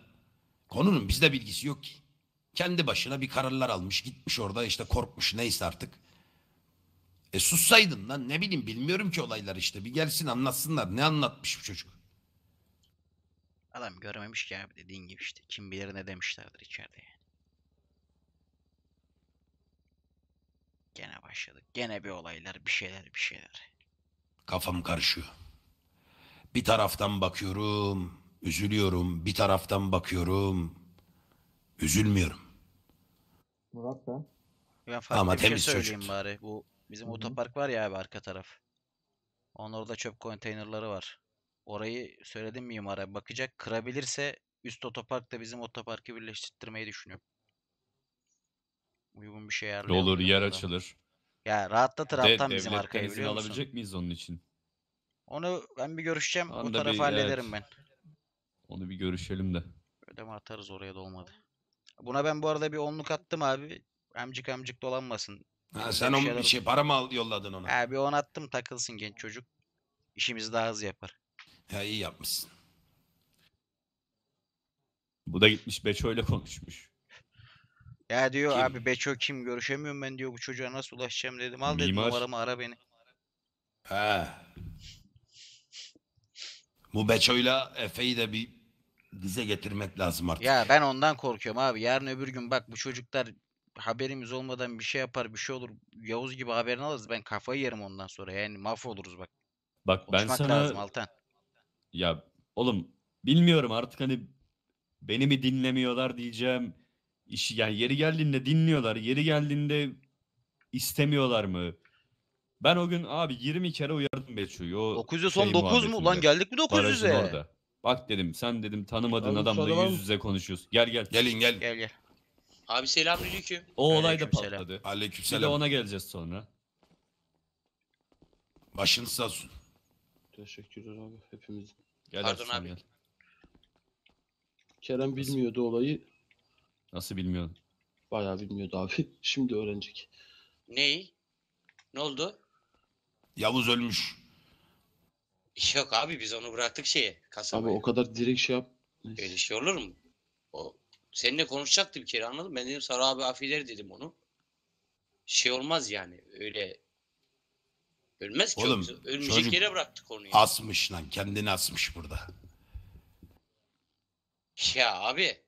Konunun bizde bilgisi yok ki. Kendi başına bir kararlar almış, gitmiş orada işte, korkmuş neyse artık. E sussaydın lan, ne bileyim, bilmiyorum ki olaylar işte. Bir gelsin anlatsınlar, ne anlatmış bu çocuk. Adam görmemiş ki abi, dediğin gibi işte. Kim bilir ne demişlerdir içeride yani. Gene başladık. Gene bir olaylar, bir şeyler, bir şeyler. Kafam karışıyor. Bir taraftan bakıyorum, üzülüyorum. Bir taraftan bakıyorum, üzülmüyorum. Murat da. Ben farklı ama bir temiz şey söyleyeyim çocuk. Bari. Bu bizim Hı -hı. otopark var ya abi, arka taraf. Onun orada çöp konteynerları var. Orayı söyledim mimara. Bakacak, kırabilirse üst otoparkla bizim otoparkı birleştirmeyi düşünüyorum. Uygun bir şey ayarlayalım. Olur, yer orada açılır. Ya rahatlatır alttan bizim arkayı, biliyor musun? Alabilecek miyiz onun için? Onu ben bir görüşeceğim. O tarafı bir, hallederim evet. Ben. Onu bir görüşelim de. Ödeme atarız oraya da olmadı. Buna ben bu arada bir onluk attım abi. Amcık amcık dolanmasın. Ha, sen onun bir şey, şey para mı al, yolladın ona? Abi on attım, takılsın genç çocuk. İşimizi daha hızlı yapar. Ya iyi yapmışsın. Bu da gitmiş Beço ile konuşmuş. Ya diyor kim? Abi Beço kim, görüşemiyorum ben diyor, bu çocuğa nasıl ulaşacağım dedim. Al dedim numaramı, ara beni. He. Bu Beço'yla Efe'yi de bir dize getirmek lazım artık. Ya ben ondan korkuyorum abi. Yarın öbür gün bak bu çocuklar haberimiz olmadan bir şey yapar, bir şey olur. Yavuz gibi haberini alırız. Ben kafayı yerim ondan sonra. Yani mahvoluruz bak. Bak konuşmak ben sana... lazım Altan. Ya oğlum bilmiyorum artık, hani beni mi dinlemiyorlar diyeceğim. İşi, yani yeri geldiğinde dinliyorlar, yeri geldiğinde istemiyorlar mı? Ben o gün abi yirmi kere uyardım Beço'yu. dokuz yüze son dokuz mu? Ulan geldik mi dokuz yüze? Bak dedim, sen dedim tanımadığın adamla yüz yüze konuşuyorsun. Gel gel. Gelin gel. Gel gel. Abi selamünaleyküm. O olay da patladı. Aleykümselam. Bir de ona geleceğiz sonra. Başın sağ olsun. Teşekkürler abi hepimiz. Gel pardon abi. Gel. Kerem bilmiyordu olayı. Nasıl bilmiyorsun? Bayağı bilmiyordu abi. Şimdi öğrenecek. Neyi? Ne oldu? Yavuz ölmüş. Yok abi biz onu bıraktık şeye. Kasabaya. Abi o kadar direkt şey yap. Öyle şey olur mu? O seninle konuşacaktı bir kere, anladın mı? Ben dedim Sarı abi afiler dedim onu. Şey olmaz yani öyle. Ölmez ki. Oğlum, ölmeyecek yere bıraktık onu. Yani. Asmış lan, kendini asmış burada. Ya abi.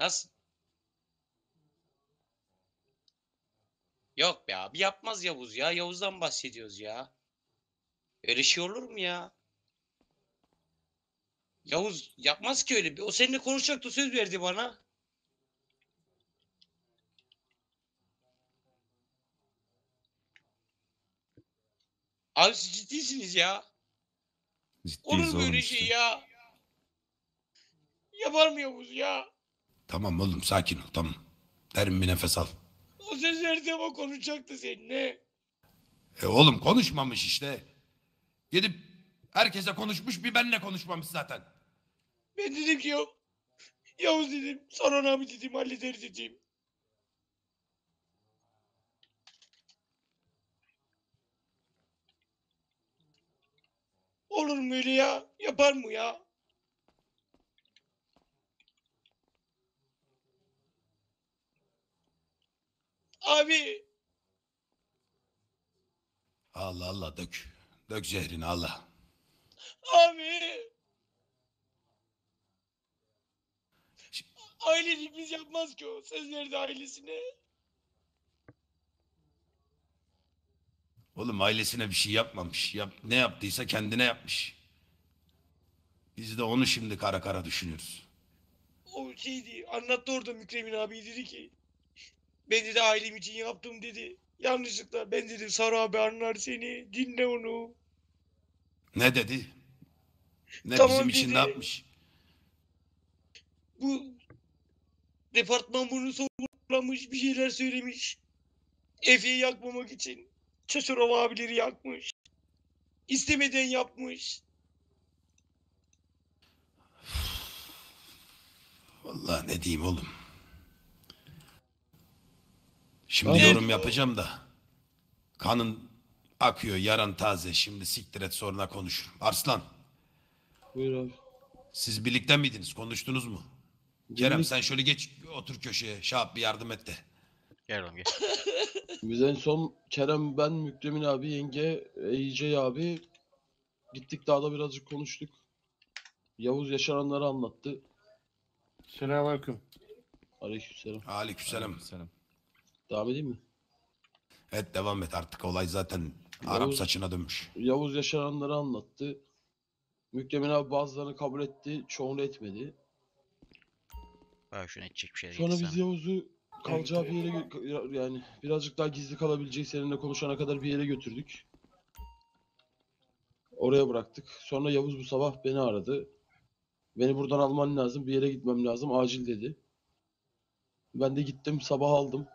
Nasıl? Yok be abi, yapmaz Yavuz ya. Yavuz'dan bahsediyoruz ya. Öyle şey olur mu ya? Yavuz yapmaz ki öyle. O seninle konuşacaktı, söz verdi bana. Abi siz ciddisiniz ya. Ciddiyiz olur mu öyle şey ya? Yapamıyoruz ya. Tamam oğlum, sakin ol, tamam. Derin bir nefes al. O söz verdi ama konuşacaktı seninle. E oğlum konuşmamış işte. Gidip herkese konuşmuş, bir benimle konuşmamış zaten. Ben dedim ki yok. Yavuz dedim, Saran abi dedim, hallederiz dedim. Olur mu öyle ya? Yapar mı ya? Abi. Allah Allah, dök. Dök zehrini Allah. Abi. Şimdi... Ailecik biz yapmaz ki o. Söz verdi ailesine. Oğlum ailesine bir şey yapmamış. Yap, ne yaptıysa kendine yapmış. Biz de onu şimdi kara kara düşünüyoruz. O şeydi, anlattı orada Mükremin abi, dedi ki ben dedi ailem için yaptım dedi. Yanlışlıkla ben dedim Sarı abi anlar seni, dinle onu. Ne dedi? Ne tamam bizim dedi. için ne yapmış? Bu departman bunu sorgulamış, bir şeyler söylemiş. Efe'yi yakmamak için Çeşorov abileri yakmış. İstemeden yapmış. Vallahi ne diyeyim oğlum. Şimdi evet, yorum yapacağım da. Kanın akıyor, yaran taze. Şimdi siktir et, sonra konuşurum. Arslan. Buyur abi. Siz birlikte miydiniz? Konuştunuz mu? Birlik... Kerem sen şöyle geç, otur köşeye. Şahap bir yardım et de. Gel oğlum geç. Biz en son Kerem, ben, Mükremin abi, yenge, E Y C abi gittik, daha da birazcık konuştuk. Yavuz yaşananları anlattı. Selamünaleyküm. Aleykümselam. Aleykümselam. Devam edeyim mi? Evet devam et, artık olay zaten Arap Yavuz, saçına dönmüş. Yavuz yaşananları anlattı. Mükremin abi bazılarını kabul etti, çoğunu etmedi. Bak şunu edecek bir şey değil. Sonra biz sana. Yavuz'u kalacağı bir yere, yani birazcık daha gizli kalabileceği, seninle konuşana kadar bir yere götürdük. Oraya bıraktık. Sonra Yavuz bu sabah beni aradı. Beni buradan alman lazım, bir yere gitmem lazım, acil dedi. Ben de gittim, sabah aldım.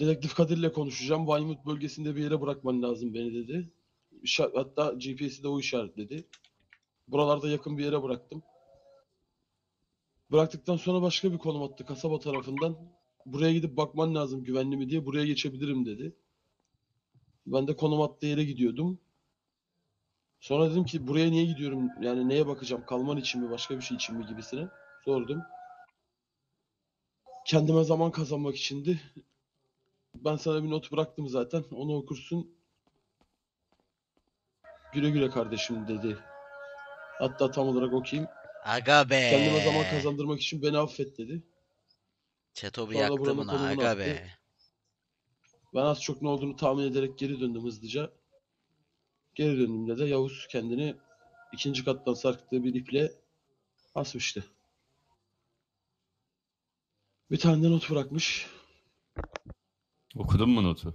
Dedektif Kadir'le konuşacağım, Baymut bölgesinde bir yere bırakman lazım beni dedi. Hatta G P S'i de o işaretledi. Buralarda yakın bir yere bıraktım. Bıraktıktan sonra başka bir konum attı kasaba tarafından. Buraya gidip bakman lazım güvenli mi diye, buraya geçebilirim dedi. Ben de konum attığı yere gidiyordum. Sonra dedim ki buraya niye gidiyorum, yani neye bakacağım, kalman için mi başka bir şey için mi gibisine sordum. Kendime zaman kazanmak içindi. Ben sana bir not bıraktım zaten, onu okursun. Güle güle kardeşim dedi. Hatta tam olarak okuyayım. Aga be. Kendime zaman kazandırmak için beni affet dedi. Çetobi yaktı buna aga attı. Be. Ben az çok ne olduğunu tahmin ederek geri döndüm hızlıca. Geri döndüğümde de Yavuz kendini ikinci kattan sarktığı bir iple asmıştı. Bir tane not bırakmış. Okudun mu notu?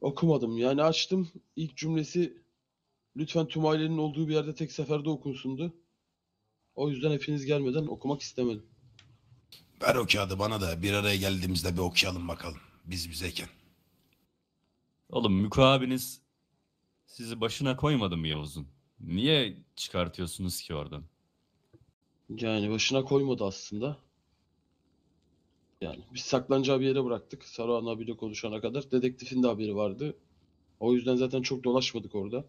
Okumadım. Yani açtım. İlk cümlesi lütfen tüm ailenin olduğu bir yerde tek seferde okunsundu. O yüzden hepiniz gelmeden okumak istemedim. Ver o kağıdı bana da bir araya geldiğimizde bir okuyalım bakalım. Biz bizeyken. Oğlum Müko abiniz sizi başına koymadı mı Yavuz'un? Niye çıkartıyorsunuz ki oradan? Yani başına koymadı aslında. Yani biz saklanacağı bir yere bıraktık. Saruhan abiyle konuşana kadar. Dedektifin de haberi vardı. O yüzden zaten çok dolaşmadık orada.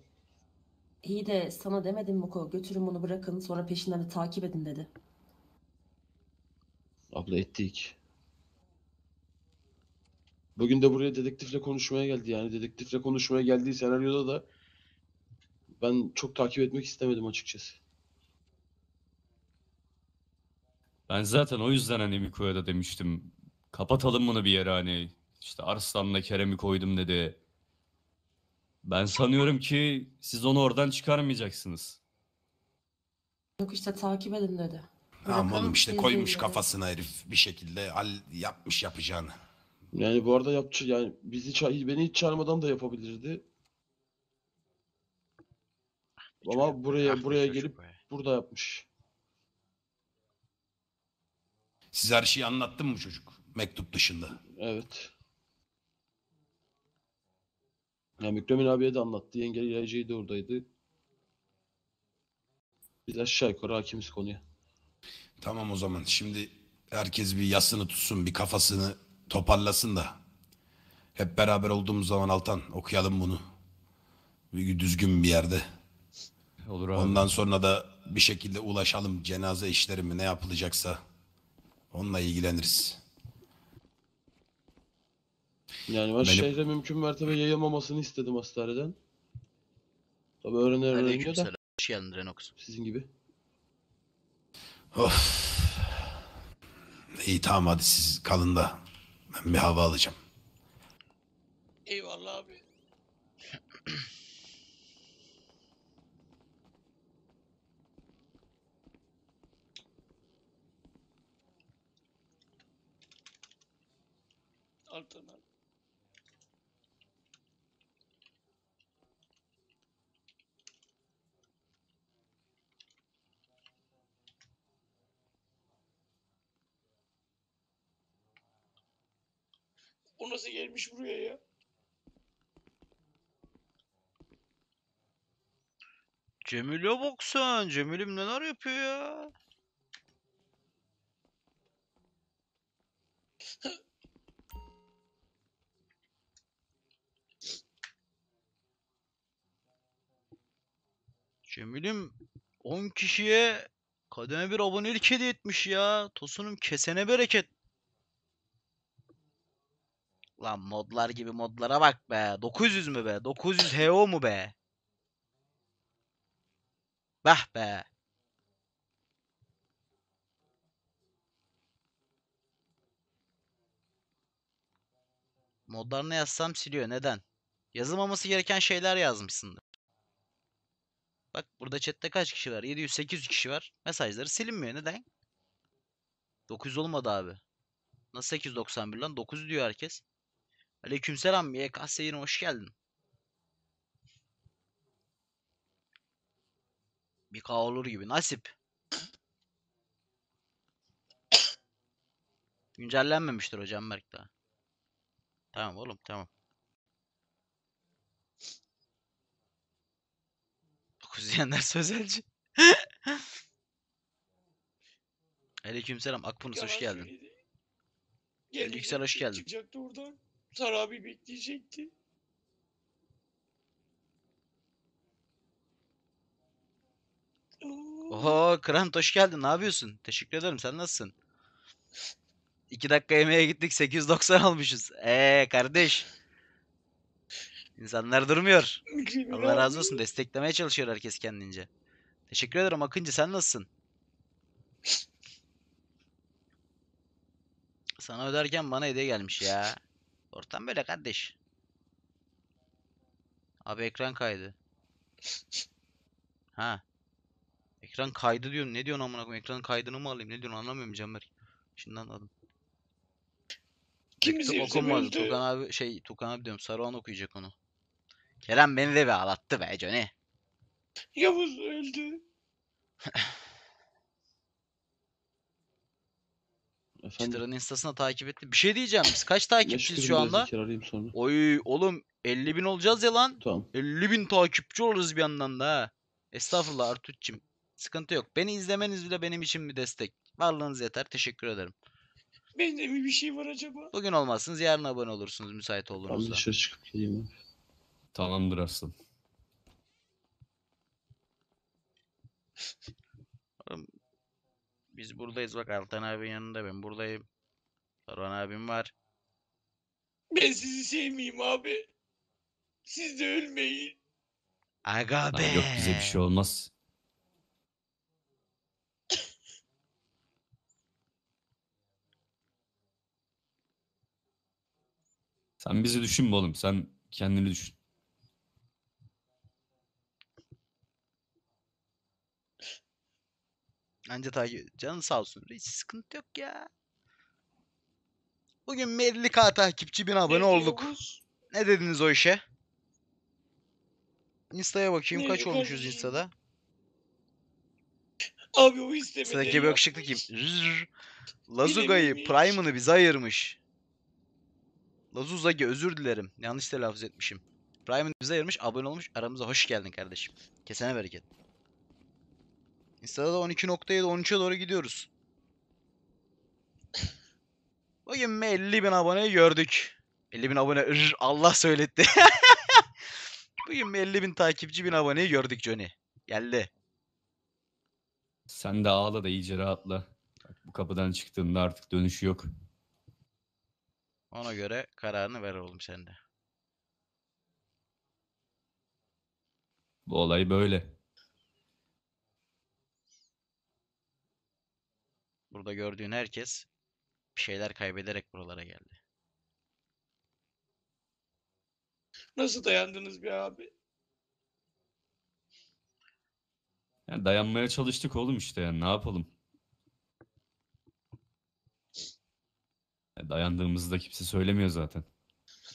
İyi de sana demedim Muko, götürün bunu bırakın sonra peşinden de takip edin dedi. Abla ettik. Bugün de buraya dedektifle konuşmaya geldi, yani dedektifle konuşmaya geldiği senaryoda da ben çok takip etmek istemedim açıkçası. Ben zaten o yüzden hani Miko'ya da demiştim, kapatalım bunu bir yere, hani işte Arslan'la Kerem'i koydum dedi. Ben sanıyorum ki siz onu oradan çıkarmayacaksınız. Yok işte takip edin dedi. Tamam oğlum işte koymuş kafasına herif bir şekilde, al yapmış yapacağını. Yani bu arada yapçı yani bizi beni hiç çağırmadan da yapabilirdi. Ama buraya buraya gelip burada yapmış. Siz her şeyi anlattın mı çocuk? Mektup dışında. Evet. Ya Mükremin abiye de anlattı. Yenge İlaycı'yı de oradaydı. Biz aşağı yukarı hakimiz konuya. Tamam o zaman. Şimdi herkes bir yasını tutsun, bir kafasını toparlasın da. Hep beraber olduğumuz zaman Altan okuyalım bunu. Bir düzgün bir yerde. Olur abi. Ondan sonra da bir şekilde ulaşalım. Cenaze işleri mi ne yapılacaksa onunla ilgileniriz. Yani ben Benim... şehre mümkün mertebe yayılmamasını istedim hastaneden. Tabii öğrenir öğreniyor da. Sizin gibi. Of. İyi tamam hadi siz kalın da ben bir hava alacağım. Eyvallah abi. Altan abi. O nasıl gelmiş buraya ya? Cemil'e bak sen. Cemil'im neler yapıyor ya? Cemil'im on kişiye kademe bir abonelik hediye etmiş ya. Tosunum kesene bereket. Lan modlar gibi modlara bak be. dokuz yüz mü be? dokuz yüz H O mu be? Bah be. Modlarını yazsam siliyor. Neden? Yazılmaması gereken şeyler yazmışsındır. Bak burada chatte kaç kişi var? yedi yüz sekiz yüz kişi var. Mesajları silinmiyor. Neden? dokuz yüz olmadı abi. Nasıl sekiz yüz doksan bir lan? dokuz yüz diyor herkes. Aleykümselam Y K Seyir'e hoş geldin. Bir K olur gibi nasip. Güncellenmemiştir hocam Berk daha. Tamam oğlum tamam. dokuz diyenler sözelci. Aleykümselam Akpınus hoş geldin. Yüksel hoş geldin. Çıkacaktı oradan. Sarı abi bekleyecekti. Oho Krant hoş geldin. Ne yapıyorsun? Teşekkür ederim. Sen nasılsın? iki dakika yemeğe gittik. sekiz yüz doksan almışız. Eee kardeş. İnsanlar durmuyor. Allah razı olsun. Desteklemeye çalışıyor herkes kendince. Teşekkür ederim Akıncı. Sen nasılsın? Sana öderken bana hediye gelmiş ya. Ortam böyle kardeş. Abi ekran kaydı. Ha. Ekran kaydı diyorum. Ne diyorsun amına koyayım? Ekran kaydını mı alayım? Ne diyorsun? Anlamıyorum Canberk. Şimdi anladım. Kimse okumaz. Tukan abi şey Tukan abi diyorum. Saruhan okuyacak onu. Kerem beni de be ağlattı be Johnny. Yavuz öldü. Çıtır'ın instasına takip etti. Bir şey diyeceğim. Biz kaç takipçiyiz şu anda? Oy oğlum elli bin olacağız ya lan. Tamam. elli bin takipçi oluruz bir yandan da ha. Estağfurullah Artuç'cim. Sıkıntı yok. Beni izlemeniz bile benim için bir destek. Varlığınız yeter. Teşekkür ederim. Benim de bir şey var acaba? Bugün olmazsınız. Yarın abone olursunuz. Müsait olursunuz. Tamam dışarı çıkıp geleyim. Tamamdır Arslan. Biz buradayız bak Altan abinin yanında ben buradayım. Saruhan abim var. Ben sizi sevmeyeyim abi. Siz de ölmeyin. Aga be. Ay yok bize bir şey olmaz. Sen bizi düşünme oğlum. Sen kendini düşün. Anca takip... Canın sağ olsun. Hiç sıkıntı yok ya. Bugün elli bin takipçi bin abone ne olduk. Diyoruz? Ne dediniz o işe? Insta'ya bakayım. Ne kaç olmuşuz Insta'da? Abi o istemedi. Sıradaki bir yakışıklı kim? Lazuga'yı, Prime'ını bize ayırmış. Lazuzagi, özür dilerim. Yanlış telaffuz etmişim. Prime'ını bize ayırmış, abone olmuş. Aramıza hoş geldin kardeşim. Kesene bereket. Insta'da da on iki nokta yedi on üç'e doğru gidiyoruz. Bugün elli bin aboneyi gördük. elli bin abone, Rr, Allah söyletti. Bugün elli bin takipçi, bin aboneyi gördük Johnny. Geldi. Sen de ağla da iyice rahatla. Bak, bu kapıdan çıktığında artık dönüşü yok. Ona göre kararını ver oğlum sen de. Bu olay böyle. Burada gördüğün herkes bir şeyler kaybederek buralara geldi. Nasıl dayandınız be abi? Yani dayanmaya çalıştık oğlum işte, yani ne yapalım? Yani dayandığımızı da kimse söylemiyor zaten.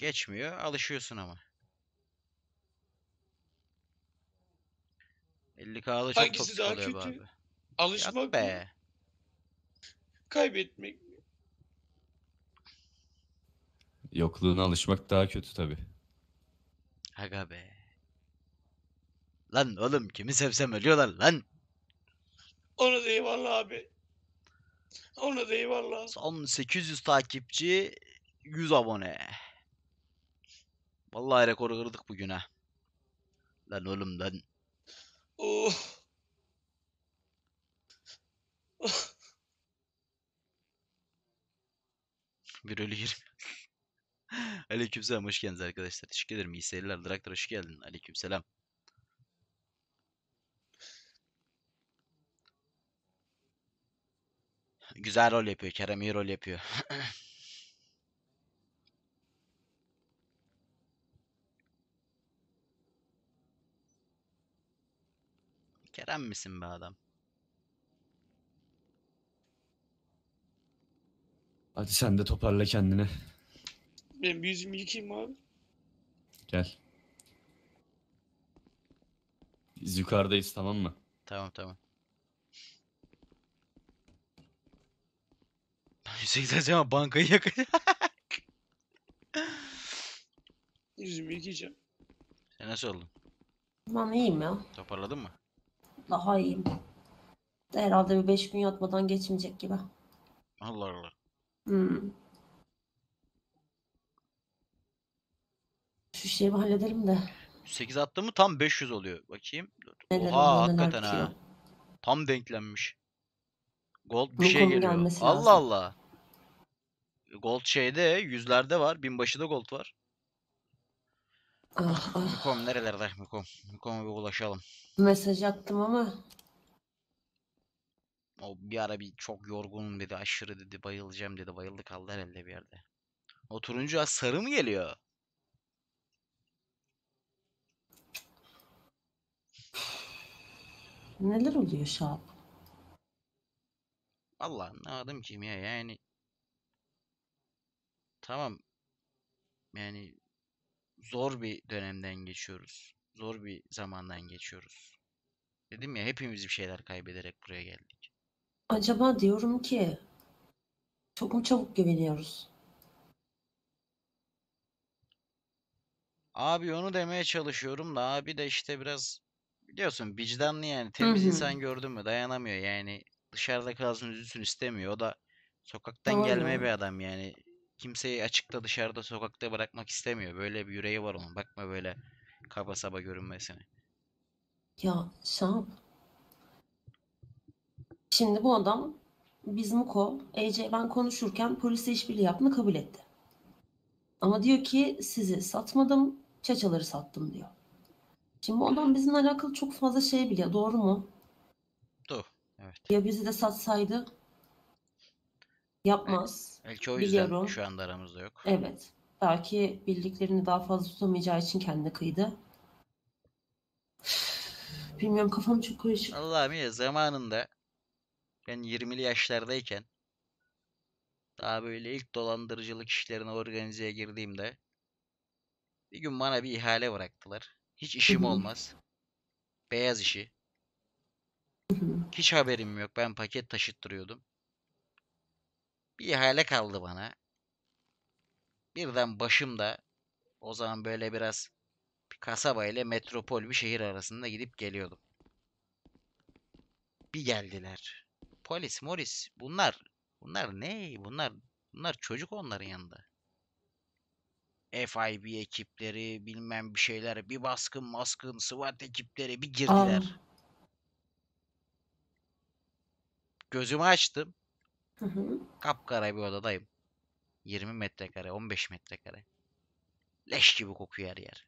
Geçmiyor, alışıyorsun ama. elli K'da çok hangisi daha kötü? Abi. Alışmak be. Mı? Kaybetmek mi? Yokluğuna alışmak daha kötü tabi. Aga be. Lan oğlum kimi sevsem ölüyorlar lan. Ona da eyvallah abi. Ona da eyvallah. Son sekiz yüz takipçi, yüz abone. Vallahi rekoru kırdık bugün ha. Lan oğlum lan. Oh. Oh. Bir ölü gir. Aleykümselam, hoş geldiniz arkadaşlar. Teşekkür ederim. İyi seyirler. Draktör hoş geldin. Aleykümselam. Güzel rol yapıyor. Kerem iyi rol yapıyor. Kerem misin be adam? Hadi sen de toparla kendini. Ben bir yüzümü yıkayayım abi. Gel. Biz yukarıdayız, tamam mı? Tamam tamam. Yükselteceğim ama bankayı yakacak. Yüzümü yıkayacağım. Sen nasıl oldun? Ben iyiyim ya. Toparladın mı? Daha iyiyim. Herhalde bir beş gün yatmadan geçmeyecek gibi. Allah Allah. Hmm. Şu şeyi hallederim de. sekiz attı mı tam beş yüz oluyor. Bakayım. Neden, oha neden hakikaten ha. Diyor. Tam denklenmiş. Gold bir şey geliyor. Allah lazım. Allah. Gold şeyde yüzlerde var. Binbaşıda gold var. Ah, ah. Mikom nerelerde? Mikom. Mikom'a bir ulaşalım. Mesaj attım ama. O bir ara bir çok yorgunum dedi, aşırı dedi, bayılacağım dedi, bayıldı kaldı herhalde bir yerde. O turuncu sarı mı geliyor? Neler oluyor şu an? Vallahi anlamadım ki ya, yani tamam yani zor bir dönemden geçiyoruz, zor bir zamandan geçiyoruz. Dedim ya, hepimiz bir şeyler kaybederek buraya geldik. Acaba diyorum ki çok mu çabuk güveniyoruz? Abi onu demeye çalışıyorum da abi de işte biraz biliyorsun vicdanlı, yani temiz Hı -hı. insan gördün mü dayanamıyor yani, dışarıda kalsın üzülsün istemiyor, o da sokaktan Doğru. gelme bir adam yani, kimseyi açıkta dışarıda sokakta bırakmak istemiyor, böyle bir yüreği var onun, bakma böyle kaba saba görünmesine. Ya sen... Şimdi bu adam biz Muko, E C ben konuşurken polisle işbirliği yaptığını kabul etti. Ama diyor ki sizi satmadım, çaçaları sattım diyor. Şimdi bu adam bizimle alakalı çok fazla şey biliyor, doğru mu? Doğru, evet. Ya bizi de satsaydı yapmaz. Evet. Belki o yüzden Biliyorum. şu anda aramızda yok. Evet, belki bildiklerini daha fazla tutamayacağı için kendine kıydı. Bilmiyorum, kafam çok karışık. Allah'ım ya, zamanında... Ben yirmili yaşlardayken daha böyle ilk dolandırıcılık işlerine organizeye girdiğimde bir gün bana bir ihale bıraktılar. Hiç işim olmaz. Beyaz işi. Hiç haberim yok. Ben paket taşıttırıyordum. Bir ihale kaldı bana. Birden başımda, o zaman böyle biraz bir kasaba ile metropol bir şehir arasında gidip geliyordum. Bir geldiler. Polis, moris. Bunlar, bunlar ne? Bunlar, bunlar çocuk onların yanında. F I B ekipleri, bilmem bir şeyler, bir baskın, maskın, SWAT ekipleri bir girdiler. Aa. Gözümü açtım. Hı hı. Kapkara bir odadayım. yirmi metrekare, on beş metrekare. Leş gibi kokuyor her yer.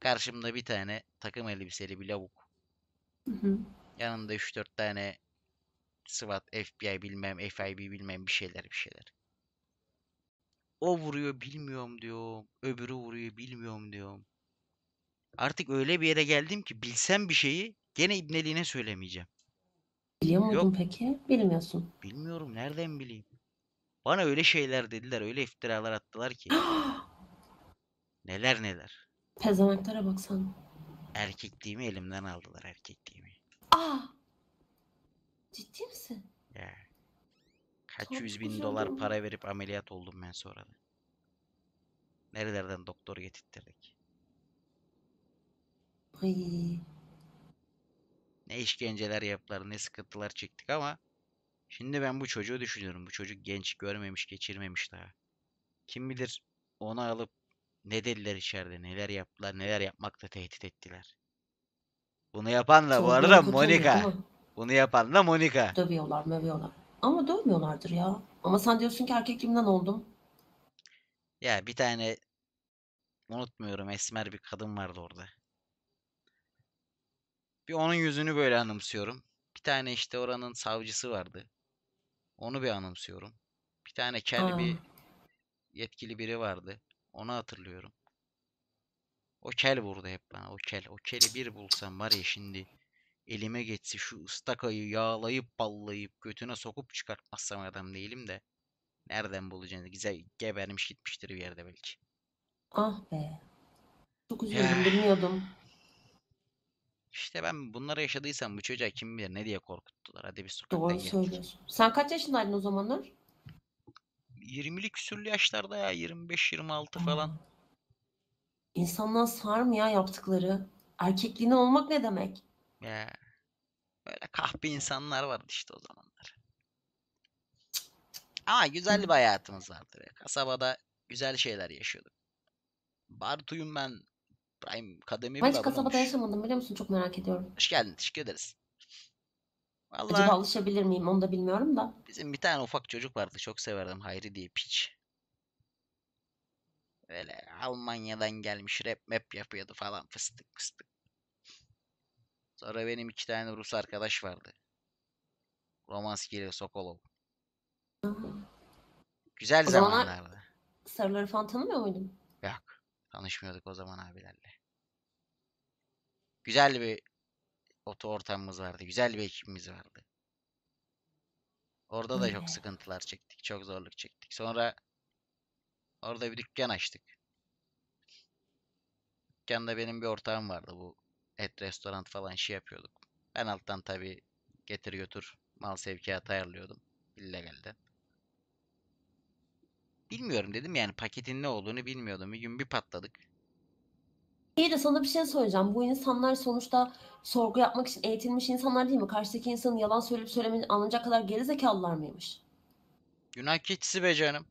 Karşımda bir tane takım elbiseli bir lavuk. Hı hı. Yanında üç dört tane SWAT, F B I bilmem, F I B bilmem bir şeyler bir şeyler. O vuruyor bilmiyorum diyorum. Öbürü vuruyor bilmiyorum diyorum. Artık öyle bir yere geldim ki bilsem bir şeyi gene ibneliğine söylemeyeceğim. Biliyor muydun peki? Bilmiyorsun. Bilmiyorum. Nereden bileyim? Bana öyle şeyler dediler. Öyle iftiralar attılar ki. Neler neler. Pezevenklere baksan. Erkekliğimi elimden aldılar. Erkekliğimi. Aa! Ciddi misin? Ya. Kaç çok yüz bin dolar para mi? Verip ameliyat oldum ben sonra da. Nerelerden doktor getirttirdik. Ayy. Ne işkenceler yaptılar, ne sıkıntılar çektik ama şimdi ben bu çocuğu düşünüyorum. Bu çocuk genç, görmemiş, geçirmemiş daha. Kim bilir onu alıp ne dediler içeride, neler yaptılar, neler yapmakta tehdit ettiler. Bunu yapan da bu arada Monika. Bunu yapan da Monika. Dövüyorlar, mövüyorlar. Ama dövmüyorlardır ya. Ama sen diyorsun ki erkekliğimden oldum. Ya bir tane unutmuyorum, esmer bir kadın vardı orada. Bir onun yüzünü böyle anımsıyorum. Bir tane işte oranın savcısı vardı. Onu bir anımsıyorum. Bir tane kel bir yetkili biri vardı. Onu hatırlıyorum. O kel vurdu hep bana. O kel. O keli bir bulsam var ya şimdi elime geçse şu ıstakayı yağlayıp ballayıp götüne sokup çıkartmazsam adam değilim de. Nereden bulacaksın? Güzel gebermiş gitmiştir bir yerde belki. Ah be. Çok üzüldüm, bilmiyordum. İşte ben bunları yaşadıysam bu çocuğa kim bilir ne diye korkuttular. Hadi bir sokaktan geldik. Doğru söylüyorsun. Sen kaç yaşındaydın o zamanlar? yirmili küsürlü yaşlarda ya. yirmi beş yirmi altı falan. İnsanlığa sar mı ya yaptıkları? Erkekliğine olmak ne demek? Ya. Böyle kahpe insanlar vardı işte o zamanlar. Ama güzel bir hayatımız vardı. Be. Kasabada güzel şeyler yaşıyorduk. Bartuyum ben. Prime kademi ben hiç kasabada olmuş. Yaşamadım biliyor musun? Çok merak ediyorum. Hoş geldin. Teşekkür ederiz. Vallahi, acaba alışabilir miyim? Onu da bilmiyorum da. Bizim bir tane ufak çocuk vardı. Çok severdim. Hayri diye piç. Böyle Almanya'dan gelmiş. Rap map yapıyordu falan. Fıstık fıstık. Sonra benim iki tane Rus arkadaş vardı. Romanskili, Sokolov. Güzel o zamanlardı. Sarıları falan tanımıyor muydun? Yok. Tanışmıyorduk o zaman abilerle. Güzel bir oto ortamımız vardı. Güzel bir ekibimiz vardı. Orada da çok sıkıntılar çektik. Çok zorluk çektik. Sonra orada bir dükkan açtık. Dükkanda benim bir ortağım vardı. Bu et restoran falan şey yapıyorduk. Ben alttan tabii getir götür mal sevkiyatı ayarlıyordum. İllegalden. Bilmiyorum dedim yani paketin ne olduğunu bilmiyordum. Bir gün bir patladık. İyi de sana bir şey söyleyeceğim. Bu insanlar sonuçta sorgu yapmak için eğitilmiş insanlar değil mi? Karşıdaki insanın yalan söyleyip söylemediğini anlayacak kadar gerizekalılar mıymış? Günah keçisi be canım.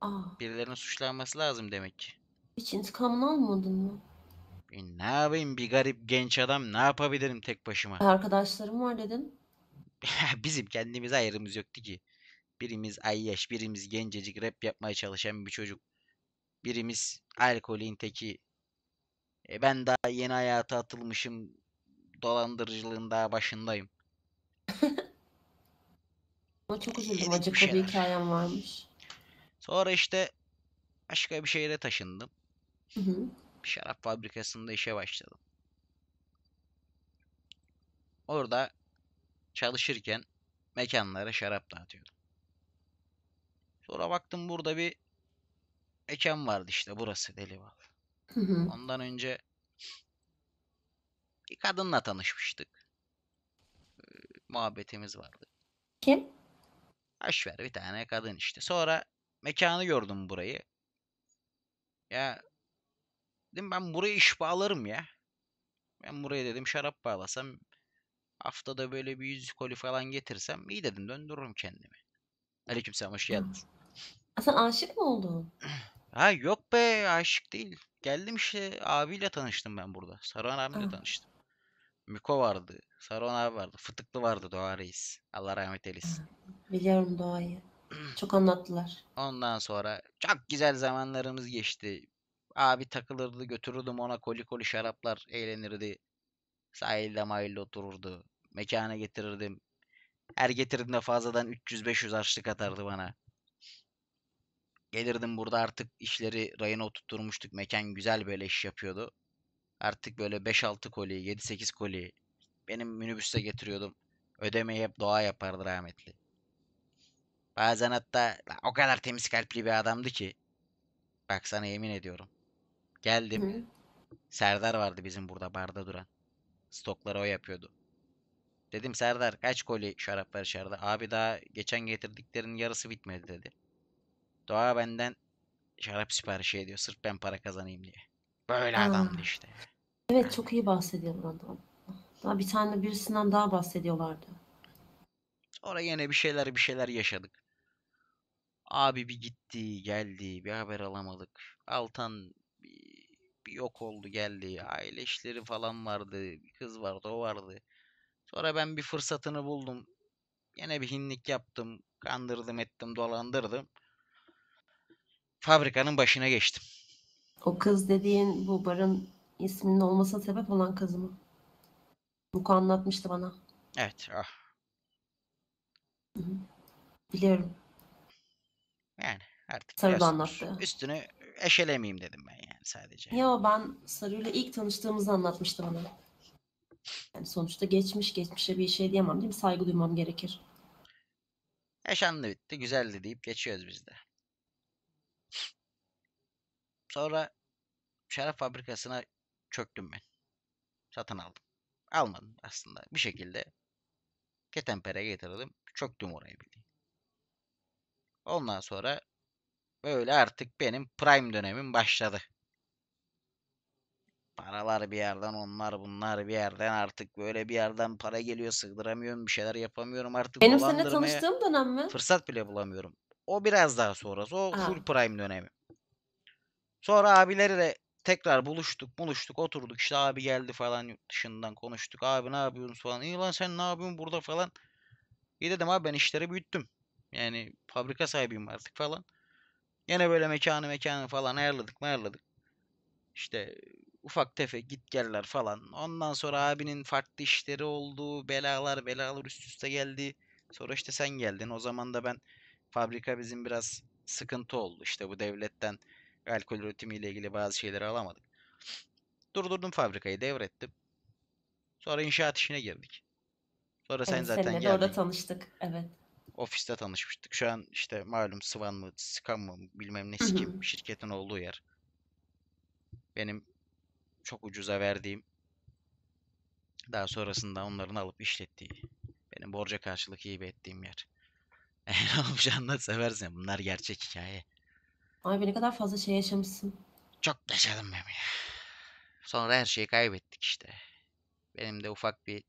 Aa. Birilerinin suçlanması lazım demek ki. Hiç intikamını almadın mı? Ben ne yapayım bir garip genç adam ne yapabilirim tek başıma? Arkadaşlarım var dedin. Bizim kendimize ayrımız yoktu ki. Birimiz ayyaş, birimiz gencecik rap yapmaya çalışan bir çocuk. Birimiz alkolün teki. E ben daha yeni hayata atılmışım. Dolandırıcılığın daha başındayım. Ama çok üzüldüm. Acıklı bir hikayem varmış. Sonra işte başka bir şehre taşındım. Hı hı. Bir şarap fabrikasında işe başladım. Orada çalışırken mekanlara şarap dağıtıyordum. Sonra baktım burada bir mekan vardı işte burası Delival. Hı hı. Ondan önce bir kadınla tanışmıştık. muhabbetimiz vardı. Kim? Aşver bir tane kadın işte. Sonra mekanı gördüm burayı. Ya dedim ben buraya iş bağlarım ya. Ben buraya dedim şarap bağlasam, haftada böyle bir yüz koli falan getirsem iyi dedim, döndürürüm kendimi. Aleykümselam, hoş geldiniz. Sen aşık mı oldun? Ha yok be, aşık değil. Geldim işte, abiyle tanıştım ben burada. Saruhan abiyle ah. tanıştım. Miko vardı, Saruhan abi vardı, Fıtıklı vardı, Doğa Reis. Allah rahmet eylesin. Biliyorum Doğa'yı. Çok anlattılar. Ondan sonra çok güzel zamanlarımız geçti. Abi takılırdı, götürürdüm ona koli koli şaraplar, eğlenirdi. Sahilde mahilde otururdu. Mekana getirirdim. Her getirdiğinde fazladan üç yüz beş yüz harçlık atardı bana. Gelirdim burada, artık işleri rayına oturtmuştuk. Mekan güzel böyle iş yapıyordu. Artık böyle beş altı koli, yedi sekiz koli benim minibüste getiriyordum. Ödemeyi hep Doğa yapardı rahmetli. Bazen hatta o kadar temiz kalpli bir adamdı ki. Bak sana yemin ediyorum. Geldim. Hı. Serdar vardı bizim burada barda duran. Stokları o yapıyordu. Dedim Serdar kaç koli şarap var içeride? Abi daha geçen getirdiklerinin yarısı bitmedi dedi. Doğa benden şarap siparişi ediyor sırf ben para kazanayım diye. Böyle Aa. adamdı işte. Evet, çok iyi bahsediyor adam. Daha bir tane birisinden daha bahsediyorlardı. Oraya yine bir şeyler bir şeyler yaşadık. Abi bir gitti geldi, bir haber alamadık. Altan bir, bir yok oldu geldi. Aile işleri falan vardı. Bir kız vardı, o vardı. Sonra ben bir fırsatını buldum. Yine bir hinlik yaptım. Kandırdım ettim, dolandırdım. Fabrikanın başına geçtim. O kız dediğin bu barın isminin olmasına sebep olan kız mı? Muka anlatmıştı bana. Evet. Ah. Hı -hı. Biliyorum. Yani artık Sarı da anlattı. Üstünü eşelemeyeyim dedim ben yani sadece. Ya ben Sarı'yla ilk tanıştığımızı anlatmıştı bana. Yani sonuçta geçmiş, geçmişe bir şey diyemem değil mi? Saygı duymam gerekir. Yaşandı bitti, güzeldi deyip geçiyoruz biz de. Sonra şarap fabrikasına çöktüm ben. Satın aldım. Almadım aslında. Bir şekilde ketenpere getirdim. Çöktüm orayı bildiğin. Ondan sonra böyle artık benim prime dönemim başladı. Paralar bir yerden, onlar bunlar bir yerden, artık böyle bir yerden para geliyor, sığdıramıyorum, bir şeyler yapamıyorum artık. Benim seninle tanıştığım dönem mi? Fırsat bile bulamıyorum. O biraz daha sonrası. O Aha. full prime dönemi. Sonra abileriyle tekrar buluştuk, buluştuk, oturduk. İşte abi geldi falan yurt dışından, konuştuk. Abi ne yapıyorsun falan. İyi lan sen ne yapıyorsun burada falan. İyi dedim abi ben işleri büyüttüm. Yani fabrika sahibiyim artık falan. Yine böyle mekanı mekanı falan ayarladık ayarladık. İşte ufak tefek git geller falan. Ondan sonra abinin farklı işleri oldu. Belalar belalar üst üste geldi. Sonra işte sen geldin. O zaman da ben fabrika bizim biraz sıkıntı oldu. İşte bu devletten alkol üretimiyle ilgili bazı şeyleri alamadık. Durdurdum fabrikayı, devrettim. Sonra inşaat işine girdik. Sonra sen evet, zaten geldin. Seninle orada tanıştık. Evet. Ofiste tanışmıştık. Şu an işte malum Sıvan mı, Sıkan mı bilmem ne kim şirketin olduğu yer. Benim çok ucuza verdiğim, daha sonrasında onların alıp işlettiği, benim borca karşılık hibe ettiğim yer. Ne olmuş anlat seversin. Bunlar gerçek hikaye. Abi ne kadar fazla şey yaşamışsın. Çok yaşadım ben ya. Sonra her şeyi kaybettik işte. Benim de ufak bir...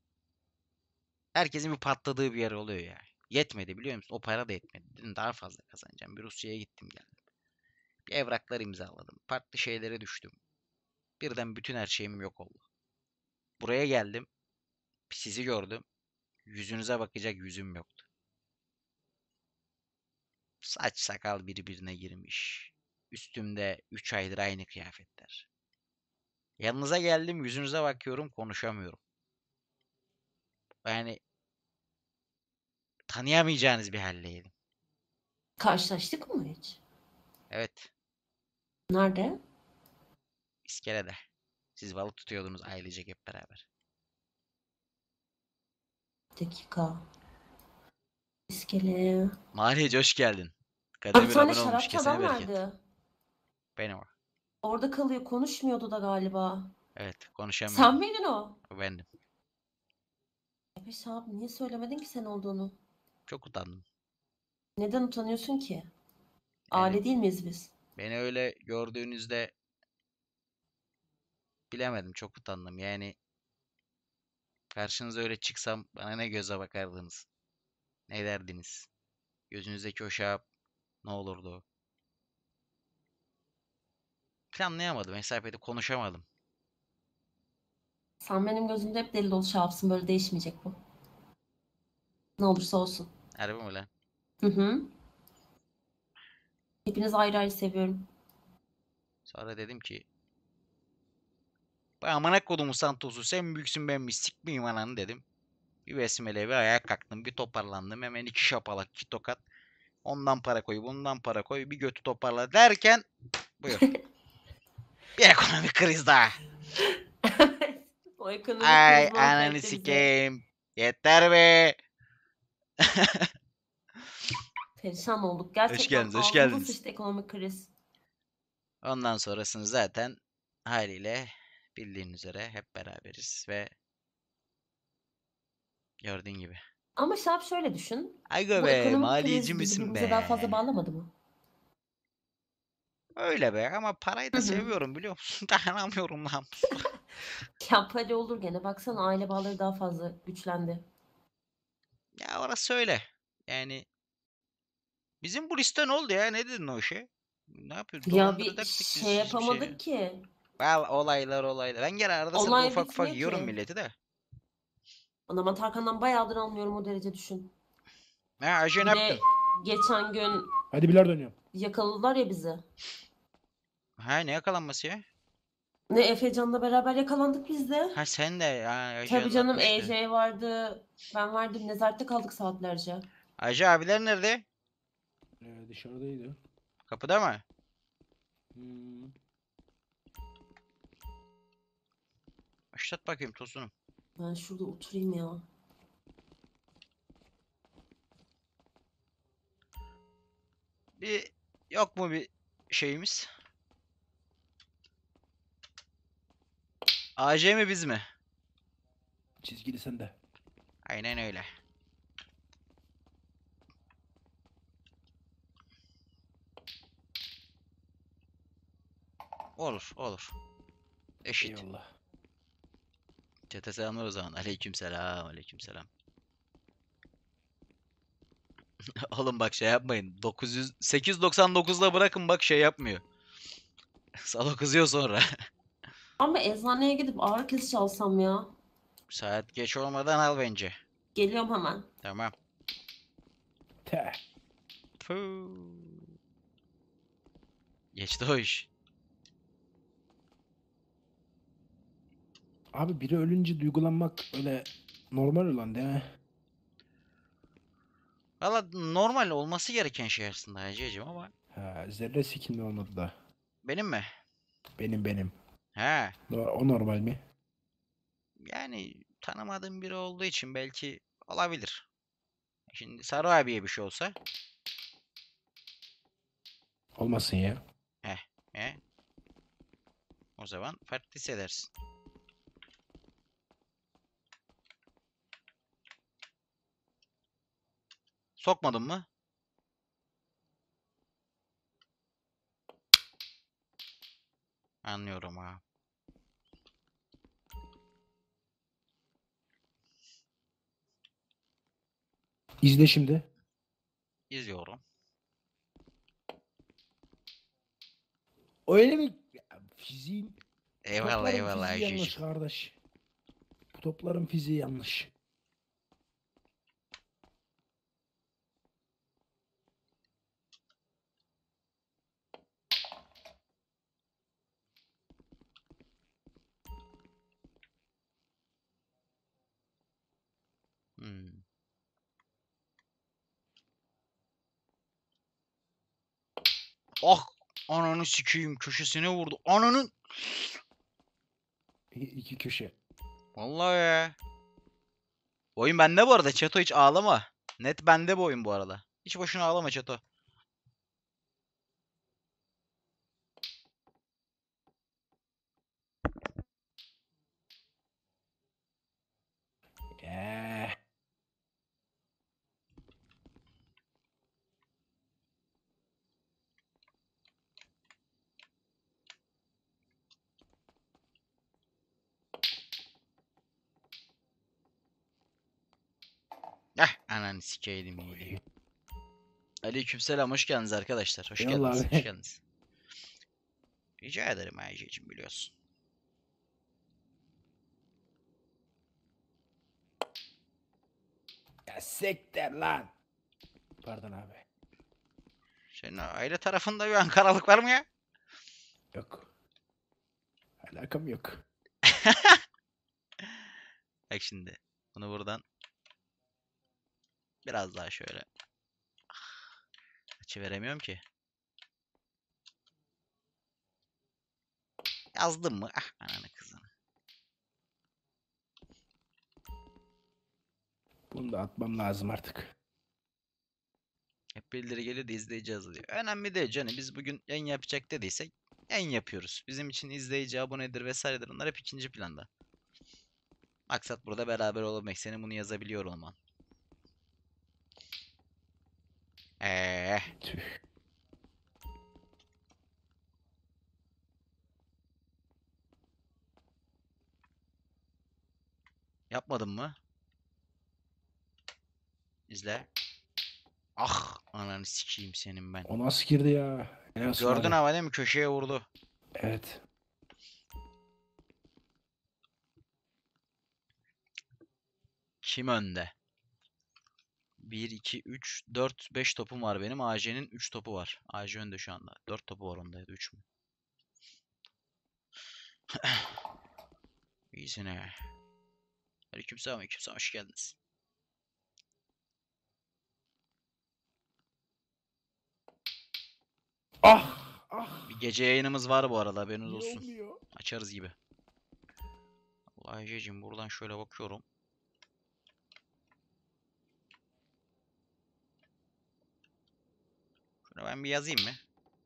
Herkesin bir patladığı bir yer oluyor ya. Yetmedi biliyor musun? O para da yetmedi. Dedim daha fazla kazanacağım. Bir Rusya'ya gittim geldim. Bir evraklar imzaladım. Farklı şeylere düştüm. Birden bütün her şeyim yok oldu. Buraya geldim. Sizi gördüm. Yüzünüze bakacak yüzüm yoktu. Saç sakal birbirine girmiş. Üstümde üç aydır aynı kıyafetler. Yanınıza geldim, yüzünüze bakıyorum, konuşamıyorum. Yani tanıyamayacağınız bir haldeydim. Karşılaştık mı hiç? Evet. Nerede? İskelede. Siz balık tutuyordunuz ailecek hep beraber. Dakika. İskele. Mahalleci hoş geldin. Kadın bir abone olmuş. Kesene bereket. Benim o. Orada kalıyor. Konuşmuyordu da galiba. Evet. Konuşamıyor. Sen miydin o? O bendim. Abi Şahap, niye söylemedin ki sen olduğunu? Çok utandım. Neden utanıyorsun ki? Yani aile değil miyiz biz? Beni öyle gördüğünüzde bilemedim, çok utandım. Yani karşınıza öyle çıksam bana ne göze bakardınız? Ne derdiniz? Gözünüzdeki o Şahap ne olurdu? Planlayamadım. Mesafede konuşamadım. Sen benim gözümde hep deli dolu Şahap'sın. Böyle değişmeyecek bu. Ne olursa olsun. Harbi mi lan? Hı hı. Hepinizi ayrı ayrı seviyorum. Sonra dedim ki ben amına kodumu Santos'u, sen büyüksün ben mi, sikmeyeyim ananı dedim. Bir besmele, bir ayağa kalktım, bir toparlandım. Hemen iki şapalak, iki tokat. Ondan para koy, bundan para koy. Bir götü toparla derken buyur. Bir ekonomik kriz daha. O ekonomik ay kriz ananı sikeyim. Yeter be. Perişan olduk. Gerçekten hoş geldiniz, hoş geldiniz. İşte ekonomik kriz. Ondan sonrasını zaten haliyle bildiğin üzere hep beraberiz ve gördüğün gibi. Ama Şahap şöyle düşün. Aygo be, maliyeci misin be? Daha fazla bağlamadı mı? Öyle be, ama parayı da seviyorum biliyor musun? Dayanamıyorum lan. Ya para olur gene. Baksana aile bağları daha fazla güçlendi. Ya orası öyle. Yani bizim bu liste ne oldu ya? Ne dedin o işe? Ne yapıyoruz? Ya bir şey yapamadık şey ki. Val olaylar olaylar. Ben gene arada sırada ufak ufak yiyorum milleti de. Anam Tarkan'dan bayağıdır anlıyorum, o derece düşün. He ajan yaptı. Geçen gün hadi biler dönüyorum. Yakaladılar ya bizi. Ha ne yakalanması ya? Ne Efecan'la beraber yakalandık biz de. Ha sen de ya. Tabii canım, E J vardı. Ben vardım, nezarette kaldık saatlerce. Aja abiler nerede? Ee, dışarıdaydı. Kapıda mı? Hmm. Başlat bakayım tosunu. Ben şurada oturayım ya. Bir yok mu bir şeyimiz? A J mi biz mi? Çizgili sende. Aynen öyle. Olur olur. Eşit. Eyvallah. Çete selamlar o zaman. Aleyküm selam. Aleyküm selam. Oğlum bak şey yapmayın. sekiz yüz doksan dokuz'la bırakın, bak şey yapmıyor. Salo kızıyor sonra. Ama eczaneye gidip ağrı kesici alsam ya. Saat geç olmadan al bence. Geliyorum hemen. Tamam. Geçti o iş. Abi biri ölünce duygulanmak öyle normal olan değil mi? Valla normal olması gereken şey aslında Hacı'cığım ama. Ha, zerre sikilme olmadı da. Benim mi? Benim benim. He. O normal mi? Yani tanımadığım biri olduğu için belki olabilir. Şimdi Sarı abiye bir şey olsa. Olmasın ya. He he. O zaman farklı hissedersin. Sokmadın mı? Anlıyorum ha. İzle şimdi. İzliyorum. Öyle mi? Fiziğin... Eyvallah topların eyvallah. Fiziği yanlış kardeş. Bu topların fiziği yanlış. Hmm. Ah ananı sikeyim, köşesine vurdu. Ananın iki köşe. Vallahi ya. Oyun bende bu arada Çeto, hiç ağlama. Net bende bu oyun bu arada. Hiç boşuna ağlama Çeto. Eee Ananı sikeydim iyiliği. Aleykümselam, hoş geldiniz arkadaşlar. Hoş Eyvallah geldiniz. Abi. Hoş geldiniz. Rica ederim Ayşe'cim, biliyorsun. Ya siktir lan. Pardon abi. Senin aile tarafında bir Ankaralık var mı ya? Yok. Alakam yok. Bak şimdi. Bunu buradan biraz daha şöyle. Açı veremiyorum ki. Yazdım mı? Ah ananı kızım. Bunu da atmam lazım artık. Hep bildiri geliyor da izleyici diyor. Önemli değil canım. Biz bugün yayın yapacak dediysek yayın yapıyoruz. Bizim için izleyici, abonedir vesairedir, onlar hep ikinci planda. Maksat burada beraber olabilmek. Senin bunu yazabiliyor olman. Eee. Yapmadın mı? İzle. Ah ananı sikeyim senin ben. O nasıl girdi ya? Nasıl gördün abi? Ama değil mi? Köşeye vurdu. Evet. Kim önde? bir, iki, üç, dört, beş topum var benim. A J'nin üç topu var. A J önde şu anda. dört topu var ondaydı. üç mü? İyisin he. Aleykümselam, aleykümselam. Hoş geldiniz. Ah! Ah! Bir gece yayınımız var bu arada. Haberiniz olsun. Açarız gibi. A J'cim buradan şöyle bakıyorum. Ben bir yazayım mı?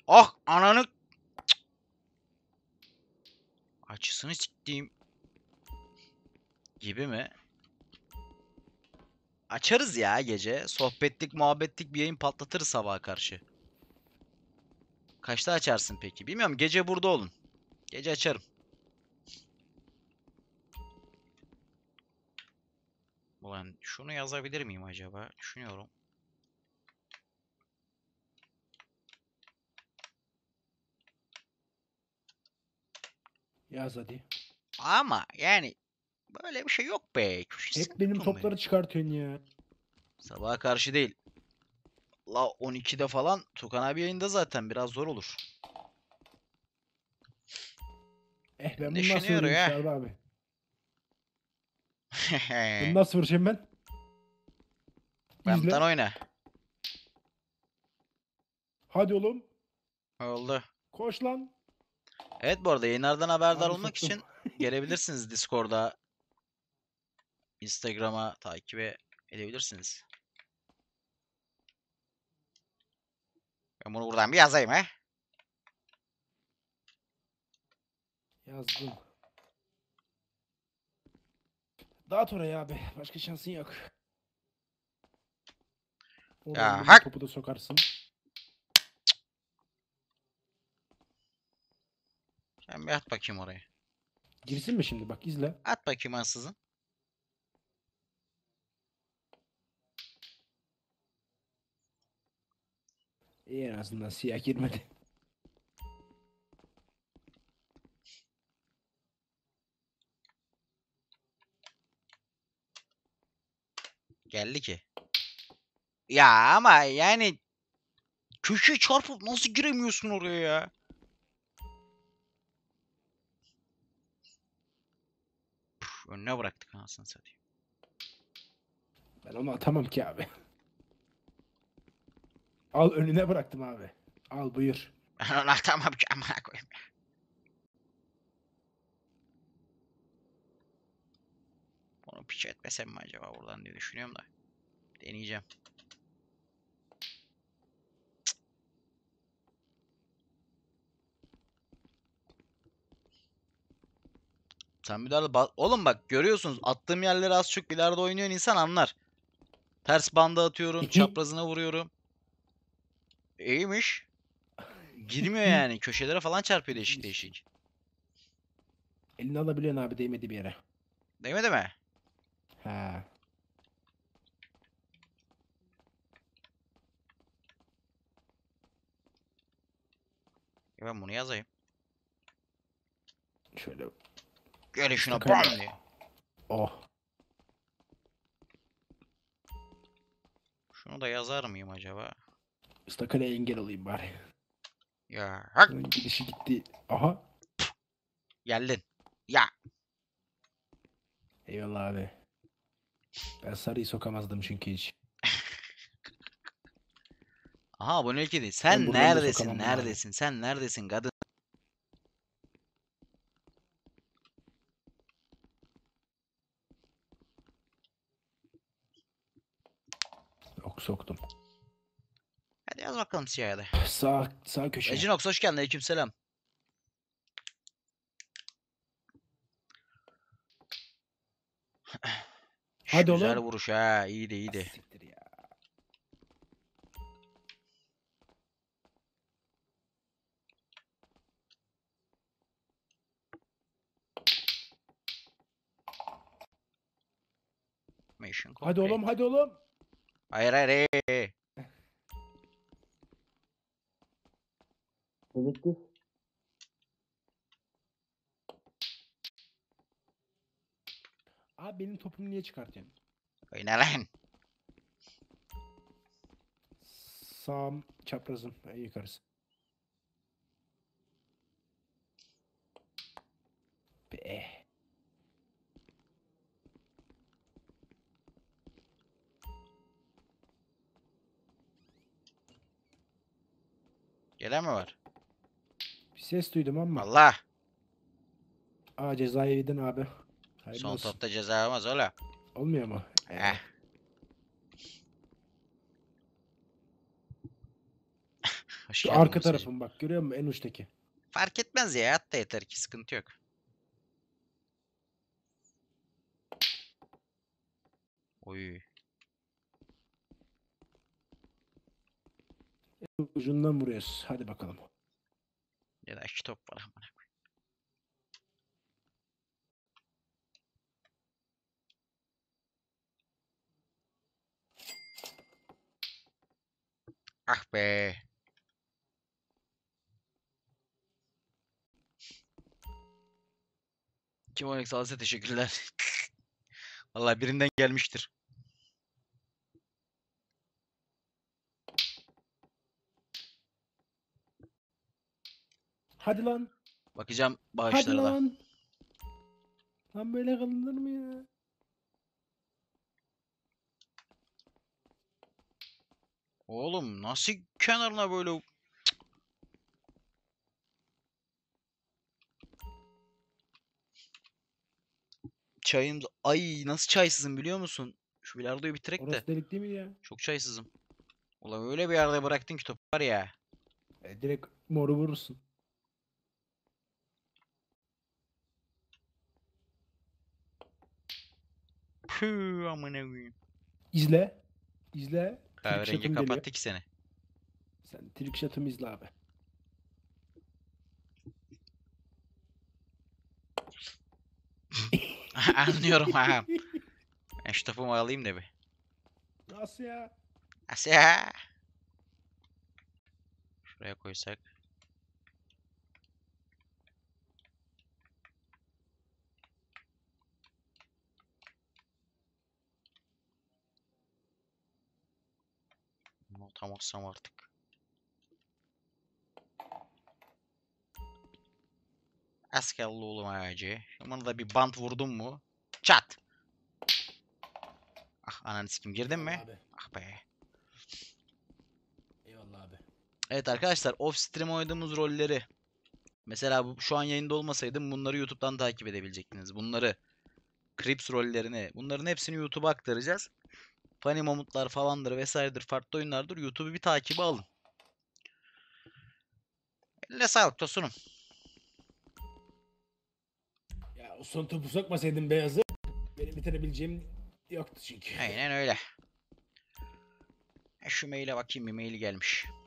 Ah! Oh, ananı! Cık. Açısını siktiğim gibi mi? Açarız ya gece. Sohbetlik, muhabbetlik bir yayın patlatırız sabaha karşı. Kaçta açarsın peki? Bilmiyorum. Gece burada olun. Gece açarım. Ulan şunu yazabilir miyim acaba? Düşünüyorum. Yaz hadi. Ama yani böyle bir şey yok be. Köşesi hep benim topları benim çıkartıyorsun ya. Sabaha karşı değil. La on ikide falan Tukan abi yayında zaten, biraz zor olur. Eh ben bunu nasıl vurayım Şarbi abi? Bunu nasıl vurayım ben? Benden oyna. Hadi oğlum. Oldu. Koş lan. Evet bu arada yayınlardan haberdar abi olmak tuttum için gelebilirsiniz Discord'a, Instagram'a takip edebilirsiniz. Ben bunu buradan bir yazayım he. Yazdım. Dağıt oraya abi. Başka şansın yok. Oradan ya hak. Topu da sokarsın. Sen bir at bakayım oraya. Girsin mi şimdi? Bak izle. At bakayım ansızın. İyi, en azından siyah girmedi. Geldi ki. Ya ama yani köşeye çarpıp nasıl giremiyorsun oraya ya? Puh, önüne bıraktık anasını satayım. Ben onu atamam ki abi. Al önüne bıraktım abi. Al buyur. Ben onu atamam ki amına koyayım. Onu piç etmesem mi acaba buradan diye düşünüyorum da. Deneyeceğim. Sen bir daha... Oğlum bak görüyorsunuz attığım yerleri az çok ileride oynuyor, insan anlar. Ters banda atıyorum. Çaprazına vuruyorum. İyiymiş. Girmiyor yani. Köşelere falan çarpıyor değişik değişik. Elini alabiliyorsun abi, değmedi bir yere. Değmedi mi? He. Ben bunu yazayım. Şöyle. Gel şuna bam diye. Oh. Şunu da yazar mıyım acaba? Stakala'ya engel olayım bari. Ya. Gidişi gitti. Aha. Geldin. Ya. Eyvallah abi. Ben sarıyı sokamazdım çünkü hiç. Aha abonelik değil. Sen neredesin? Neredesin? Abi. Sen neredesin kadın? Ok soktum. Hadi yaz bakalım siyahı da. Sağ, sağ köşe. Ecinox hoş geldin. Aleykümselam. Hadi oğlum. Güzel vuruş ha. İyiydi iyiydi. Siktir ya. Hadi oğlum hadi oğlum. Hayır hayır. Evet. Abi benim topumu niye çıkartıyorsun? Oyna lan. Sağım çaprazım. Yukarısı. Be. Gelen mi var? Bir ses duydum ama. Allah. Aa cezayı yedin abi. Hayırlı son olsun. Topta ceza olmaz ola. Olmuyor mu? Eh. Şu arka tarafın bak görüyor musun en uçtaki? Fark etmez ya hatta yeter ki sıkıntı yok. Oy. Ucundan vuruyoruz. Hadi bakalım. Ya da iki top var. Ah be. Kim on Salse teşekkürler. Vallahi birinden gelmiştir. Hadi lan. Bakacağım bağışlara da. Lan. Lan böyle kalınır mı ya? Oğlum nasıl kenarına böyle... Cık. Çayım... Ay nasıl çaysızım biliyor musun? Şu bilardoyu bitirek de. Orası delik değil mi ya? Çok çaysızım. Ulan öyle bir yerde bıraktın ki topu var ya. E, direkt moru vurursun. Püü amına koyayım. İzle. İzle. Kahverengi kapattı ki seni. Sen trik shot'ımı izle abi. Anlıyorum ha. Ben şu topumu alayım da bir. Nasıl ya? Nasıl ya? Şuraya koysak. Tamam artık. Askerli oğlum ağacı. Ona da bir bant vurdum mu? Çat. Ah ananı sikim girdin mi? Abi. Ah be. Eyvallah abi. Evet arkadaşlar off stream oynadığımız rolleri. Mesela bu, şu an yayında olmasaydım bunları YouTube'dan takip edebilecektiniz. Bunları. Crips rollerini. Bunların hepsini YouTube'a aktaracağız. Funny Momutlar falandır vesairedir farklı oyunlardır. YouTube'u bir takibe alın. Eline sağlık Tosun'um. Ya o son topu sokmasaydım beyazı benim bitirebileceğim yoktu çünkü. Aynen öyle. Şu maile bakayım bir mail gelmiş.